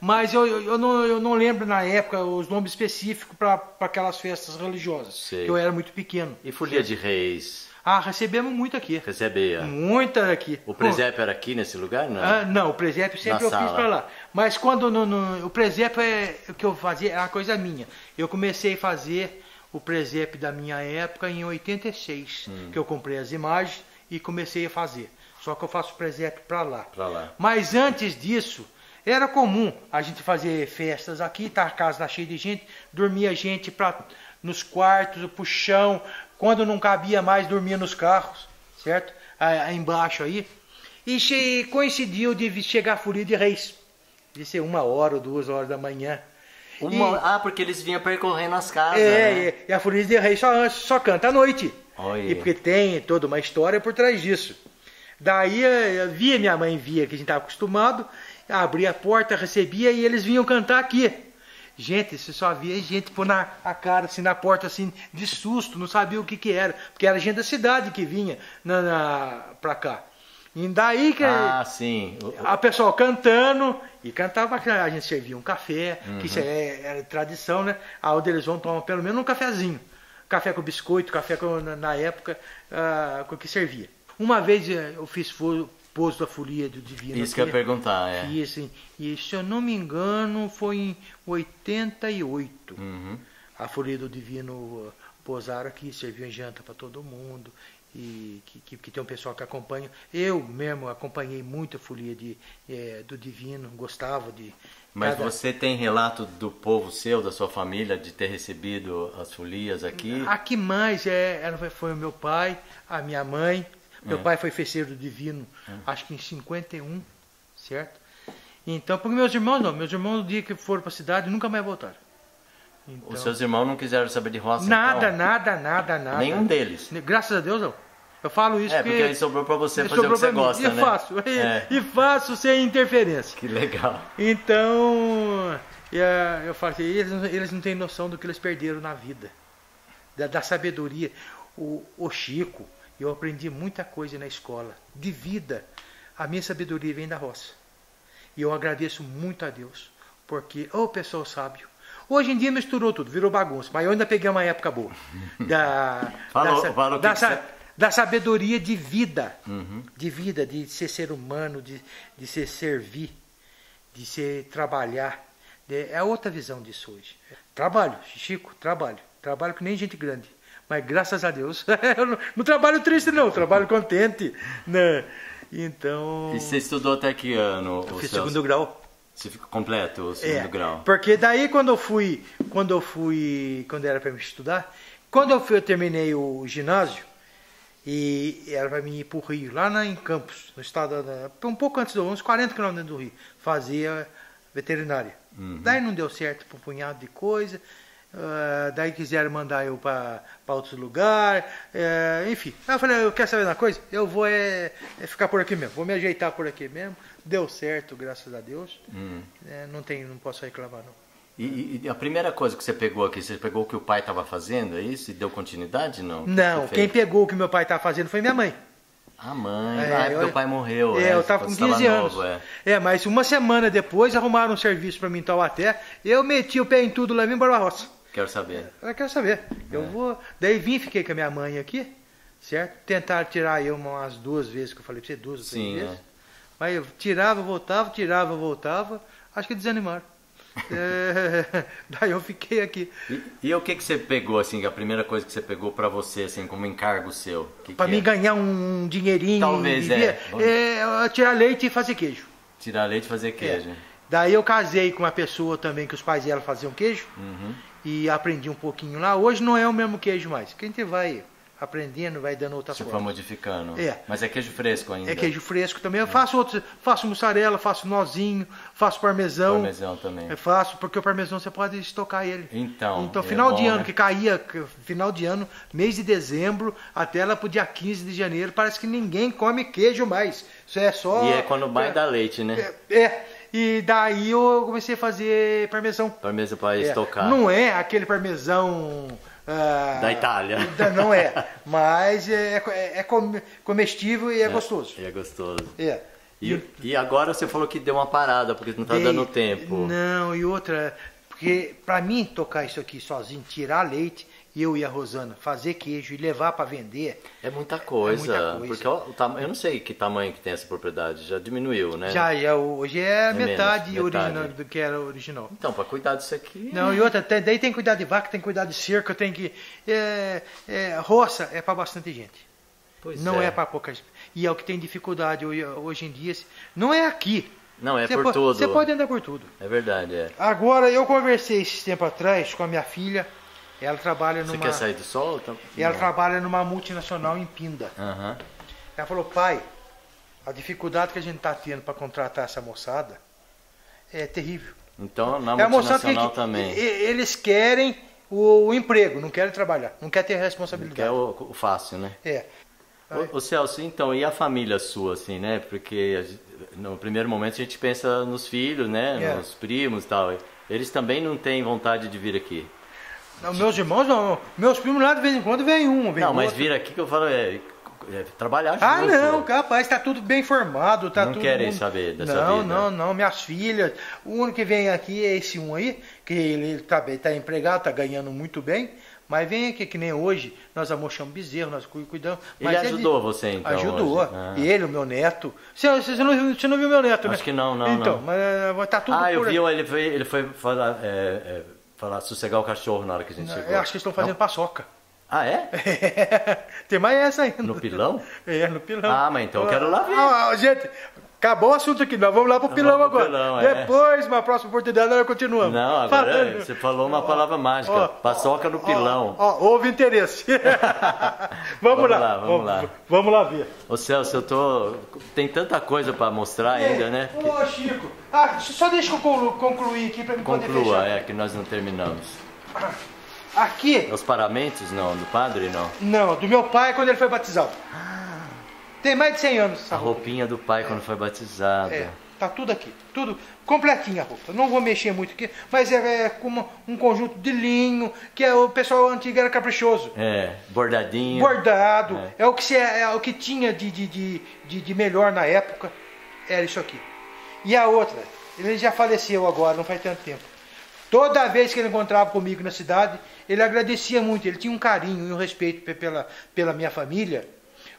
mas eu não lembro na época os nomes específicos para aquelas festas religiosas. Sei. Que eu era muito pequeno. E Folia de Reis? Ah, recebemos muito aqui. Recebia. Muita aqui. O presépio era aqui nesse lugar, não? Ah, não, o presépio sempre eu fiz para lá. Mas quando o presépio o que eu fazia era uma coisa minha. Eu comecei a fazer... o presépio da minha época em 86, que eu comprei as imagens e comecei a fazer. Só que eu faço o presépio para lá. Mas antes disso, era comum a gente fazer festas aqui, a casa cheia de gente, dormia gente nos quartos, pro chão, quando não cabia mais, dormia nos carros, certo? Aí embaixo aí. E coincidiu de chegar a Folia de Reis, de ser 1 hora ou 2 horas da manhã. Porque eles vinham percorrendo as casas, né? E a Folia de Reis só canta à noite. Oi. E porque tem toda uma história por trás disso. Daí, minha mãe via que a gente estava acostumado, abria a porta, recebia e eles vinham cantar aqui. Gente, você só via gente pôr a cara assim, na porta assim, de susto, não sabia o que era. Porque era gente da cidade que vinha pra cá. E daí que a pessoa cantando, e cantava, a gente servia um café, que isso era tradição, né? Onde eles vão tomar pelo menos um cafezinho. Café com biscoito, café na época, com o que servia. Uma vez eu fiz pouso da Folia do Divino. Isso que eu ia perguntar, Isso, e se eu não me engano foi em 88. A Folia do Divino pousaram aqui, serviam janta para todo mundo. E que tem um pessoal que acompanha. Eu mesmo acompanhei muito a Folia do Divino, gostava de... Mas você tem relato do povo seu, da sua família, de ter recebido as folias aqui? Aqui mais, foi o meu pai, a minha mãe. Meu pai foi festeiro do Divino, acho que em 51, certo? Então, porque meus irmãos no dia que foram para a cidade nunca mais voltaram. Então, os seus irmãos não quiseram saber de roça? Nada, então? Nada, nada, nada. Nenhum deles? Graças a Deus, não. Eu falo isso porque aí sobrou pra você fazer o que você gosta, né? E faço sem interferência. Que legal. Então, eu falo que eles não têm noção do que eles perderam na vida. Da sabedoria. O Chico, eu aprendi muita coisa na escola. De vida, a minha sabedoria vem da roça. E eu agradeço muito a Deus. Porque, ô pessoal sábio, hoje em dia misturou tudo, virou bagunça. Mas eu ainda peguei uma época boa. Da sabedoria de vida. Uhum. De vida, de ser humano, de ser servir, de ser trabalhar. É outra visão disso hoje. Trabalho, Chico, trabalho. Trabalho que nem gente grande. Mas graças a Deus, eu não trabalho triste não, trabalho contente. Né? Então... E você estudou até que ano? Eu fiz segundo grau. Você fica completo o segundo grau? Porque daí quando era para mim estudar, eu terminei o ginásio, e era para mim ir para o Rio, lá em Campos, no estado, um pouco antes, uns 40 km do Rio, fazia veterinária. Uhum. Daí não deu certo para um punhado de coisa. Daí quiseram mandar eu para outro lugar, enfim. Aí eu falei, eu quero saber uma coisa, eu vou ficar por aqui mesmo, vou me ajeitar por aqui mesmo. Deu certo, graças a Deus. Não posso reclamar não. E a primeira coisa que você pegou aqui, você pegou o que o pai estava fazendo, é isso? E deu continuidade? Não, não, quem pegou o que meu pai estava fazendo foi minha mãe. A mãe, na época meu pai morreu. Eu estava com 15 anos. Mas uma semana depois arrumaram um serviço para mim em Taubaté, eu meti o pé em tudo lá e vim para a roça. Quero saber. Ela quer saber. Eu vou. Daí vim, fiquei com a minha mãe aqui, certo? Tentaram tirar eu umas duas vezes, que eu falei pra você, duas ou três vezes. Mas eu tirava, voltava, acho que desanimaram. Daí eu fiquei aqui. E o que você pegou, assim, a primeira coisa que você pegou pra você, assim, como encargo seu? Pra mim ganhar um dinheirinho. Talvez, tirar leite e fazer queijo. Tirar leite e fazer queijo. Daí eu casei com uma pessoa também que os pais dela faziam queijo. Uhum. E aprendi um pouquinho lá. Hoje não é o mesmo queijo mais. Quem te vai aprendendo, vai dando outra forma. Você vai modificando. Mas é queijo fresco ainda. É queijo fresco também. Eu faço outros. Faço mussarela, faço nozinho, faço parmesão. Parmesão também. Eu faço, porque o parmesão você pode estocar ele. Então final de ano, né? Que caía, final de ano, mês de dezembro, até lá pro dia 15 de janeiro, parece que ninguém come queijo mais. Isso é só... E é quando vai dar leite, né? E daí eu comecei a fazer parmesão. Parmesão para estocar. Não é aquele parmesão... da Itália. Não é. Mas é comestível e é gostoso. E é gostoso. E agora você falou que deu uma parada, porque não está dando tempo. Não, e outra... Porque para mim tocar isso aqui sozinho, tirar leite... Eu e a Rosana fazer queijo e levar para vender é muita coisa, porque eu não sei que tamanho que tem essa propriedade, já diminuiu, né? Já hoje é metade original do que era original. Então para cuidar disso aqui não, e outra daí tem que cuidar de vaca, tem que cuidar de cerca, tem que roça é para bastante gente, pois não é para pouca gente, e é o que tem dificuldade hoje em dia, não é aqui. Não, é por tudo. Você pode andar por tudo. É verdade, Agora eu conversei esse tempo atrás com a minha filha. Ela trabalha numa... Você quer sair do sol? Ela trabalha numa multinacional em Pinda. Uhum. Ela falou, pai, a dificuldade que a gente está tendo para contratar essa moçada é terrível. Então, na multinacional também. Eles querem o emprego, não querem trabalhar, não querem ter responsabilidade. Não quer o fácil, né? O Celso, então, e a família sua, assim, né? Porque no primeiro momento a gente pensa nos filhos, né? Nos primos e tal. Eles também não têm vontade de vir aqui. Não, meus irmãos não. Meus primos lá de vez em quando vem um, vem outro. Não, mas vir aqui que eu falo trabalhar junto. Ah, não, rapaz, tá tudo bem formado, tá tudo... Não querem saber dessa vida. Não, minhas filhas. O único que vem aqui é esse um aí, que ele tá empregado, tá ganhando muito bem, mas vem aqui, que nem hoje, nós amochamos bezerro, nós cuidamos. Mas ele ajudou você, então? Ajudou. Ele, o meu neto. Você não viu meu neto, né? Acho que não. Então, mas tá tudo... Ah, eu vi, ele foi falar... sossegar o cachorro na hora que a gente chegou. Eu acho que estão fazendo paçoca. Ah, é? Tem mais essa ainda. No pilão? No pilão. Ah, mas então eu quero lá ver. Gente, acabou o assunto aqui. Nós vamos lá pro pilão agora. Pilão, depois, uma próxima oportunidade, nós continuamos. Não, agora você falou uma palavra mágica. Paçoca no pilão. Houve interesse. Vamos lá. Vamos lá ver. Ô Celso, tem tanta coisa para mostrar ainda, né? Ô, Chico. Só deixa eu concluir aqui para me poder fechar. Conclua, que nós não terminamos. Aqui... Os paramentos, não? Do padre, não? Não, do meu pai quando ele foi batizado. Tem mais de 100 anos essa roupa. A roupinha do pai quando foi batizado. É, tá tudo aqui. Tudo completinha a roupa. Não vou mexer muito aqui, mas é como um conjunto de linho, que é, o pessoal antigo era caprichoso. É, bordadinho. Bordado. É, é o que tinha de melhor na época, era isso aqui. E a outra, ele já faleceu agora, não faz tanto tempo. Toda vez que ele encontrava comigo na cidade, ele agradecia muito, ele tinha um carinho e um respeito pela minha família,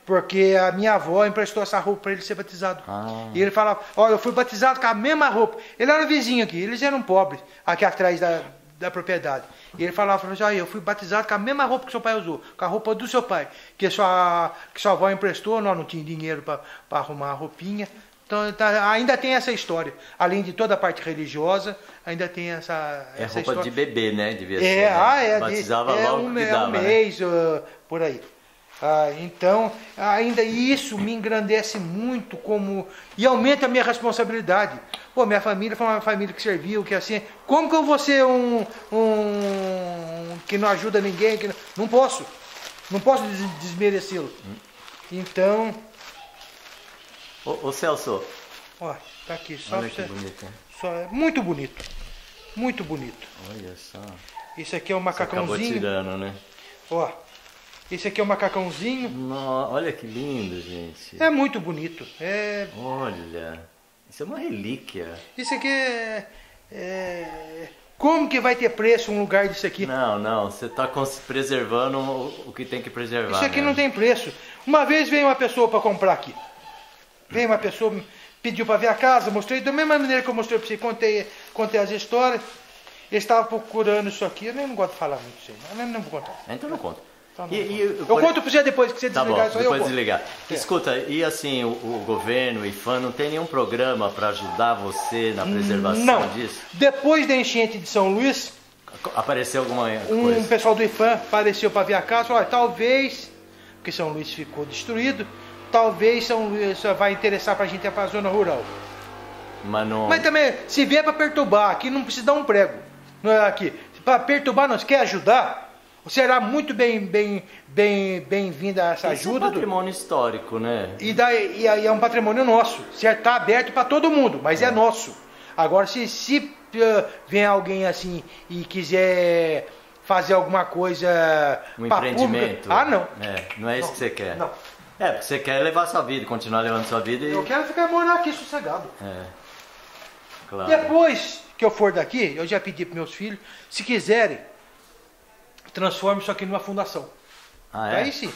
porque a minha avó emprestou essa roupa para ele ser batizado. E ele falava, olha, eu fui batizado com a mesma roupa. Ele era vizinho aqui, eles eram pobres, aqui atrás da propriedade. E ele falava, já eu fui batizado com a mesma roupa que seu pai usou, com a roupa do seu pai, que sua avó emprestou, nós não tínhamos dinheiro para arrumar a roupinha. Então ainda tem essa história, além de toda a parte religiosa, ainda tem essa roupa história. De bebê, né? Devia ser, né? Batizava logo que dava, um mês, né? Por aí. Então, ainda isso me engrandece muito como... E aumenta a minha responsabilidade. Pô, minha família foi uma família que serviu, que assim... Como que eu vou ser um que não ajuda ninguém? Que não posso. Não posso desmerecê-lo. Então... Ô Celso, ó, tá aqui, só olha que bonito, hein? Muito bonito, muito bonito. Olha só. Isso aqui é um macacãozinho. Você acabou tirando, né? Ó, esse aqui é um macacãozinho. Nossa, olha que lindo, gente. É muito bonito. Olha, isso é uma relíquia. Isso aqui é... Como que vai ter preço um lugar disso aqui? Não, não, você está preservando o que tem que preservar. Isso aqui, né? Não tem preço. Uma vez veio uma pessoa para comprar aqui. Veio uma pessoa, pediu para ver a casa, mostrei da mesma maneira que eu mostrei para você, contei as histórias. Eles estavam procurando isso aqui, eu nem gosto de falar muito isso aí, não vou contar. Então não conta. Então, eu conto para você depois que você desligar isso aí. Depois desligar. Escuta, e assim, o governo, o IFAM, não tem nenhum programa para ajudar você na preservação disso? Não. Depois da enchente de São Luís... Apareceu alguma coisa? Um pessoal do IFAM apareceu para ver a casa, olha, talvez, porque São Luís ficou destruído, talvez São Luís vai interessar pra gente ir pra zona rural. Mas não... Mas também, se vier pra perturbar, aqui não precisa dar um prego. Não é aqui. Pra perturbar, não, se quer ajudar, será muito bem-vinda essa ajuda. É um patrimônio histórico, né? E aí é um patrimônio nosso. Certo? Tá aberto pra todo mundo, mas é nosso. Agora, se vem alguém assim e quiser fazer alguma coisa... Um empreendimento. Pública, não. Não é isso que você quer. Não. É, porque você quer levar sua vida, continuar levando sua vida e... Eu quero ficar morando aqui sossegado. É, claro. Depois que eu for daqui, eu já pedi para meus filhos, se quiserem, transforme isso aqui numa fundação. Aí sim,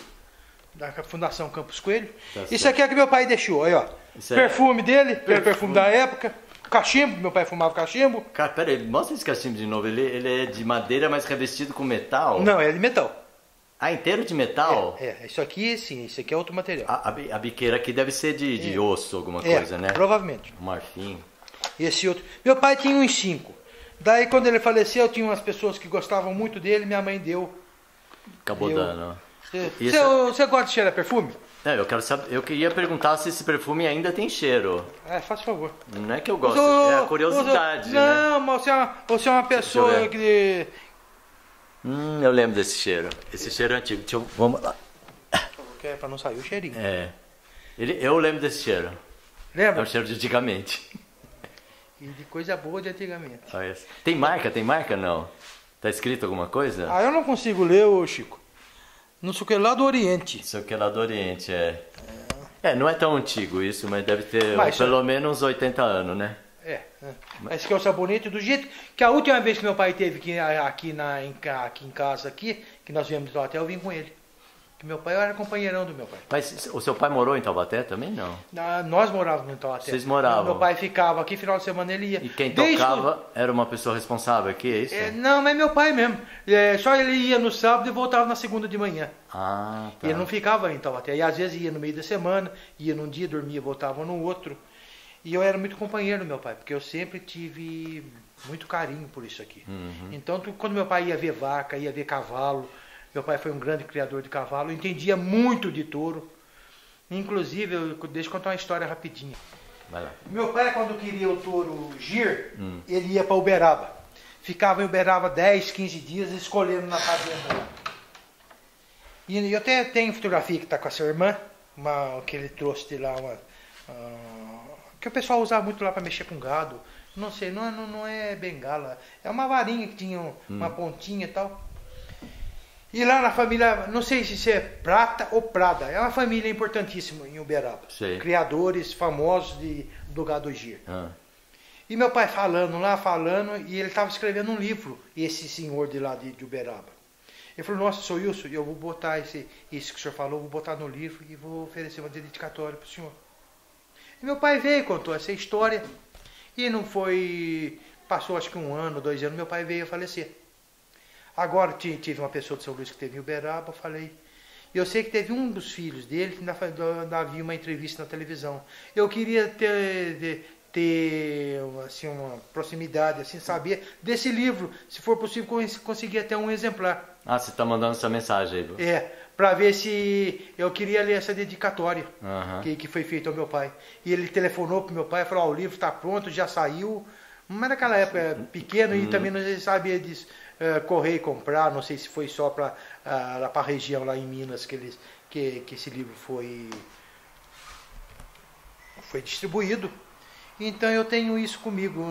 da Fundação Campos Coelho. Tá, isso aqui é que meu pai deixou, aí ó. Perfume dele, perfume da época. Cachimbo, meu pai fumava cachimbo. Cara, peraí, mostra esse cachimbo de novo. Ele é de madeira, mas revestido com metal? Não, é de metal. Inteiro de metal? Isso aqui sim, isso aqui é outro material. A biqueira aqui deve ser de osso, alguma coisa, né? Provavelmente. Marfim. Esse outro. Meu pai tinha uns 5. Daí quando ele faleceu, tinha umas pessoas que gostavam muito dele, minha mãe deu. Acabou dando. Você gosta de cheirar perfume? Não, eu quero saber. Eu queria perguntar se esse perfume ainda tem cheiro. Faz favor. Não é que eu gosto, é a curiosidade. Não, né? Mas você é uma pessoa que. Eu lembro desse cheiro. Esse cheiro é antigo. Vamos lá. É pra não sair o cheirinho. Eu lembro desse cheiro. Lembra? É o cheiro de antigamente. E de coisa boa de antigamente. Tem marca? Tem marca? Não. Tá escrito alguma coisa? Eu não consigo ler, ô Chico. Não sei o que lá do Oriente. Não sei o que lá do Oriente, não é tão antigo isso, mas deve ter pelo menos 80 anos, né? Esse aqui é o sabonete do jeito que a última vez que meu pai teve aqui em casa, que nós viemos do hotel, eu vim com ele. Que meu pai era companheirão do meu pai. Mas o seu pai morou em Taubaté também, não? Nós morávamos em Taubaté. Vocês moravam? Meu pai ficava aqui, final de semana ele ia. E quem tocava era uma pessoa responsável aqui, é isso? Não, mas meu pai mesmo. Só ele ia no sábado e voltava na segunda de manhã. Tá. Ele não ficava em Taubaté. E às vezes ia no meio da semana, ia num dia, dormia, voltava no outro. E eu era muito companheiro do meu pai, porque eu sempre tive muito carinho por isso aqui. Então, quando meu pai ia ver vaca, ia ver cavalo, meu pai foi um grande criador de cavalo, entendia muito de touro. Inclusive, deixa eu contar uma história rapidinha. Vai lá. Meu pai, quando queria o touro gir, ele ia para Uberaba. ficava em Uberaba 10, 15 dias escolhendo na fazenda. E eu tenho fotografia que está com a sua irmã, que ele trouxe de lá, que o pessoal usava muito lá para mexer com gado. Não sei, não é bengala, é uma varinha que tinha uma pontinha e tal. E lá na família, não sei se é Prata ou Prada, é uma família importantíssima em Uberaba. Sei. Criadores famosos do gado Gir. Ah. E meu pai falando, e ele estava escrevendo um livro, esse senhor de lá de Uberaba. Ele falou: nossa, sou Wilson, eu vou botar isso que o senhor falou, vou botar no livro e vou oferecer uma dedicatória para o senhor. E meu pai veio e contou essa história. E não foi... Passou acho que um ano, 2 anos, meu pai veio a falecer. Agora tive uma pessoa de São Luís que teve em Uberaba, eu falei... E eu sei que teve um dos filhos dele que ainda viu uma entrevista na televisão. Eu queria ter assim, uma proximidade, assim, saber desse livro, se for possível conseguir até um exemplar. Ah, você está mandando essa mensagem aí. É, para ver se eu queria ler essa dedicatória que foi feita ao meu pai. E ele telefonou para o meu pai e falou: o livro está pronto, já saiu. Mas naquela época era pequeno e também não sabia disso. Correr e comprar, não sei se foi só para a região lá em Minas que esse livro foi distribuído. Então eu tenho isso comigo.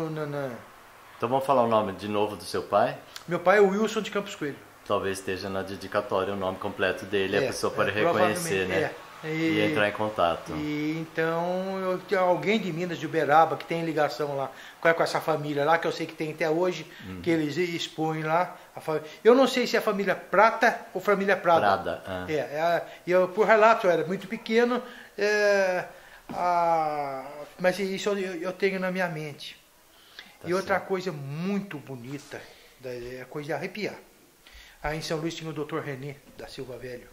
Então vamos falar o nome de novo do seu pai? Meu pai é Wilson de Campos Coelho. Talvez esteja na dedicatória o nome completo dele, a pessoa pode reconhecer, né? É. E entrar em contato. E então, alguém de Minas, de Uberaba, que tem ligação lá com essa família lá, que eu sei que tem até hoje, que eles expõem lá. Eu não sei se é a família Prata ou família Prada. Eu, por relato, eu era muito pequeno, mas isso eu tenho na minha mente. Tá, e outra coisa muito bonita, é coisa de arrepiar. Aí em São Luís tinha o Dr. René da Silva Velho.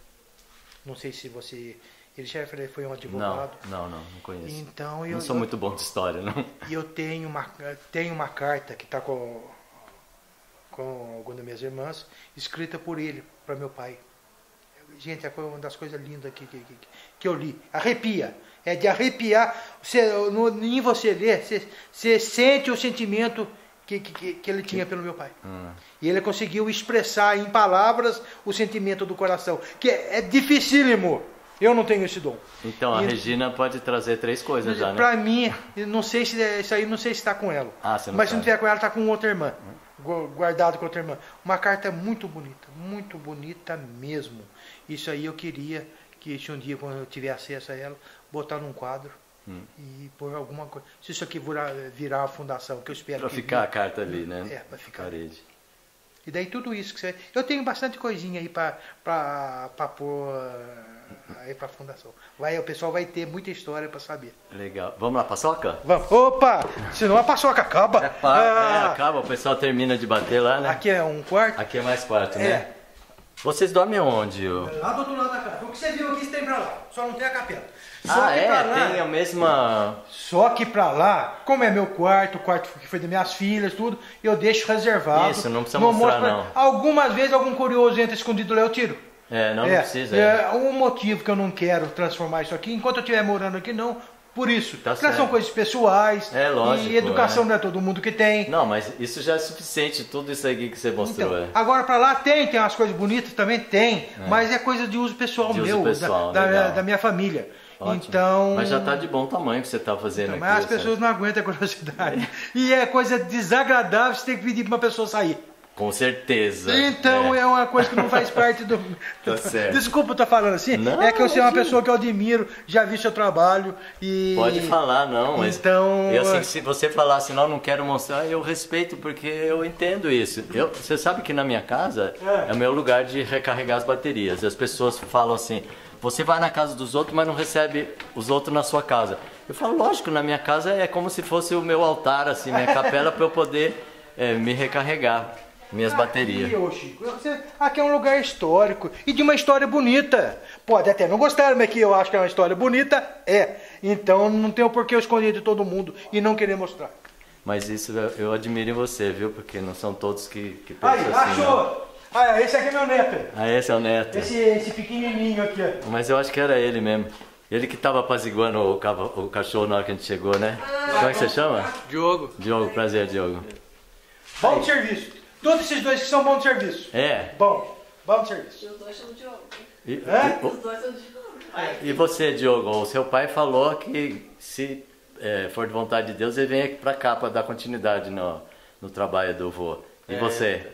Não sei se você... Ele já foi um advogado. Não conheço. Então, não sou muito bom de história, não. E eu tenho uma carta que está com alguma das minhas irmãs, escrita por ele, para meu pai. Gente, é uma das coisas lindas que eu li. Arrepia. É de arrepiar. Em você ler, você sente o sentimento que ele tinha pelo meu pai. E ele conseguiu expressar em palavras o sentimento do coração, que é dificílimo. Eu não tenho esse dom. Então a Regina pode trazer 3 coisas já, né? Para mim, não sei se isso aí, não sei se está com ela. Mas se não tiver com ela, está com outra irmã. Guardado com outra irmã. Uma carta muito bonita mesmo. Isso aí eu queria que se um dia, quando eu tiver acesso a ela, botar num quadro. E por alguma coisa, se isso aqui virar a fundação, que eu espero que ficar a carta ali, né? Para ficar. Parede. E daí tudo isso que você... Eu tenho bastante coisinha aí para pôr aí para a fundação. O pessoal vai ter muita história para saber. Legal. Vamos lá, paçoca? Vamos. Opa! Senão a paçoca acaba. Acaba, o pessoal termina de bater lá, né? Aqui é um quarto. Aqui é mais 4, né? Vocês dormem onde? Lá do outro lado da casa. O que você viu aqui, você tem pra lá. Só não tem a capela. Só tem a mesma... Só que pra lá, como é meu quarto, o quarto que foi das minhas filhas, tudo, eu deixo reservado. Isso, não precisa mostrar, não. Algumas vezes, algum curioso entra escondido lá, eu tiro. Não precisa. Um motivo que eu não quero transformar isso aqui, enquanto eu estiver morando aqui, não... Por isso, porque são coisas pessoais, lógico, e educação não é todo mundo que tem. Não, mas isso já é suficiente, tudo isso aqui que você mostrou. Então, agora para lá tem umas coisas bonitas também, mas é coisa de uso pessoal da minha família. Ótimo. Então, mas já está de bom tamanho que você está fazendo aqui. Mas as pessoas não aguentam a curiosidade. E é coisa desagradável, você tem que pedir para uma pessoa sair. Com certeza. Então é uma coisa que não faz parte do... Tá certo. Desculpa eu estar falando assim, não, é que eu sou uma pessoa que eu admiro, já vi seu trabalho e... Pode falar, não, mas então... eu sei que se você falar assim, não quero mostrar, eu respeito porque eu entendo isso. Você sabe que na minha casa é o meu lugar de recarregar as baterias. As pessoas falam assim, você vai na casa dos outros, mas não recebe os outros na sua casa. Eu falo, lógico, na minha casa é como se fosse o meu altar, assim, minha capela para eu poder me recarregar. Minhas baterias. Chico, aqui é um lugar histórico e de uma história bonita. Pode até não gostar, mas que eu acho que é uma história bonita. Então não tem o porquê eu esconder de todo mundo e não querer mostrar. Mas isso eu admiro em você, viu? Porque não são todos que pensam assim. Achou! Esse aqui é meu neto. Esse é o neto. Esse pequenininho aqui. Mas eu acho que era ele mesmo. Ele que estava apaziguando o cachorro na hora que a gente chegou, né? Como é que você chama? Diogo. Diogo, prazer, Diogo. Bom de serviço. Todos esses dois que são bom de serviço. É. Bom de serviço. E os dois são Diogo. Os dois são Diogo. E você, Diogo, o seu pai falou que se for de vontade de Deus, ele vem aqui pra cá pra dar continuidade no trabalho do vô. E você?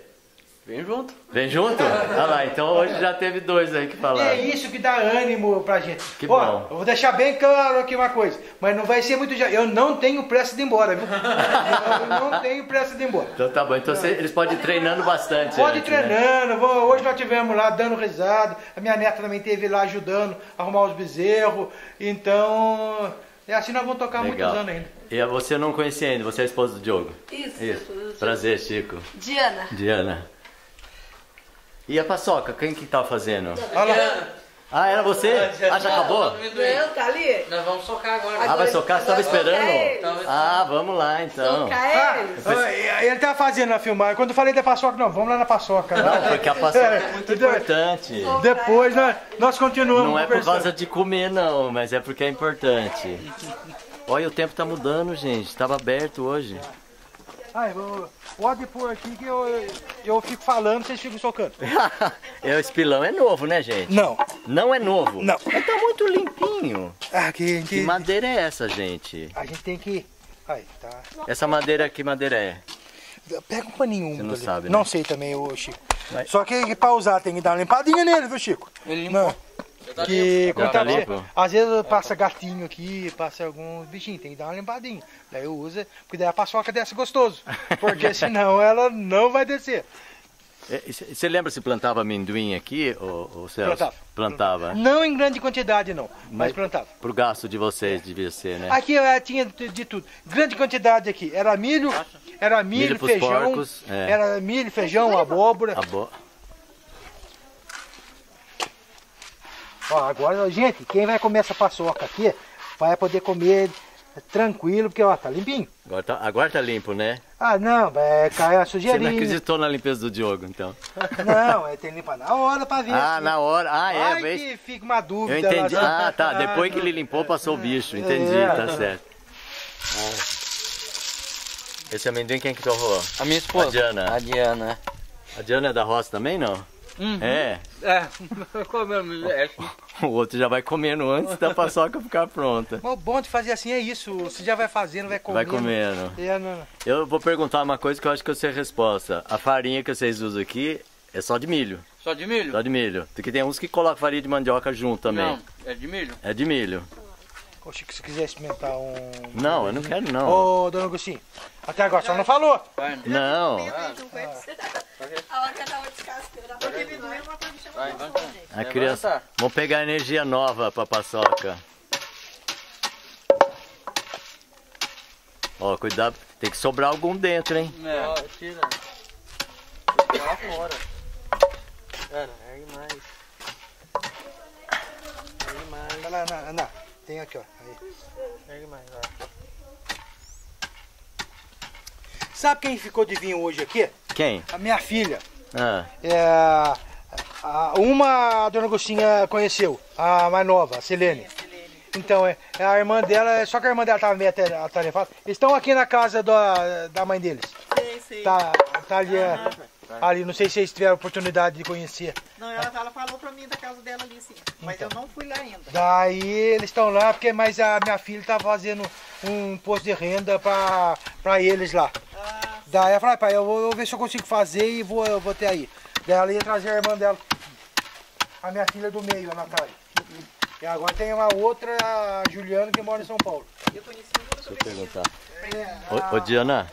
Vem junto. Vem junto? Ah lá, então hoje já teve dois aí que falaram. É isso que dá ânimo pra gente. Que bom. Eu vou deixar bem claro aqui uma coisa, mas não vai ser muito... Eu não tenho pressa de ir embora, viu? Eu não tenho pressa de ir embora. Então tá bom, então eles podem ir treinando bastante. Pode ir treinando, né? Hoje nós tivemos lá dando risada, a minha neta também esteve lá ajudando a arrumar os bezerros, então... É assim nós vamos tocar muitos anos ainda. E você não conhecia ainda, você é a esposa do Diogo. Isso. Prazer, Chico. Diana. E a paçoca, quem que tá fazendo? Ah, era você? Já acabou? Não, tá ali. Nós vamos socar agora. Vai socar? Você tava esperando? Ah, vamos lá então. Socar ele tava fazendo a filmagem. Quando eu falei da paçoca, não, vamos lá na paçoca. Não, porque a paçoca é muito importante. Depois nós continuamos. Não é por causa de comer não, mas é porque é importante. Olha, o tempo tá mudando, gente. Tava aberto hoje. Pode pôr aqui que eu fico falando, vocês ficam socando. Esse pilão é novo, né, gente? Não. Não é novo? Não. Mas tá muito limpinho. Que madeira é essa, gente? A gente tem que... Essa madeira, que madeira é? Pega um paninho úmido. Você não sabe, né? Não sei também, ô Chico. Mas... Só que pra usar tem que dar uma limpadinha nele, viu, Chico? Ele limpou. Que às vezes passa gatinho aqui, passa alguns bichinhos, tem que dar uma limpadinha. Daí eu uso, porque daí a paçoca desce gostoso, porque senão ela não vai descer. Você lembra se plantava amendoim aqui, ô Celso? Plantava. Não em grande quantidade não, mas plantava. Pro gasto de vocês devia ser, né? Aqui tinha de tudo, grande quantidade aqui, era milho, feijão, porcos, era milho, feijão, abóbora. Ó, agora, gente, quem vai comer essa paçoca aqui, vai poder comer tranquilo, porque, ó, tá limpinho. Agora tá limpo, né? Ah, não, caiu a sujeirinha. Você não acreditou na limpeza do Diogo, então? Não, tem que limpar na hora pra ver. Ah, assim. Na hora. Ah, que fica uma dúvida. Eu entendi. Lá, tá, depois que ele limpou, passou o bicho. Entendi, tá certo. Esse amendoim, quem que torrou? A minha esposa. A Diana. A Diana é da roça também, não? Uhum. O outro já vai comendo antes da paçoca ficar pronta. Mas o bom de fazer assim é isso. Você já vai fazendo, vai comendo. Eu vou perguntar uma coisa que eu acho que eu sei a resposta. A farinha que vocês usam aqui é só de milho? Só de milho? Só de milho. Porque tem uns que colocam farinha de mandioca junto também. Não, é de milho. É de milho. Ô Chico, se quiser experimentar um... Não, eu não quero não. Ô, dona Agostinha, até agora só não falou. Não. A criança... Vamos pegar energia nova pra paçoca. Ó, cuidado. Tem que sobrar algum dentro, hein? Não, tira. Tem que lá fora. Cara, ergue mais. Ergue mais. Vai lá, Ana. Tem aqui, ó. Aí. Mais, ó. Sabe quem ficou de vinho hoje aqui? Quem? A minha filha. A dona Agostinha conheceu, a mais nova, a Selene. Então, a irmã dela, só que a irmã dela estava meio atarefada. Eles estão aqui na casa da mãe deles. Sim. Tá ali. Ali, não sei se vocês tiveram a oportunidade de conhecer. Não, ela falou pra mim da casa dela ali, sim. Mas eu não fui lá ainda. Daí eles estão lá, mas a minha filha tá fazendo um posto de renda pra eles lá. Daí ela falou, pai, eu vou ver se eu consigo fazer e vou até aí. Daí ela ia trazer a irmã dela. A minha filha do meio, a Natália. E agora tem uma outra, a Juliana, que mora em São Paulo. Eu conheci muito. Deixa eu perguntar. Ô, Diana...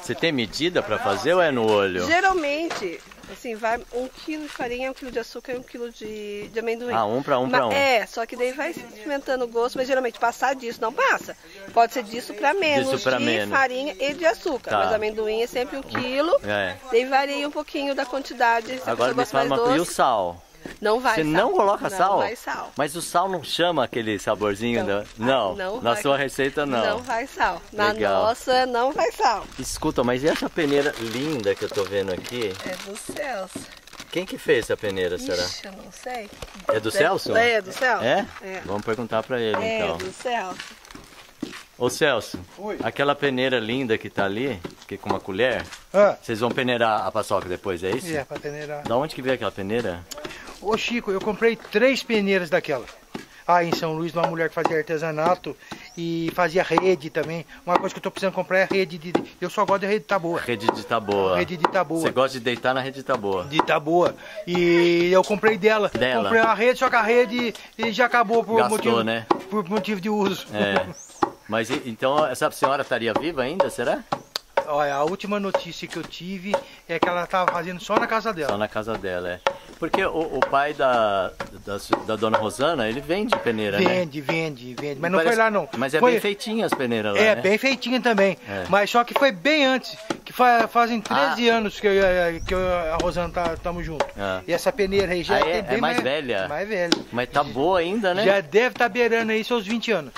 Você tem medida para fazer ou é no olho? Geralmente, assim, vai 1 quilo de farinha, 1 quilo de açúcar e 1 quilo de amendoim. Ah, um para um. É, só que daí vai experimentando o gosto, mas geralmente passar disso não passa. Pode ser disso para menos, farinha e de açúcar. Tá. Mas amendoim é sempre 1 quilo, daí varia um pouquinho da quantidade. Agora me fala uma coisa, e o sal? Não vai sal. Você não coloca sal? Não vai sal. Mas o sal não chama aquele saborzinho? Não. Na sua receita não. Não vai sal. Na nossa não vai sal. Escuta, mas e essa peneira linda que eu tô vendo aqui? É do Celso. Quem que fez essa peneira, será? Ixi, eu não sei. É do Celso? É do Celso. É? Vamos perguntar pra ele então. É do Celso. Ô Celso, aquela peneira linda que tá ali, que com uma colher... Vocês vão peneirar a paçoca depois, é isso? É, pra peneirar. Da onde que veio aquela peneira? Ô Chico, eu comprei 3 peneiras daquela. Ah, em São Luís, uma mulher que fazia artesanato e fazia rede também. Uma coisa que eu tô precisando comprar é rede de... Eu só gosto de rede de taboa. Rede de taboa. Rede de taboa. Você gosta de deitar na rede de taboa. De taboa. E eu comprei dela. Comprei uma rede, só que a rede já acabou por... Gastou, motivo, né? Por motivo de uso. É. Mas então essa senhora estaria viva ainda, será? Olha, a última notícia que eu tive é que ela estava fazendo só na casa dela. Só na casa dela, é. Porque o pai da dona Rosana, ele vende peneira, vende. Mas não parece, foi lá não. Mas foi bem feitinha as peneiras lá, né? Bem feitinha também. É. Mas só que foi bem antes. Que fazem 13 anos que a Rosana estamos juntos. Ah. E essa peneira aí já é bem mais velha. Mais velha. Mas tá boa ainda, né? Já deve estar beirando aí seus 20 anos.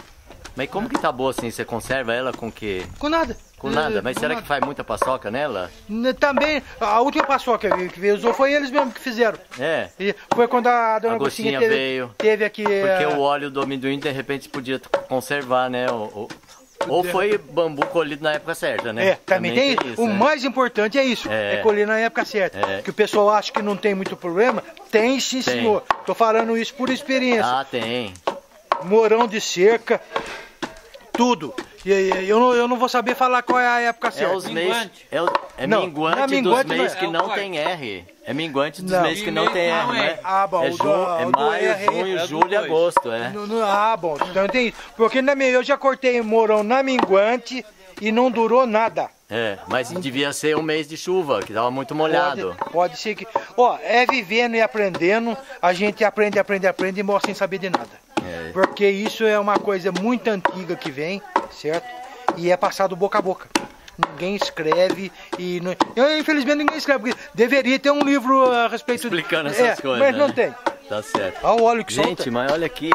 Mas como que tá boa assim? Você conserva ela com o quê? Com nada. Com nada? Mas será que faz muita paçoca nela? Também, a última paçoca que usou foi eles mesmos que fizeram. É. E foi quando a dona Agostinha veio. Teve aqui... Porque o óleo do amendoim, de repente, podia conservar, né? Ou foi bambu colhido na época certa, né? É, também tem isso. O mais importante é isso, é colher na época certa. É. Que o pessoal acha que não tem muito problema. Tem sim, senhor. Tô falando isso por experiência. Ah, tem. Morão de cerca... Tudo. Eu não vou saber falar qual é a época certa. É os meses. Minguante dos meses que não tem R. É minguante dos meses que não tem R, né? Ah, bom. É maio, junho, julho e agosto, é. Ah, bom. Então tem isso. Porque eu já cortei morão na minguante e não durou nada. É, mas devia ser um mês de chuva, que estava muito molhado. Pode ser que... Ó, é vivendo e aprendendo, a gente aprende e morre sem saber de nada. É. Porque isso é uma coisa muito antiga que vem, certo? E é passado boca a boca. Ninguém escreve e... Não... Eu, infelizmente, ninguém escreve, porque deveria ter um livro a respeito... Explicando essas coisas, mas não tem. Tá certo. Olha o óleo que solta. Gente, mas olha aqui.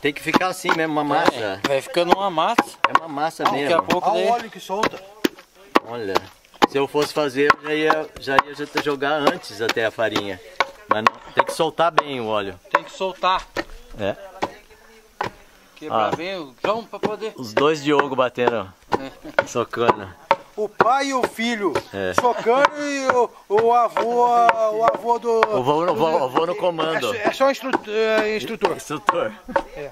Tem que ficar assim mesmo, uma massa. Vai ficando uma massa. É uma massa mesmo. Daqui a pouco daí... Olha o óleo que solta. Olha, se eu fosse fazer, eu já ia jogar antes até a farinha. Mas não, tem que soltar bem o óleo. Tem que soltar. É. Quebrar bem o chão pra poder... Os dois Diogo bateram, socando. O pai e o filho, socando, e o avô do... O avô no comando. É só instrutor. Instrutor. É.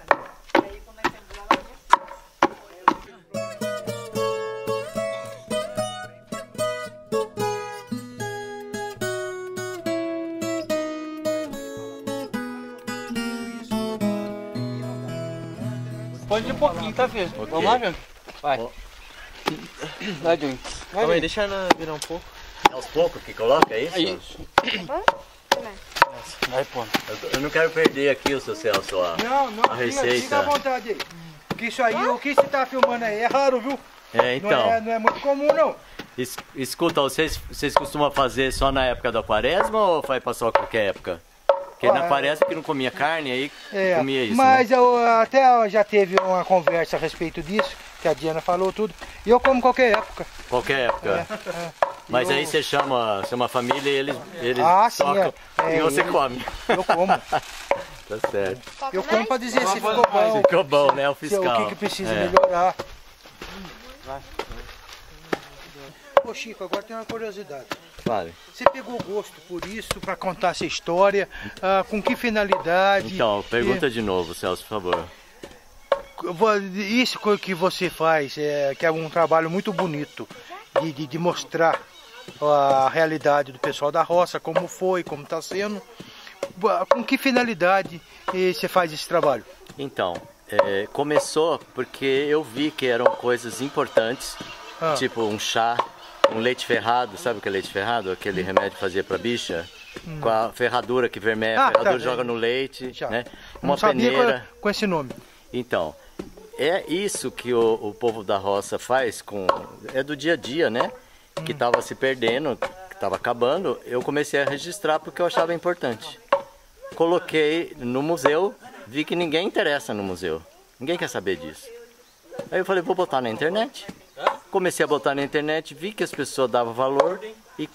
Põe de pouquinho, tá, filho? Okay. Vamos lá, Diogo? Vai. Vai, Diogo. Calma aí, deixa ela virar um pouco. É aos poucos que coloca, é isso? É isso. Vai, pô. Eu não quero perder aqui, o seu Celso, a receita. Fica à vontade aí. Porque isso aí, o que você tá filmando aí é raro, viu? É, então. Não é muito comum, não. Escuta, vocês costumam fazer só na época da quaresma ou faz pra só qualquer época? Porque na quaresma que não comia carne, aí comia isso. Mas né? eu até já teve uma conversa a respeito disso, que a Diana falou tudo. E eu como qualquer época. Qualquer época. Mas aí você chama a família e eles tocam e você come. Eu como. Tá certo. Eu como pra dizer se ficou bom. Ficou bom, né? O fiscal. O que precisa melhorar. Vai. Ô Chico, agora tem uma curiosidade. Vale. Você pegou gosto por isso, para contar essa história, com que finalidade? Então, pergunta de novo, Celso, por favor. Isso que você faz, que é um trabalho muito bonito, de mostrar a realidade do pessoal da roça, como foi, como está sendo. Com que finalidade você faz esse trabalho? Então, começou porque eu vi que eram coisas importantes, tipo um chá, um leite ferrado, sabe o que é leite ferrado? Aquele remédio que fazia pra bicha, com a ferradura que vermelha, a ferradura joga no leite, né? Uma peneira. Com esse nome. Então, é isso que o povo da roça faz, é do dia a dia, né? Que tava se perdendo, que tava acabando, eu comecei a registrar porque eu achava importante. Coloquei no museu, vi que ninguém interessa no museu, ninguém quer saber disso. Aí eu falei, vou botar na internet. Comecei a botar na internet, vi que as pessoas davam valor e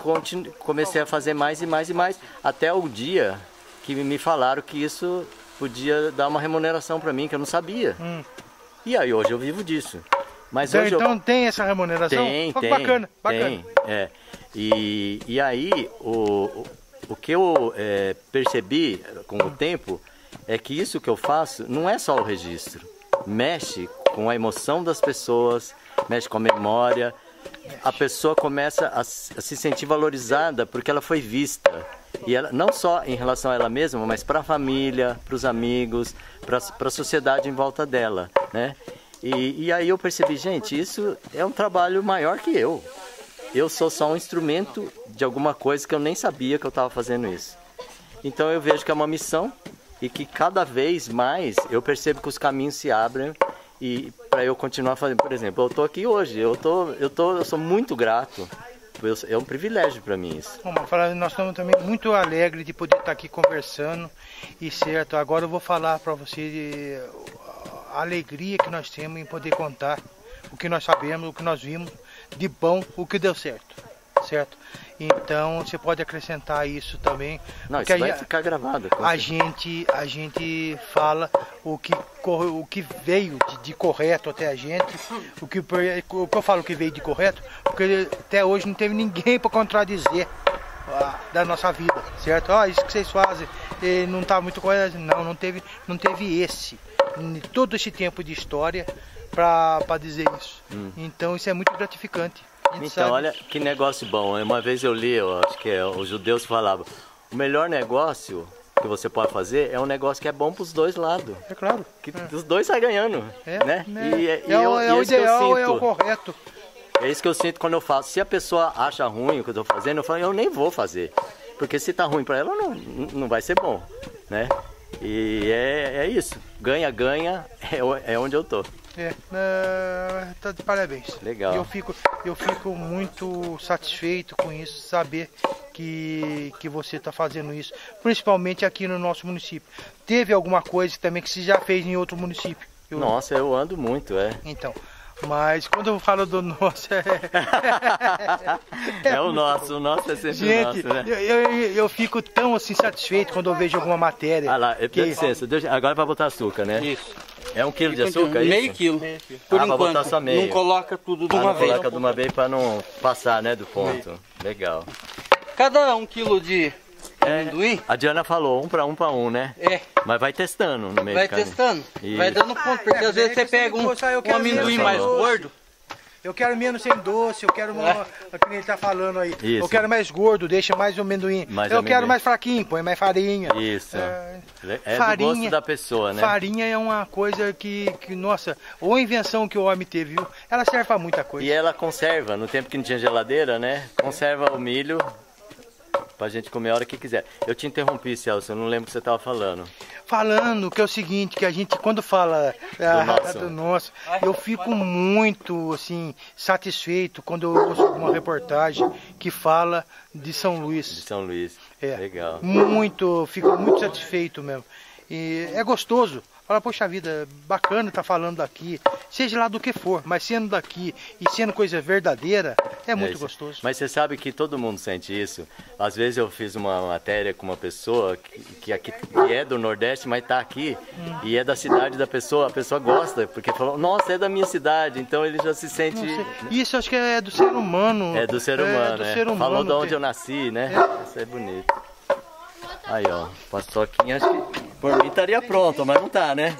comecei a fazer mais e mais e mais, até o dia que me falaram que isso podia dar uma remuneração para mim, que eu não sabia. E aí hoje eu vivo disso. Mas então tem essa remuneração? Tem, bacana. E aí, o que eu percebi com o tempo é que isso que eu faço não é só o registro. Mexe com a emoção das pessoas, mexe com a memória. A pessoa começa a se sentir valorizada porque ela foi vista. E ela, não só em relação a ela mesma, mas para a família, para os amigos, para a sociedade em volta dela, né? E aí eu percebi, gente, isso é um trabalho maior que eu. Eu sou só um instrumento de alguma coisa que eu nem sabia que eu estava fazendo isso. Então eu vejo que é uma missão e que cada vez mais eu percebo que os caminhos se abrem e para eu continuar fazendo. Por exemplo, eu estou aqui hoje, eu sou muito grato. É um privilégio para mim isso. Bom, nós estamos também muito alegres de poder estar aqui conversando. E certo, agora eu vou falar para vocês de a alegria que nós temos em poder contar o que nós sabemos, o que nós vimos de bom, o que deu certo, certo? Então você pode acrescentar isso também. Não, isso vai ficar gravado. A gente fala o que veio de correto até a gente, o que eu falo que veio de correto, porque até hoje não teve ninguém para contradizer da nossa vida, certo? Ah, isso que vocês fazem não está muito correto. Não, não teve todo esse tempo de história para dizer isso. Então isso é muito gratificante. Então, olha que negócio bom. Uma vez eu li, eu acho que os judeus falavam, o melhor negócio que você pode fazer é um negócio que é bom para os dois lados. É claro. Que os dois saem ganhando, né? É o ideal, é o correto. É isso que eu sinto quando eu faço. Se a pessoa acha ruim o que eu estou fazendo, eu falo, eu nem vou fazer. Porque se está ruim para ela, não vai ser bom, né? E é isso. Ganha, é onde eu tô. Tá de parabéns. Legal. Eu fico muito satisfeito com isso, saber que você está fazendo isso, principalmente aqui no nosso município. Teve alguma coisa também que você já fez em outro município? Nossa, eu ando muito, Então, mas quando eu falo do nosso, o nosso é sempre gente, o nosso, né? Eu fico tão assim satisfeito quando eu vejo alguma matéria. Ah lá, dá licença, agora vai botar açúcar, né? Isso. É 1 quilo de açúcar? Meio quilo. Por enquanto, pra botar só meio. Não coloca tudo de uma vez. Não coloca de uma vez para não passar, né, do ponto. Meio. Legal. Cada 1 quilo de amendoim... A Diana falou, um para um, né? É. Mas vai testando no meio do caminho. Vai testando. Isso. Vai dando ponto, porque às vezes você pega um amendoim mais gordo. Eu quero menos sem doce, eu quero que ele tá falando aí. Isso. Eu quero mais gordo, deixa mais amendoim. Quero mais fraquinho, põe mais farinha. Isso. Farinha, do gosto da pessoa, né? Farinha é uma coisa que nossa, ou invenção que o homem teve, viu? Ela serve para muita coisa. E ela conserva, no tempo que não tinha geladeira, né? Conserva o milho pra gente comer a hora que quiser. Eu te interrompi, Celso, eu não lembro o que você estava falando. Falando que é o seguinte, que a gente quando fala do nosso, eu fico muito assim satisfeito quando eu ouço uma reportagem que fala de São Luís. De São Luís, legal. Fico muito satisfeito mesmo. E é gostoso. Fala, poxa vida, bacana estar falando daqui, seja lá do que for, mas sendo daqui e sendo coisa verdadeira, é muito gostoso. Mas você sabe que todo mundo sente isso. Às vezes eu fiz uma matéria com uma pessoa que é do Nordeste, mas está aqui e é da cidade da pessoa, a pessoa gosta, porque falou, nossa, é da minha cidade, então ele já se sente... Isso acho que é do ser humano. É do ser humano, né? Falou de onde eu nasci, né? Isso é bonito. Aí, ó, paçoquinha, acho que por mim estaria pronto, mas não tá, né?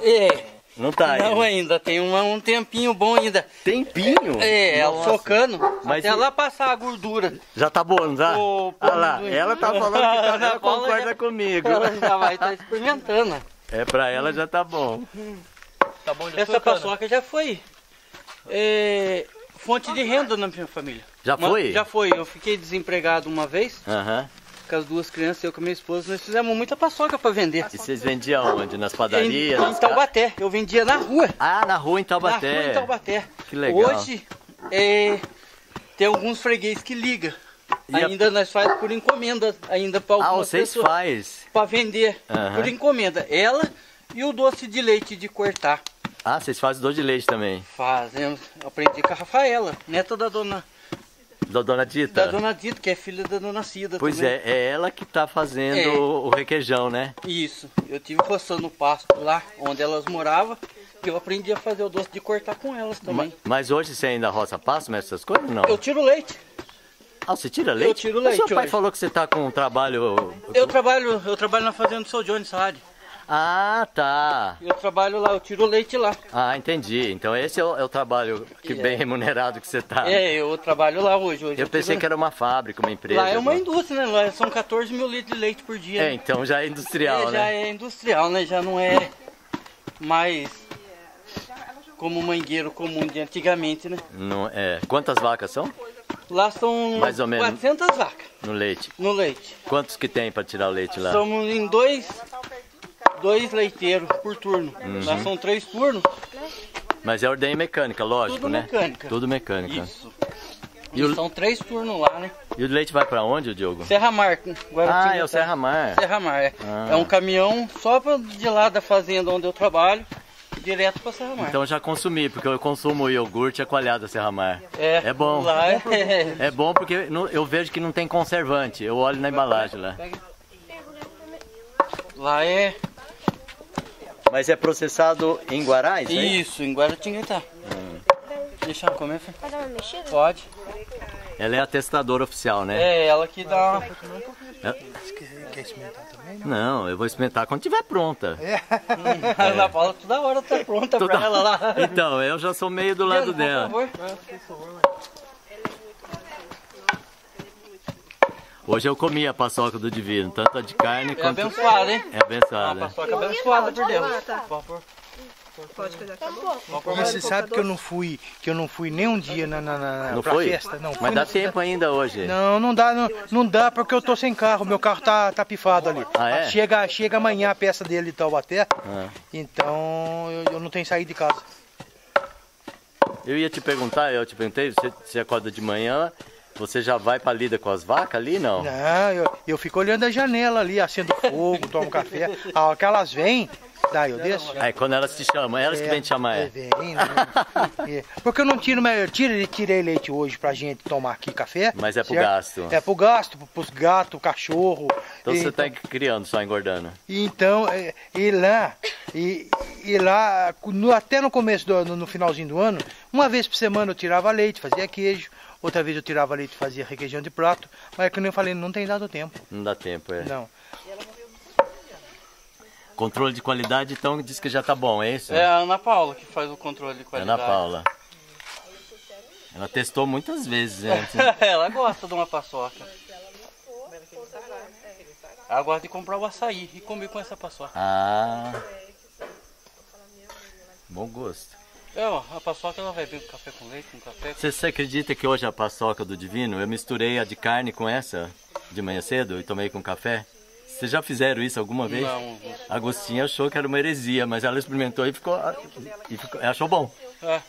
Não tá ainda. Não, ainda tem um tempinho bom ainda. Tempinho? Ela socando, mas até ela passar a gordura. Já tá bom, não tá? Lá, ela tá falando que ela concorda comigo. Ela já vai estar experimentando. Pra ela já tá bom. Tá bom de açúcar. Essa paçoca já foi fonte de renda na minha família. Já foi? Já foi, eu fiquei desempregado uma vez. Com as duas crianças, eu com a minha esposa, nós fizemos muita paçoca para vender. E vocês vendiam onde? Nas padarias? Em Taubaté. Eu vendia na rua. Ah, na rua em Taubaté. Na rua em Taubaté. Que legal. Hoje, tem alguns freguês que ligam. Ainda nós faz por encomenda, ainda para algumas vocês pessoas. Faz? Para vender por encomenda. Ela e o doce de leite de cortar. Ah, vocês fazem doce de leite também? Fazemos. Aprendi com a Rafaela, neta da Dona Dita? Da Dona Dita, que é filha da Dona Cida. Pois também. É ela que está fazendo o requeijão, né? Isso. Eu estive roçando o pasto lá onde elas moravam, que eu aprendi a fazer o doce de cortar com elas também. Mas hoje você ainda roça pasto, mas essas coisas não? Eu tiro leite. Ah, você tira leite? Eu tiro leite. O seu pai falou que você tá com um trabalho... Eu trabalho na fazenda do seu Johnny Saad. Ah, tá. Eu trabalho lá, eu tiro leite lá. Ah, entendi. Então esse é o trabalho que bem remunerado que você tá. É, eu trabalho lá hoje. Eu pensei que era uma fábrica, uma empresa. Lá é uma indústria, né? Lá são 14 mil litros de leite por dia. É, então já é industrial, né? Já é industrial, né? Já não é mais como o mangueiro comum de antigamente, né? Não é. Quantas vacas são? Lá são mais ou menos 400 vacas. No leite? No leite. Quantos que tem para tirar o leite lá? Somos em dois leiteiros por turno. Uhum. Lá são 3 turnos. Mas é ordem mecânica, lógico, tudo, né? Mecânica. Tudo mecânica. Isso. E são 3 turnos lá, né? E o leite vai para onde, Diogo? Serra Mar. Guará, é o Serra Mar. Serra Mar, é. Ah. É um caminhão só de lá da fazenda onde eu trabalho, direto para Serra Mar. Então já consumi, porque eu consumo iogurte coalhada Serra Mar. É bom. Lá é bom porque eu vejo que não tem conservante. Eu olho na embalagem lá. Lá é... Mas é processado em Guará, isso aí? Isso, em Guaratinguetá. Deixa eu comer, filho. Pode dar uma mexida? Pode. Ela é a testadora oficial, né? É, ela que dá... Quer experimentar também? Não, eu vou experimentar quando estiver pronta. A Ana Paula toda hora tá pronta pra ela lá. Então, eu já sou meio do lado dela. Por favor. Hoje eu comi a paçoca do Divino, tanto a de carne quanto... É abençoada, hein? É abençoada. Uma paçoca abençoada por Deus. Pode cuidar, tá bom? Você sabe que eu não fui nem um dia na festa, não. Mas dá tempo ainda hoje. Não, não dá porque eu tô sem carro, meu carro tá pifado ali. Ah, é? Chega amanhã a peça dele e Taubaté, então eu não tenho saído de casa. Eu ia te perguntar, eu te perguntei, você acorda de manhã... Você já vai pra lida com as vacas ali, não? Não, eu fico olhando a janela ali, acendo fogo, tomo café. A hora que elas vêm, daí eu desço. Aí quando elas te chamam, elas que vêm te chamar. Vem, né? Porque eu não tiro, mas eu tirei leite hoje pra gente tomar aqui café. Mas é pro gasto. É pro gasto, pros gatos, cachorro. Então você tá criando, só engordando. Então, e lá, até no começo, no finalzinho do ano, uma vez por semana eu tirava leite, fazia queijo. Outra vez eu tirava leite e fazia requeijão de prato, mas é que eu nem falei, não tem dado tempo. Não dá tempo, é. Não. Controle de qualidade, então, diz que já tá bom, é isso? É a Ana Paula que faz o controle de qualidade. Ana Paula. Ela testou muitas vezes, né? Ela gosta de uma paçoca. Ela gosta de comprar o açaí e comer com essa paçoca. Ah. Bom gosto. É, ó, a paçoca ela vai bem com café com leite, com café... Você acredita que hoje a paçoca do Divino, eu misturei a de carne com essa de manhã cedo e tomei com café? Vocês já fizeram isso alguma vez? Não. A Agostinha achou que era uma heresia, mas ela experimentou e achou bom.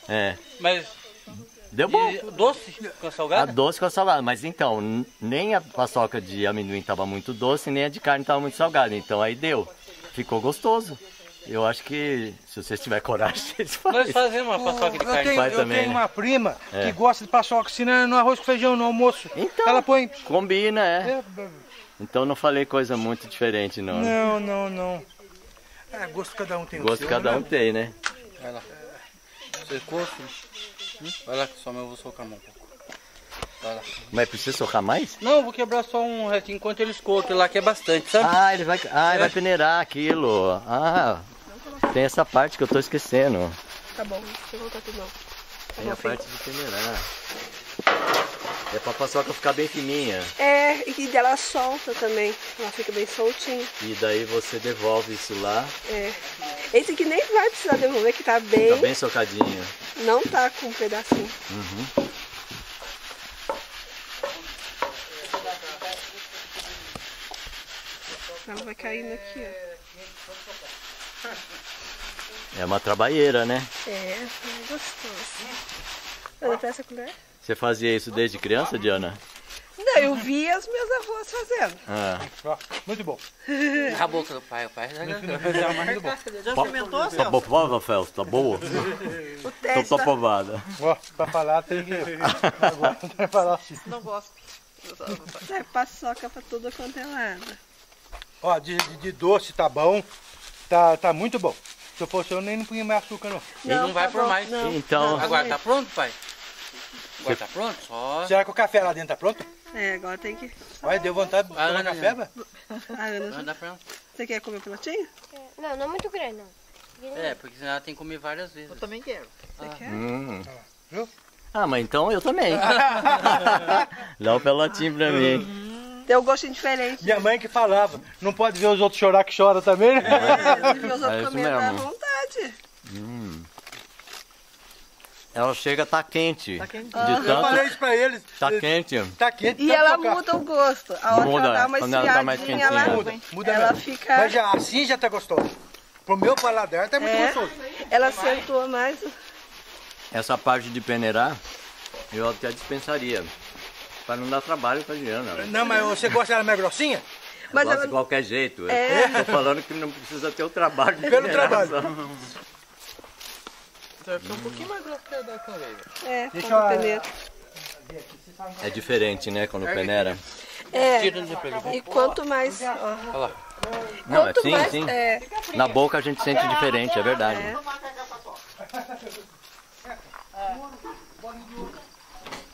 É. Mas... Deu bom. E doce com a salgada? A doce com a salada, mas então, nem a paçoca de amendoim estava muito doce, nem a de carne estava muito salgada, então aí deu. Ficou gostoso. Eu acho que, se vocês tiverem coragem, vocês fazem. Nós fazemos uma paçoca de carne. Eu tenho uma prima que gosta de paçoca, se não no arroz com feijão, no almoço. Então, ela põe... Combina, Então não falei coisa muito diferente, não. Não, não. É, gosto que cada um tem. Gosto que cada um tem, né? Vai lá. Secou, filho? Vai lá, que só eu vou socar a mão um pouco. Vai lá. Mas precisa socar mais? Não, eu vou quebrar só um retinho, enquanto ele escoa, que lá que é bastante, sabe? Ah, ele vai peneirar aquilo. Ah... Tem essa parte que eu tô esquecendo. Tá bom, deixa eu voltar tudo não. Tem a parte de peneirar. É pra paçoca ficar bem fininha. É, e dela solta também. Ela fica bem soltinha. E daí você devolve isso lá. É. Esse aqui nem vai precisar devolver, que tá bem... Tá bem socadinho. Não tá com um pedacinho. Uhum. Ela vai caindo aqui, ó. É uma trabalheira, né? É, gostoso. Olha pra essa colher. Você fazia isso desde criança, Diana? Não, eu via os meus avós fazendo. Ah. Muito bom. A boca do pai, o pai já experimentou, Celso? Tá boa, Celso? Tá boa? O teste. Tô aprovada. Pra falar tem que... Não gosto. É paçoca pra toda quanto é lado. Ó, de doce tá bom. Tá muito bom. Se eu fosse eu nem punha mais açúcar não. Ele não vai por mais. Então... Agora tá pronto, pai? Agora tá pronto? Só... Será que o café lá dentro tá pronto? É, agora tem que... Olha, deu vontade de tomar café, vai? Você quer comer o pelotinho? Não, não é muito grande, não. É, porque senão ela tem que comer várias vezes. Eu também quero. Você quer? Viu? Ah, mas então eu também. Dá o pelotinho pra mim. Deu um gostinho diferente. Minha mãe que falava, não pode ver os outros chorar que chora também. É, ver os outros comer à vontade. Ela chega, tá quente. Tá quente. Eu falei isso pra eles. Tá quente. Tá quente. E ela muda o gosto. A hora que ela dá uma esfriadinha, ela muda. Ela fica... Mas já, assim já tá gostoso. Pro meu paladar tá muito gostoso. Ela sentou mais. Essa parte de peneirar, eu até dispensaria. Pra não dar trabalho pra Diana. Né? Não, mas você gosta dela mais grossinha? Mas gosto ela... de qualquer jeito. É. Tô falando que não precisa ter o trabalho de pelo trabalho. Deve ser um pouquinho mais grosso que a da colega. É, deixa quando peneira. É diferente, né, quando peneira. É, e quanto mais... Olha lá. Não, quanto mais, sim. É... Na boca a gente sente diferente, é verdade. É.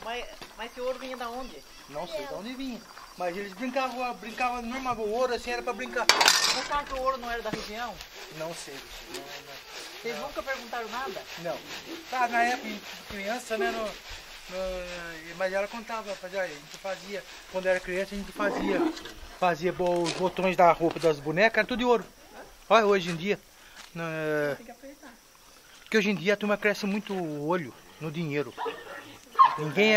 Mas esse ouro vinha da onde? Não sei de onde vinha. Mas eles brincavam mesmo, o ouro assim era pra brincar. Vocês falaram que o ouro não era da região? Não sei. Vocês nunca perguntaram nada? Não. Tá, na época, criança, né? Mas ela contava, a gente fazia. Quando era criança, a gente fazia. Fazia os botões da roupa das bonecas, era tudo de ouro. Olha, hoje em dia. Porque hoje em dia a turma cresce muito o olho no dinheiro. Ninguém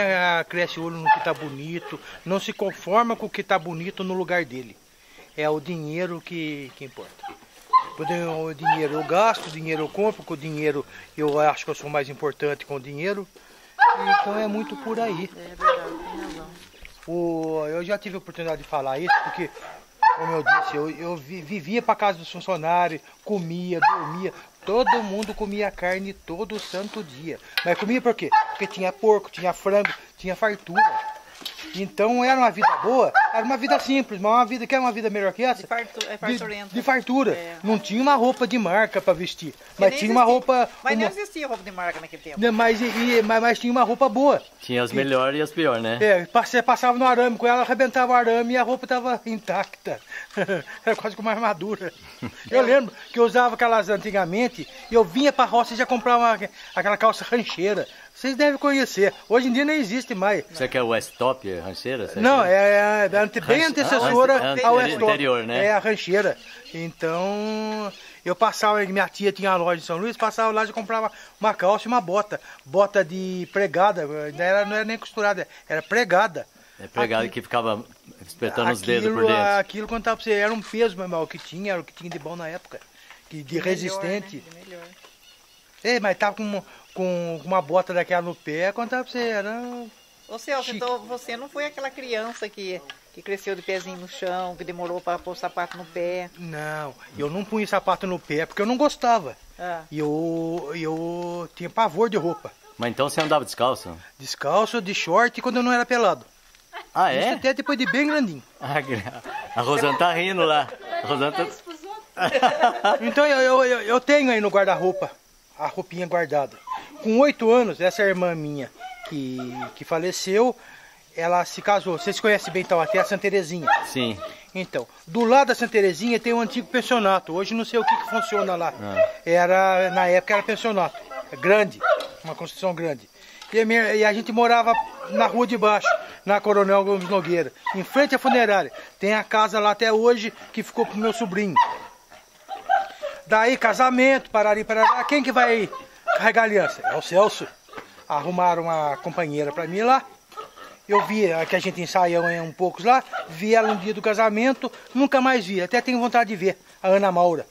cresce o olho no que está bonito, não se conforma com o que está bonito no lugar dele. É o dinheiro que importa. O dinheiro eu gasto, o dinheiro eu compro, com o dinheiro eu acho que eu sou mais importante com o dinheiro. Então é muito por aí. É verdade, tem razão. Eu já tive a oportunidade de falar isso, porque, como eu disse, eu vivia para casa dos funcionários, comia, dormia. Todo mundo comia carne todo santo dia. Mas comia por quê? Porque tinha porco, tinha frango, tinha fartura. Então era uma vida boa, era uma vida simples, mas uma vida que era uma vida melhor que essa. De fartura. É. Não tinha uma roupa de marca para vestir. Mas tinha uma roupa... Mas nem existia roupa de marca naquele tempo. Mas tinha uma roupa boa. Tinha as melhores e as piores, né? É, você passava no arame com ela, arrebentava o arame e a roupa estava intacta. Era quase como uma armadura. Eu lembro que eu usava aquelas antigamente, e eu vinha para a roça e já comprava aquela calça rancheira. Vocês devem conhecer. Hoje em dia nem existe mais. Você quer o Westop, rancheira? Não, bem antecessora ao Westop. É a rancheira. Então, eu passava, minha tia tinha uma loja em São Luís, passava lá e comprava uma calça e uma bota. Bota de pregada, não era nem costurada, era pregada. É pregado que ficava espetando os dedos por dentro. Aquilo, quando estava pra você, era um peso, mas era o que tinha de bom na época. De resistente. Melhor, né? É, mas tava com uma bota daquela no pé, quando tava pra você, era... Ô Celso, então você não foi aquela criança que cresceu de pezinho no chão, que demorou para pôr sapato no pé? Não, eu não punha sapato no pé porque eu não gostava. E eu tinha pavor de roupa. Mas então você andava descalço? Descalço, de short, quando eu não era pelado. Ah, é? Isso até depois de bem grandinho. A Rosana tá rindo lá. A Rosana tá... Então eu tenho aí no guarda-roupa, a roupinha guardada. Com 8 anos, essa irmã minha que faleceu, ela se casou. Vocês conhecem bem Taubaté, a Santa Terezinha? Sim. Então, do lado da Santa Terezinha tem um antigo pensionato. Hoje não sei o que funciona lá. Era, na época era pensionato. Grande, uma construção grande. E a gente morava na rua de baixo, na Coronel Gomes Nogueira, em frente à funerária. Tem a casa lá até hoje que ficou pro meu sobrinho. Daí casamento, parará. Quem que vai carregar a aliança? É o Celso. Arrumaram uma companheira pra mim lá. Eu vi que a gente ensaiou um pouco lá. Vi ela um dia do casamento, nunca mais vi. Até tenho vontade de ver, a Ana Maura.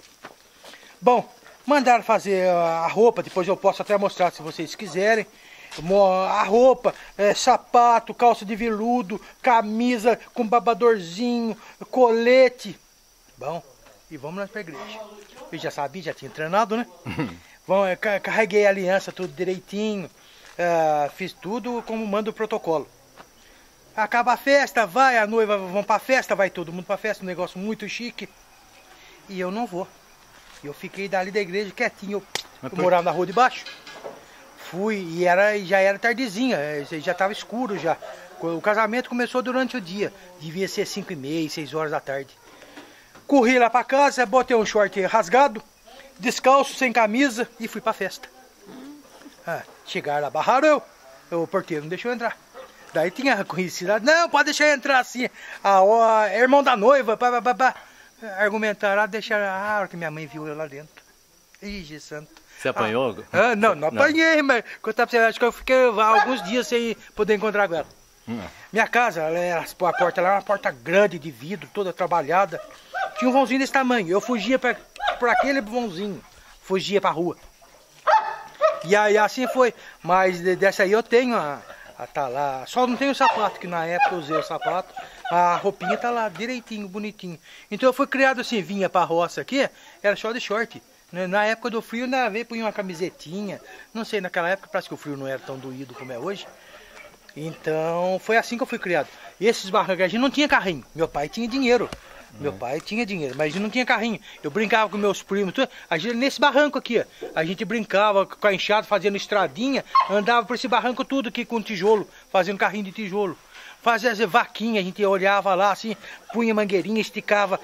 Bom, mandaram fazer a roupa, depois eu posso até mostrar se vocês quiserem. A roupa, sapato, calça de veludo, camisa com babadorzinho, colete. Bom, e vamos lá pra igreja. Eu já sabia, já tinha treinado, né? Bom, eu carreguei a aliança tudo direitinho, fiz tudo como manda o protocolo. Acaba a festa, vai, a noiva, vamos pra festa, vai todo mundo pra festa, um negócio muito chique. E eu não vou. Eu fiquei dali da igreja quietinho, eu morava na rua de baixo. Fui, já era tardezinha, já estava escuro já. O casamento começou durante o dia. Devia ser 5h30, 6 horas da tarde. Corri lá pra casa, botei um short rasgado, descalço, sem camisa, e fui pra festa. Ah, chegaram lá, barraram eu. O porteiro não deixou entrar. Daí tinha conhecido, não, pode deixar entrar assim. Ah, ó, é irmão da noiva, pá. Argumentaram lá, deixaram. Ah, a hora que minha mãe viu eu lá dentro. Ixi, santo. Você apanhou? Ah, não apanhei, mas acho que eu fiquei alguns dias sem poder encontrar com ela. Minha casa, a porta lá era uma porta grande de vidro, toda trabalhada. Tinha um vãozinho desse tamanho. Eu fugia por aquele vãozinho. Fugia pra rua. E aí assim foi. Mas dessa aí eu tenho a tá lá. Só não tenho o sapato, que na época eu usei o sapato. A roupinha tá lá direitinho, bonitinho. Então eu fui criado assim, vinha pra roça aqui, era só de short. Na época do frio, na vez punha uma camisetinha. Não sei, naquela época parece que o frio não era tão doído como é hoje. Então, foi assim que eu fui criado. E esses barracos, a gente não tinha carrinho. Meu pai tinha dinheiro. Meu pai tinha dinheiro, mas a gente não tinha carrinho. Eu brincava com meus primos. Tudo. A gente, nesse barranco aqui, ó, a gente brincava com a enxada, fazendo estradinha. Andava por esse barranco tudo aqui com tijolo, fazendo carrinho de tijolo. Fazia as vaquinhas, a gente olhava lá assim, punha mangueirinha, esticava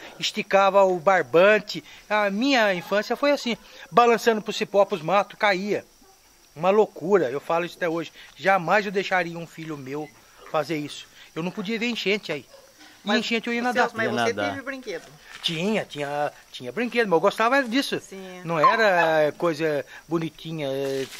o barbante. A minha infância foi assim, balançando pro cipó, pros matos, caía. Uma loucura, eu falo isso até hoje. Jamais eu deixaria um filho meu fazer isso. Eu não podia ver enchente aí. Mas enchente eu ia nadar. Mas você teve brinquedo? Tinha brinquedo, mas eu gostava disso. Sim. Não era coisa bonitinha,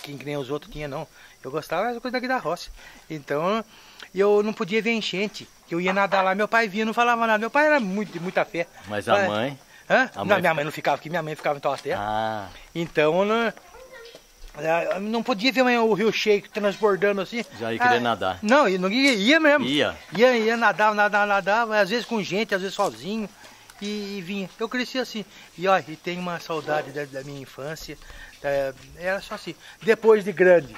que nem os outros tinham, não. Eu gostava era coisa daqui da roça. Então, eu não podia ver enchente. Eu ia nadar lá, meu pai vinha, não falava nada. Meu pai era muito de muita fé. Mas a mãe? Hã? A mãe... Não, minha mãe não ficava aqui, minha mãe ficava em Taubaté. Ah. Então, não podia ver o rio cheio transbordando assim. Já ia querer nadar. Não, ia mesmo. Ia nadava, às vezes com gente, às vezes sozinho. E vinha. Eu cresci assim. E olha, e tem uma saudade da minha infância. Era só assim. Depois de grande,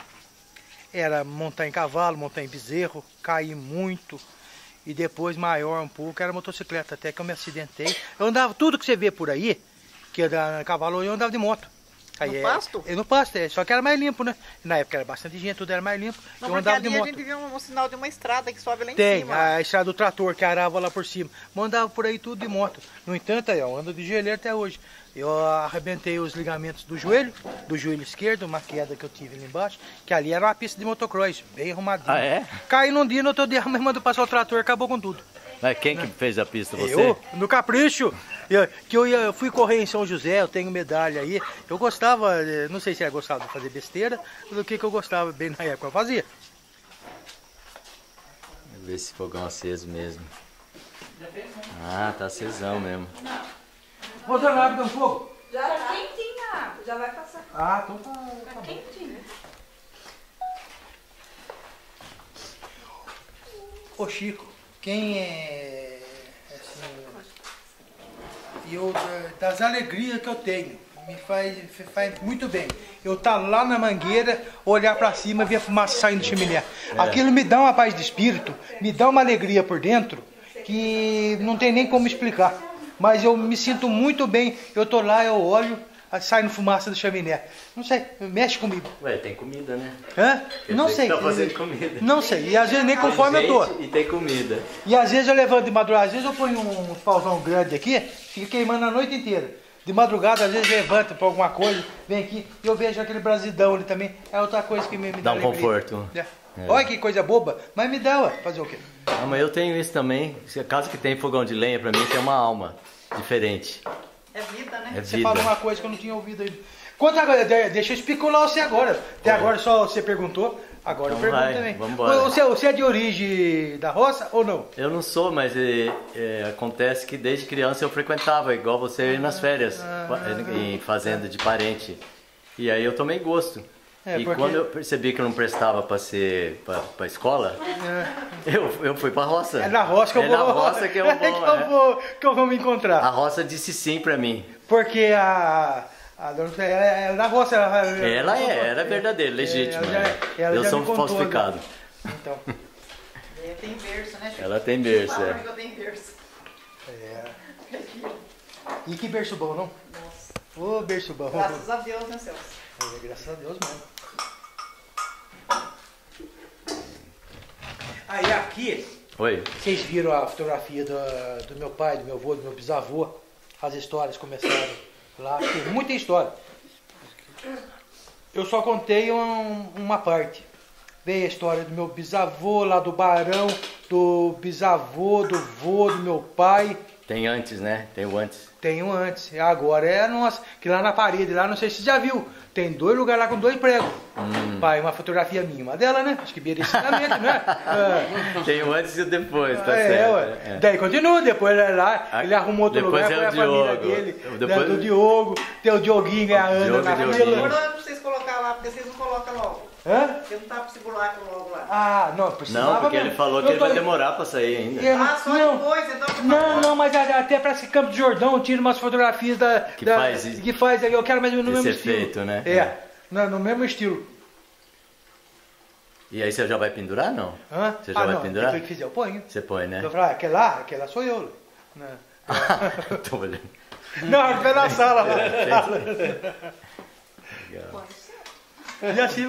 era montar em cavalo, montar em bezerro, caí muito. E depois, maior um pouco, era motocicleta, até que eu me acidentei. Eu andava, tudo que você vê por aí, que era cavalo, eu andava de moto. Aí, no pasto? No pasto, só que era mais limpo, né? Na época era bastante gente, tudo era mais limpo. Não, eu andava ali de moto. A gente viu um sinal de uma estrada que sobe lá em cima. A estrada do trator que arava lá por cima. Mandava por aí tudo de moto. No entanto, eu ando de joelheiro até hoje. Eu arrebentei os ligamentos do joelho esquerdo, uma queda que eu tive ali embaixo, que ali era uma pista de motocross, bem arrumadinha. Ah, é? Caí num dia, no outro dia, mas mandou passar o trator, acabou com tudo. Mas quem que fez a pista, você? Eu, no capricho. Eu fui correr em São José, eu tenho medalha aí. Eu gostava, não sei se era gostado de fazer besteira, do que eu gostava bem na época, eu fazia. Vou ver se fogão aceso mesmo. Ah, tá acesão mesmo. Rosana, abre um fogo. Já tá quentinha, já vai passar. Ah, então tá quentinha. Ô Chico. Quem é, assim, das alegrias que eu tenho, me faz muito bem. Eu estar lá na mangueira, olhar para cima, ver a fumaça saindo de chaminé. Aquilo me dá uma paz de espírito, me dá uma alegria por dentro, que não tem nem como explicar. Mas eu me sinto muito bem, eu estou lá, eu olho, saindo fumaça do chaminé. Não sei, mexe comigo. Ué, tem comida, né? Hã? Quer não sei. Tá fazendo comida. Não sei, e às vezes nem conforme eu tô. E tem comida. E às vezes eu levanto de madrugada, às vezes eu ponho um pauzão grande aqui, fica queimando a noite inteira. De madrugada, às vezes levanto pra alguma coisa, vem aqui, e eu vejo aquele brasidão ali também. É outra coisa que me dá um alegria. Conforto. Olha que coisa boba, mas me dá, ó. Fazer o quê? Ah, mas eu tenho isso também. Caso que tem fogão de lenha, pra mim tem uma alma diferente. É vida, né? Você fala uma coisa que eu não tinha ouvido ainda. Conta agora, deixa eu especular você agora. Até agora só você perguntou, agora então eu pergunto também. Vamos embora. Você é de origem da roça ou não? Eu não sou, mas acontece que desde criança eu frequentava, igual você nas férias, em fazenda de parente. E aí eu tomei gosto. Quando eu percebi que eu não prestava pra escola, eu fui pra roça. É na roça que eu vou. É na roça que eu vou me encontrar. A roça disse sim pra mim. Porque a dona é da roça. Ela era verdadeira, legítima. Eu sou falsificado. Então. Ela tem berço, né? Ela tem berço, E que berço bom, não? Nossa. Ô, berço bom. Graças a Deus, né, Celso? Graças a Deus mesmo. Aí aqui, oi, vocês viram a fotografia do meu pai, do meu avô, do meu bisavô. As histórias começaram lá, tem muita história. Eu só contei uma parte. Veio a história do meu bisavô, lá do barão, do bisavô, do vô, do meu pai. Tem antes, né? Tem o antes. Tem o antes. Agora é nossa. Que lá na parede, lá não sei se você já viu. Tem dois lugares lá com dois pregos. Pai, uma fotografia minha, uma dela, né? Acho que beira ensinamento, né? Tem o antes e o depois, tá certo. Ué. É. Daí continua, depois lá, ele arrumou outro lugar, foi a família dele. Depois é do Diogo, tem o Dioguinho e a Ana na família. Agora não é pra vocês colocar lá, porque vocês não colocam logo. Hã? Você não tá pra esse buraco logo lá. Ah, não, precisava. Não, porque mesmo. Ele falou que ele vai demorar pra sair ainda. Ah, só não. Depois, então... Não, mas até pra esse Campo de Jordão, eu tiro umas fotografias que faz aí. Eu quero mais no mesmo estilo. Efeito, né? É, no mesmo estilo. E aí você já vai pendurar, não? Hã? Você já vai pendurar? Foi que fizer, eu ponho. Você põe, né? Eu falo, aquela sou eu. Não, tô olhando. Não, vai na sala. Legal. E assim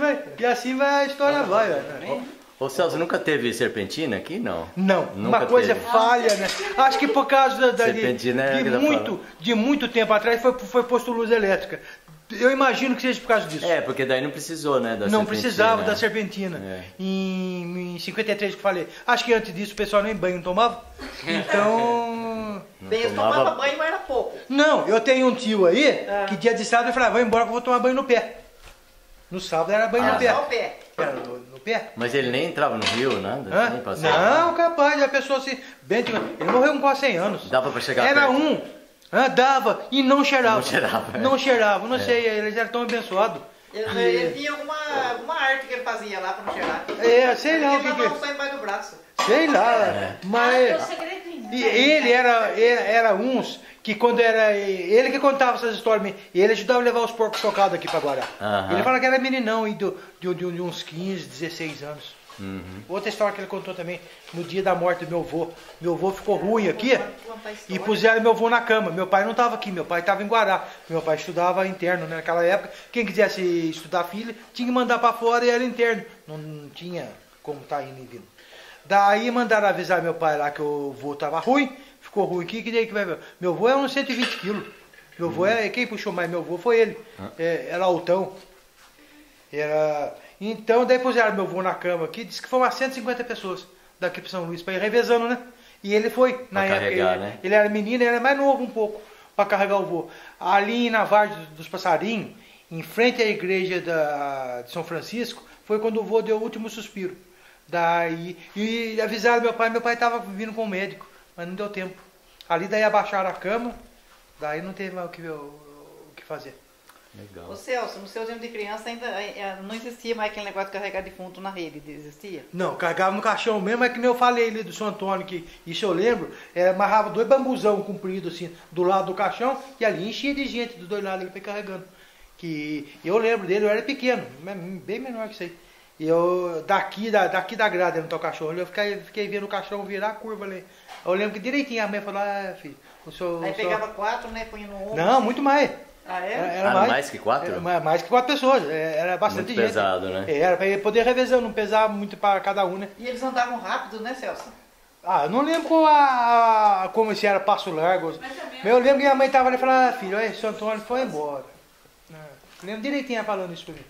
vai, a história vai, velho. Ô Celso, nunca teve serpentina aqui, não? Não, nunca uma coisa teve. Falha, né? Acho que por causa de muito tempo atrás foi posto luz elétrica. Eu imagino que seja por causa disso. É, porque daí não precisou, né, da serpentina. Não precisava da serpentina. É. Em 53 que eu falei. Acho que antes disso o pessoal nem banho tomava. Então... Eles tomavam banho, mas era pouco. Não, eu tenho um tio aí, que dia de sábado eu falava, vou embora que eu vou tomar banho no pé. No sábado era banho no pé. Só o pé. Era no pé. Mas ele nem entrava no rio, nada? Nem passava. Não, capaz. A pessoa se... Bem, ele morreu com quase 100 anos. Dava pra chegar era perto. Dava e não cheirava. Não cheirava. Não sei, eles eram tão abençoados. Ele tinha alguma arte que ele fazia lá pra não cheirar. É, sei lá o que... Ele lavava o sangue mais do braço. Sei lá, mas... Ele era uns... Que quando era ele que contava essas histórias, ele ajudava a levar os porcos chocados aqui para Guará. Ele falava que era meninão de uns 15, 16 anos. Outra história que ele contou também, no dia da morte do meu avô. Meu avô ficou ruim aqui e puseram meu avô na cama. Meu pai não estava aqui, meu pai estava em Guará. Meu pai estudava interno, né, naquela época. Quem quisesse estudar filho tinha que mandar para fora e era interno. Não tinha como estar indo e vindo. Daí mandaram avisar meu pai lá que o avô estava ruim. Ficou ruim aqui, que daí que vai ver. Meu avô é uns 120 quilos. Meu avô é. Quem puxou mais meu avô foi ele. Era altão. Então, daí puseram meu avô na cama aqui. Disse que foi umas 150 pessoas daqui para São Luís, para ir revezando, né? E ele foi, na época. Ele era menino, ele era mais novo um pouco, para carregar o avô. Ali na Vargem dos Passarinhos, em frente à igreja de São Francisco, foi quando o avô deu o último suspiro. Daí. E avisaram meu pai estava vindo com o médico. Mas não deu tempo. Ali daí abaixaram a cama, daí não teve mais o que fazer. Legal. Ô Celso, no seu tempo de criança ainda não existia mais aquele negócio de carregar defunto na rede, existia? Não, carregava no caixão mesmo, é que nem eu falei ali do São Antônio, que isso eu lembro, amarrava dois bambuzão compridos assim, do lado do caixão, e ali enchia de gente dos dois lados ele foi carregando. Que eu lembro dele, eu era pequeno, bem menor que isso aí. Eu, daqui da grade no teu cachorro, eu fiquei vendo o cachorro virar a curva ali. Eu lembro que direitinho a mãe falou, filho, o senhor... Aí pegava quatro, né? Punha no ombro. Não, assim. Muito mais. Ah, é? Era mais que quatro? Era mais que quatro pessoas. Era bastante muito gente. Pesado, né? Era pra ele poder revezar, não pesava muito pra cada um, né? E eles andavam rápido, né, Celso? Eu não lembro como se era passo largo. Mas eu lembro que a mãe tava ali e falava, filho, o seu Antônio foi embora. Eu lembro direitinho ela falando isso pra mim.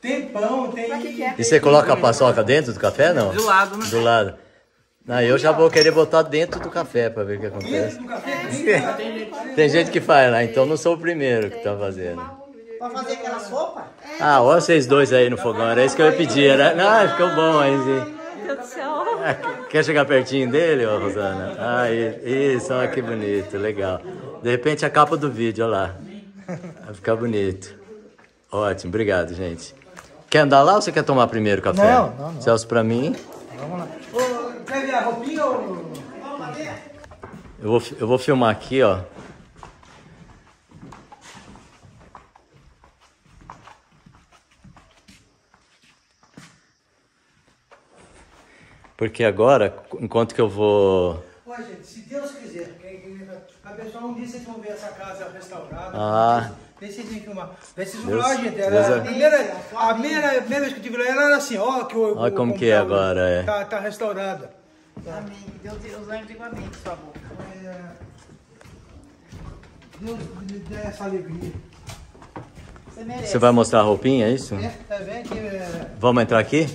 Tem pão, tem... E você coloca a paçoca dentro do café, não? Do lado, né? Do lado. Não, eu já vou querer botar dentro do café para ver o que acontece. Tem gente que faz lá, então não sou o primeiro que tá fazendo. Para fazer aquela sopa? Olha vocês dois aí no fogão, era isso que eu ia pedir. Ficou bom aí, sim. Meu Deus do céu. Quer chegar pertinho dele, ô Rosana? Isso, olha que bonito, legal. De repente a capa do vídeo, olha lá. Vai ficar bonito. Ótimo, obrigado, gente. Quer andar lá ou você quer tomar primeiro o café? Não. Celso, pra mim. Vamos lá. Quer ver a roupinha ou... Eu vou filmar aqui, ó. Porque agora, enquanto que eu vou... Olha, gente, se Deus quiser, a pessoa um dia vocês vão ver essa casa restaurada. Ah. Vê se tem que filmar. Vê se filmar, gente. Era, a primeira vez que eu tive lá, ela era assim, ó, que eu... Olha como que é agora, é. Tá restaurada. Tá. Amém. Deus, Deus leve igualmente sua boca. Deus lhe dê essa alegria. Você merece. Você vai mostrar a roupinha, é isso? É, tá bem aqui. Vamos entrar aqui?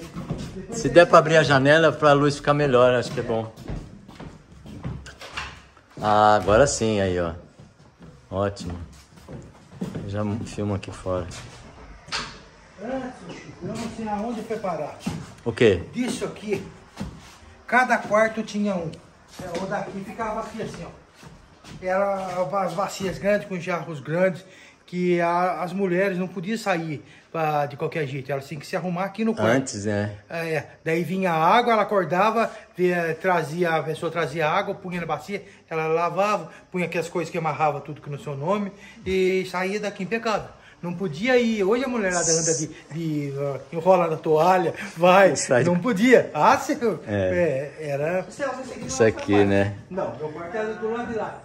Se der para abrir a janela, para a luz ficar melhor, acho que é bom. Ah, agora sim, aí, ó. Ótimo. Já filma aqui fora. Antes, eu não sei aonde preparar. O quê? Disso aqui, cada quarto tinha um. O daqui ficava assim, ó. Era as bacias grandes, com jarros grandes, que as mulheres não podiam sair de qualquer jeito, elas tinham que se arrumar aqui no quarto. Antes, né? É, daí vinha a água, ela acordava, trazia, a pessoa trazia água, punha na bacia, ela lavava, punha aqui as coisas que amarrava tudo que no seu nome e saía daqui impecável. Não podia ir, hoje a mulherada anda enrola na toalha, vai, não podia. Ah, seu, era... Isso aqui, né? Não, meu quarto era do lado de lá.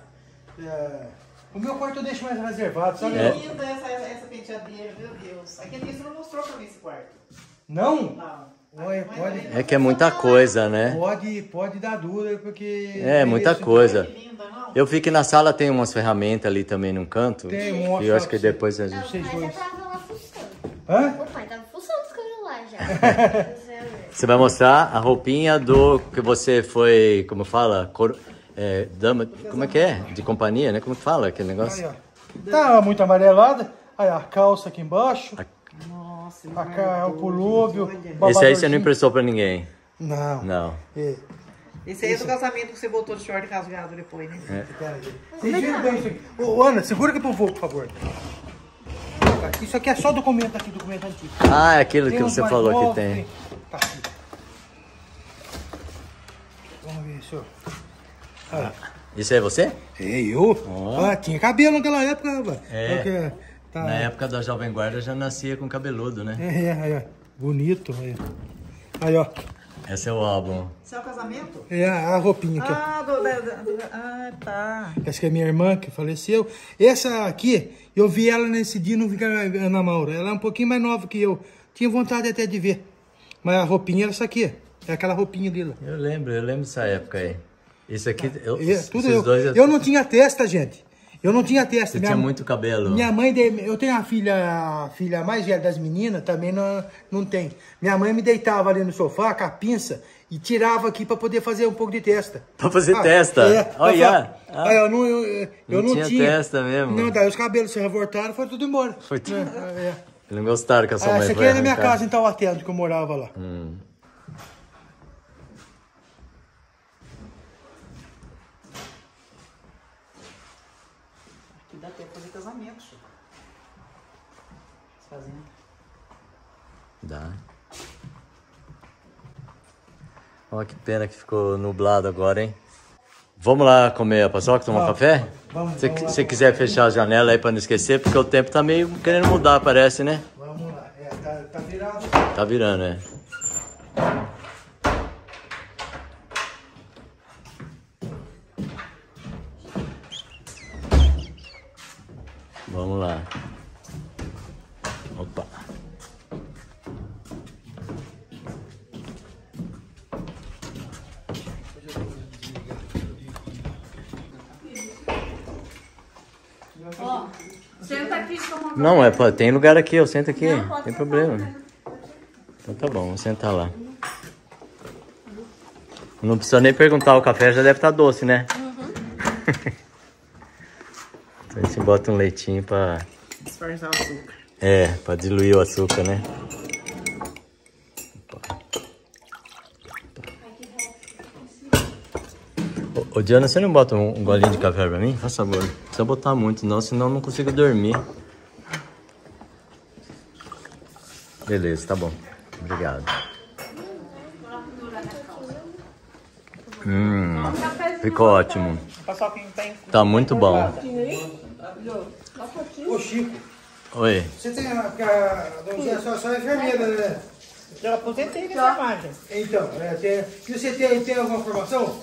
O meu quarto eu deixo mais reservado, sabe? Que linda essa penteadeira, meu Deus. Aquele livro não mostrou pra mim esse quarto. Não? Não. Olha, pode... É que é muita coisa, né? Pode dar dura, porque... É, muita coisa. Não é linda, não? Eu vi que na sala tem umas ferramentas ali também num canto. Tem um. E eu acho que depois a gente... Não, o pai já tava lá fuçando. Hã? O pai tava fuçando os caras lá já. Você vai mostrar a roupinha do... Que você foi, como fala? Dama, como é que é? De companhia, né? Como que fala aquele negócio? Aí, tá muito amarelada. Aí a calça aqui embaixo. Nossa, o pulúvio. Esse aí você não emprestou pra ninguém? Não. Não. Esse aí é do casamento que você botou de short rasgado depois, né? É. Ô, Ana, segura aqui pro voo, por favor. Isso aqui é só documento aqui, documento antigo. Ah, é aquilo que você falou que tem. Tá aqui. Vamos ver, senhor. Ah, isso é você? Eu? Oh. Ah, tinha cabelo naquela época, rapaz. É. Porque, tá. Na época da Jovem Guarda já nascia com cabeludo, né? É. Bonito. Aí, ó. Esse é o álbum. Esse é o casamento? É, a roupinha aqui. Ah, tá. Essa que é minha irmã que faleceu. Essa aqui, eu vi ela nesse dia, não vi a Ana Maura. Ela é um pouquinho mais nova que eu. Tinha vontade até de ver. Mas a roupinha era essa aqui. É aquela roupinha dela. Eu lembro dessa época aí. Isso aqui, eu não tinha testa, gente. Eu não tinha testa. Você tinha muito cabelo. Minha mãe, eu tenho a filha mais velha das meninas, também não tem. Minha mãe me deitava ali no sofá com a pinça e tirava aqui para poder fazer um pouco de testa. Para fazer testa? É, olha. Eu não tinha testa mesmo. Não, daí os cabelos se revoltaram, foi tudo embora. Foi tudo. Eles não gostaram que a sua mãe foi. Isso aqui era na minha casa, então, até onde que eu morava lá. Dá. Olha que pena que ficou nublado agora, hein? Vamos lá comer a paçoca, tomar café? Se quiser fechar a janela aí para não esquecer, porque o tempo tá meio querendo mudar, parece, né? Vamos lá, tá virado. Tá virando, é. Vamos lá. Opa. Ó, senta aqui. Não, tem lugar aqui, eu sento aqui. Não tem problema. Né? Então tá bom, vou sentar lá. Não precisa nem perguntar, o café já deve estar doce, né? Uhum. A gente bota um leitinho pra... Disfarçar o açúcar. É, pra diluir o açúcar, né? Ô, Diana, você não bota um golinho de café pra mim? Faz favor. Não precisa botar muito, não, senão eu não consigo dormir. Beleza, tá bom. Obrigado. Ficou ótimo. Tá muito bom. Ô, Chico. Oi. Você tem a... Só é vermelha, né? Eu aposentei nessa margem. Então, você tem alguma formação?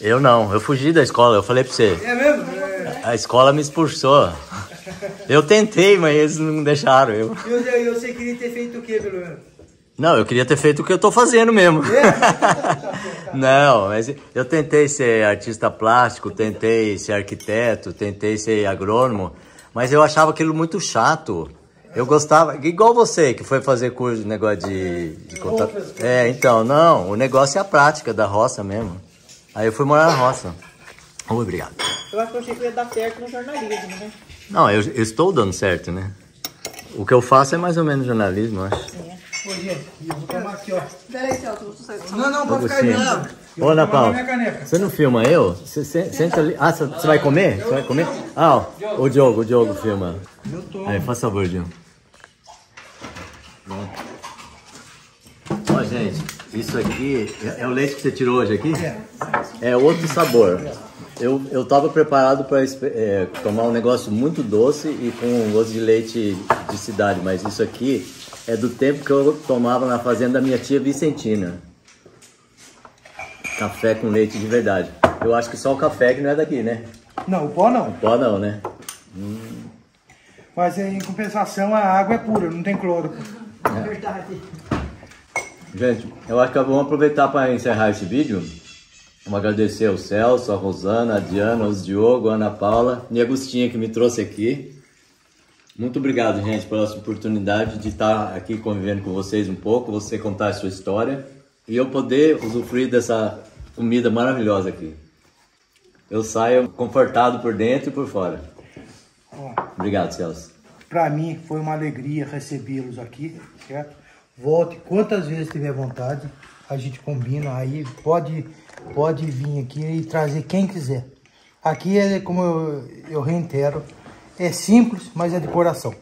Eu não, eu fugi da escola, eu falei pra você. É mesmo? É. A escola me expulsou. Eu tentei, mas eles não deixaram eu. E você queria ter feito o que, pelo menos? Não, eu queria ter feito o que eu tô fazendo mesmo. É? Não, mas eu tentei ser artista plástico, tentei ser arquiteto, tentei ser agrônomo, mas eu achava aquilo muito chato. Eu gostava, igual você que foi fazer curso de negócio de contato. É, então, não, o negócio é a prática da roça mesmo. Aí eu fui morar na roça. Obrigado. Eu acho que eu achei que ia dar certo no jornalismo, né? Não, eu estou dando certo, né? O que eu faço é mais ou menos jornalismo, eu acho. É. Ô, gente, eu vou tomar aqui, ó. Peraí, Celso, não, não, pode ficar aí, não. Ô, Ana Paula, você não filma eu? Senta ali. Ah, você vai comer? Você vai comer? Ah, ó, o Diogo filma. Eu tomo. Aí, faz favor, Diogo. Bom. Ó, gente, isso aqui é o leite que você tirou hoje aqui? É outro sabor. Eu tava preparado para tomar um negócio muito doce e com gosto de leite de cidade, mas isso aqui é do tempo que eu tomava na fazenda da minha tia Vicentina. Café com leite de verdade. Eu acho que só o café que não é daqui, né? Não, o pó não. O pó não, né? Mas em compensação a água é pura, não tem cloro. É verdade. Gente, eu acho que vamos aproveitar para encerrar esse vídeo. Vamos agradecer ao Celso, a Rosana, a Diana, os Diogo, a Ana Paula e a Agostinha que me trouxe aqui. Muito obrigado, gente, pela oportunidade de estar aqui convivendo com vocês um pouco, você contar a sua história e eu poder usufruir dessa comida maravilhosa aqui. Eu saio confortado por dentro e por fora. Obrigado, Celso. Para mim foi uma alegria recebê-los aqui, certo? Volte quantas vezes tiver vontade, a gente combina aí, pode vir aqui e trazer quem quiser. Aqui é como eu reitero, é simples, mas é de coração.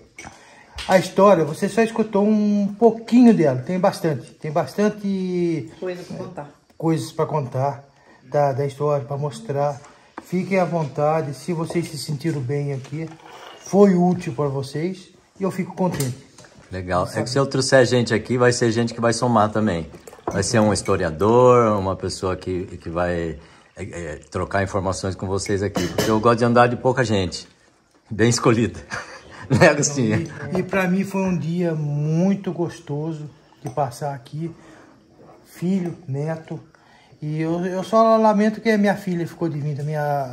A história, você só escutou um pouquinho dela, tem bastante coisas para contar da história, para mostrar. Fiquem à vontade, se vocês se sentiram bem aqui, foi útil para vocês e eu fico contente. Legal, é que se eu trouxer gente aqui, vai ser gente que vai somar também. Vai ser um historiador, uma pessoa que vai trocar informações com vocês aqui. Porque eu gosto de andar de pouca gente, bem escolhida, né, Agostinha? E para mim foi um dia muito gostoso de passar aqui, filho, neto. E eu só lamento que a minha filha ficou de mim,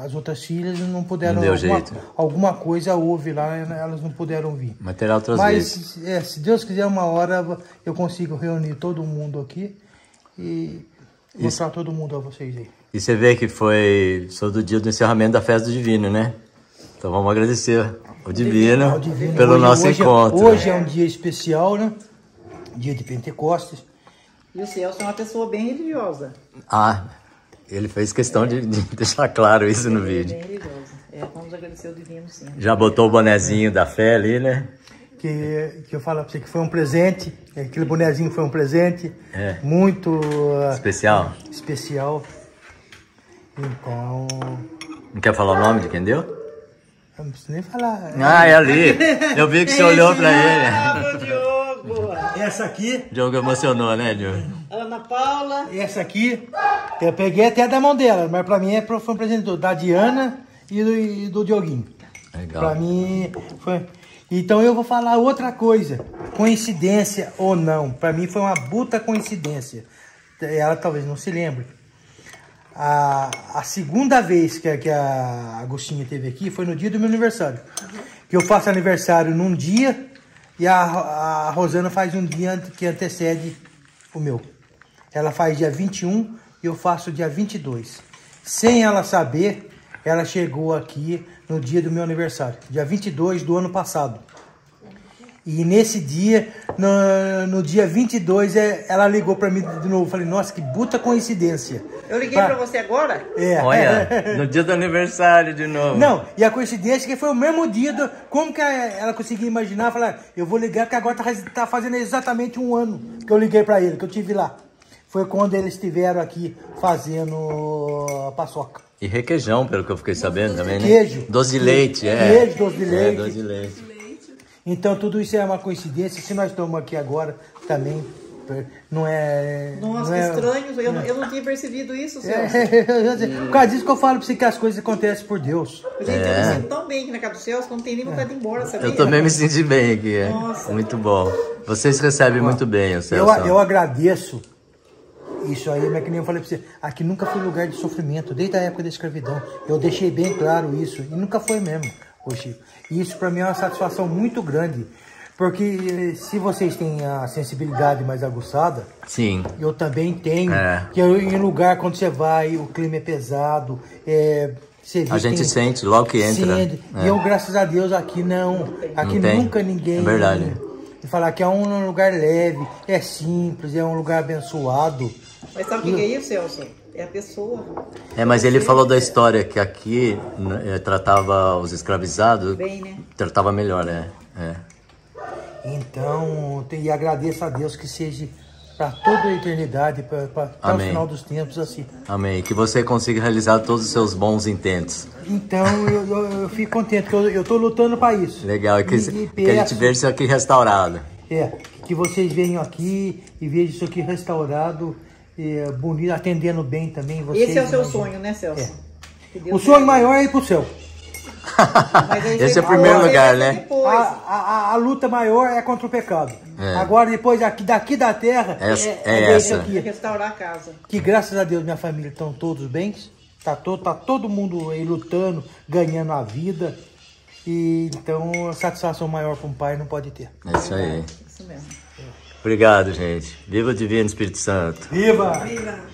as outras filhas não puderam... Não deu jeito. Alguma coisa houve lá, elas não puderam vir. Material outras vezes. Mas se Deus quiser, uma hora eu consigo reunir todo mundo aqui e mostrar todo mundo a vocês aí. E você vê que foi do dia do encerramento da festa do Divino, né? Então vamos agradecer ao Divino pelo nosso encontro. Hoje é um dia especial, né? Dia de Pentecostes. E o Celso é uma pessoa bem religiosa. Ah, ele fez questão de deixar claro isso no vídeo. Bem religiosa. Vamos agradecer o Divino, sim. Já botou o bonezinho da fé ali, né? Que eu falo pra você que foi um presente. Aquele bonezinho foi um presente. É. Muito... especial. Especial. Então... Não quer falar o nome de quem deu? Eu não preciso nem falar. Ah, é ali. Eu vi que você olhou pra ele. Ah, meu Deus. Boa. Essa aqui... O Diogo emocionou, né, Diogo? Ana Paula... Essa aqui, eu peguei até da mão dela, mas pra mim foi um presente da Diana e do Dioguinho. Legal. Pra mim foi... Então eu vou falar outra coisa, coincidência ou não. Pra mim foi uma puta coincidência. Ela talvez não se lembre. A segunda vez que a Agostinha esteve aqui foi no dia do meu aniversário. Que eu faço aniversário num dia... E a Rosana faz um dia que antecede o meu. Ela faz dia 21 e eu faço dia 22. Sem ela saber, ela chegou aqui no dia do meu aniversário. Dia 22 do ano passado. E nesse dia, no dia 22, ela ligou pra mim de novo. Falei, nossa, que puta coincidência. Eu liguei pra você agora? É. Olha, no dia do aniversário de novo. Não, e a coincidência que foi o mesmo dia. Como que ela conseguia imaginar? Falar, eu vou ligar que agora tá fazendo exatamente um ano que eu liguei pra ele, que eu tive lá. Foi quando eles estiveram aqui fazendo paçoca. E requeijão, pelo que eu fiquei sabendo também, né? Queijo. Doce de leite, Queijo, doce de leite. Doce de leite. Então, tudo isso é uma coincidência. Se nós estamos aqui agora, também Não é... Nossa, não é, que estranho. Eu não tinha percebido isso, Celso. Por causa disso que eu falo pra você que as coisas acontecem por Deus. Gente, eu me sinto tão bem aqui na casa do Celso, não tem nem vontade de ir embora, sabia? Eu também me senti bem aqui. Nossa. Muito bom. Vocês recebem muito bem, Celso. Eu agradeço. Isso aí, mas que nem eu falei pra você, aqui nunca foi lugar de sofrimento, desde a época da escravidão. Eu deixei bem claro isso, e nunca foi mesmo, ô Chico. E isso pra mim é uma satisfação muito grande, porque se vocês têm a sensibilidade mais aguçada, sim, eu também tenho, que em lugar, quando você vai, o clima é pesado, a gente tem, sente logo que entra. E eu, graças a Deus, aqui não, aqui não nunca ninguém... É verdade. E falar que é um lugar leve, é simples, é um lugar abençoado. Mas sabe o que é isso, Celso? É a pessoa. É, mas ele falou da história que aqui tratava os escravizados, bem, né? Tratava melhor, né? Então, e agradeço a Deus que seja para toda a eternidade, para o final dos tempos, assim. Amém. Que você consiga realizar todos os seus bons intentos. Então, eu fico contente, que eu estou lutando para isso. Legal, é que a gente veja isso aqui restaurado. Que vocês venham aqui e vejam isso aqui restaurado, bonito, atendendo bem também vocês. Esse é o seu sonho, né, Celso? O sonho maior é ir para o céu. Esse é o primeiro lugar, né? A luta maior é contra o pecado. Agora, depois, daqui da terra, essa. Aqui. Restaurar a casa. Que graças a Deus, minha família, estão todos bem. Tá todo mundo aí lutando, ganhando a vida. E, então, a satisfação maior para um pai não pode ter. É isso aí. Isso mesmo. Obrigado, gente. Viva o Divino Espírito Santo. Viva! Viva!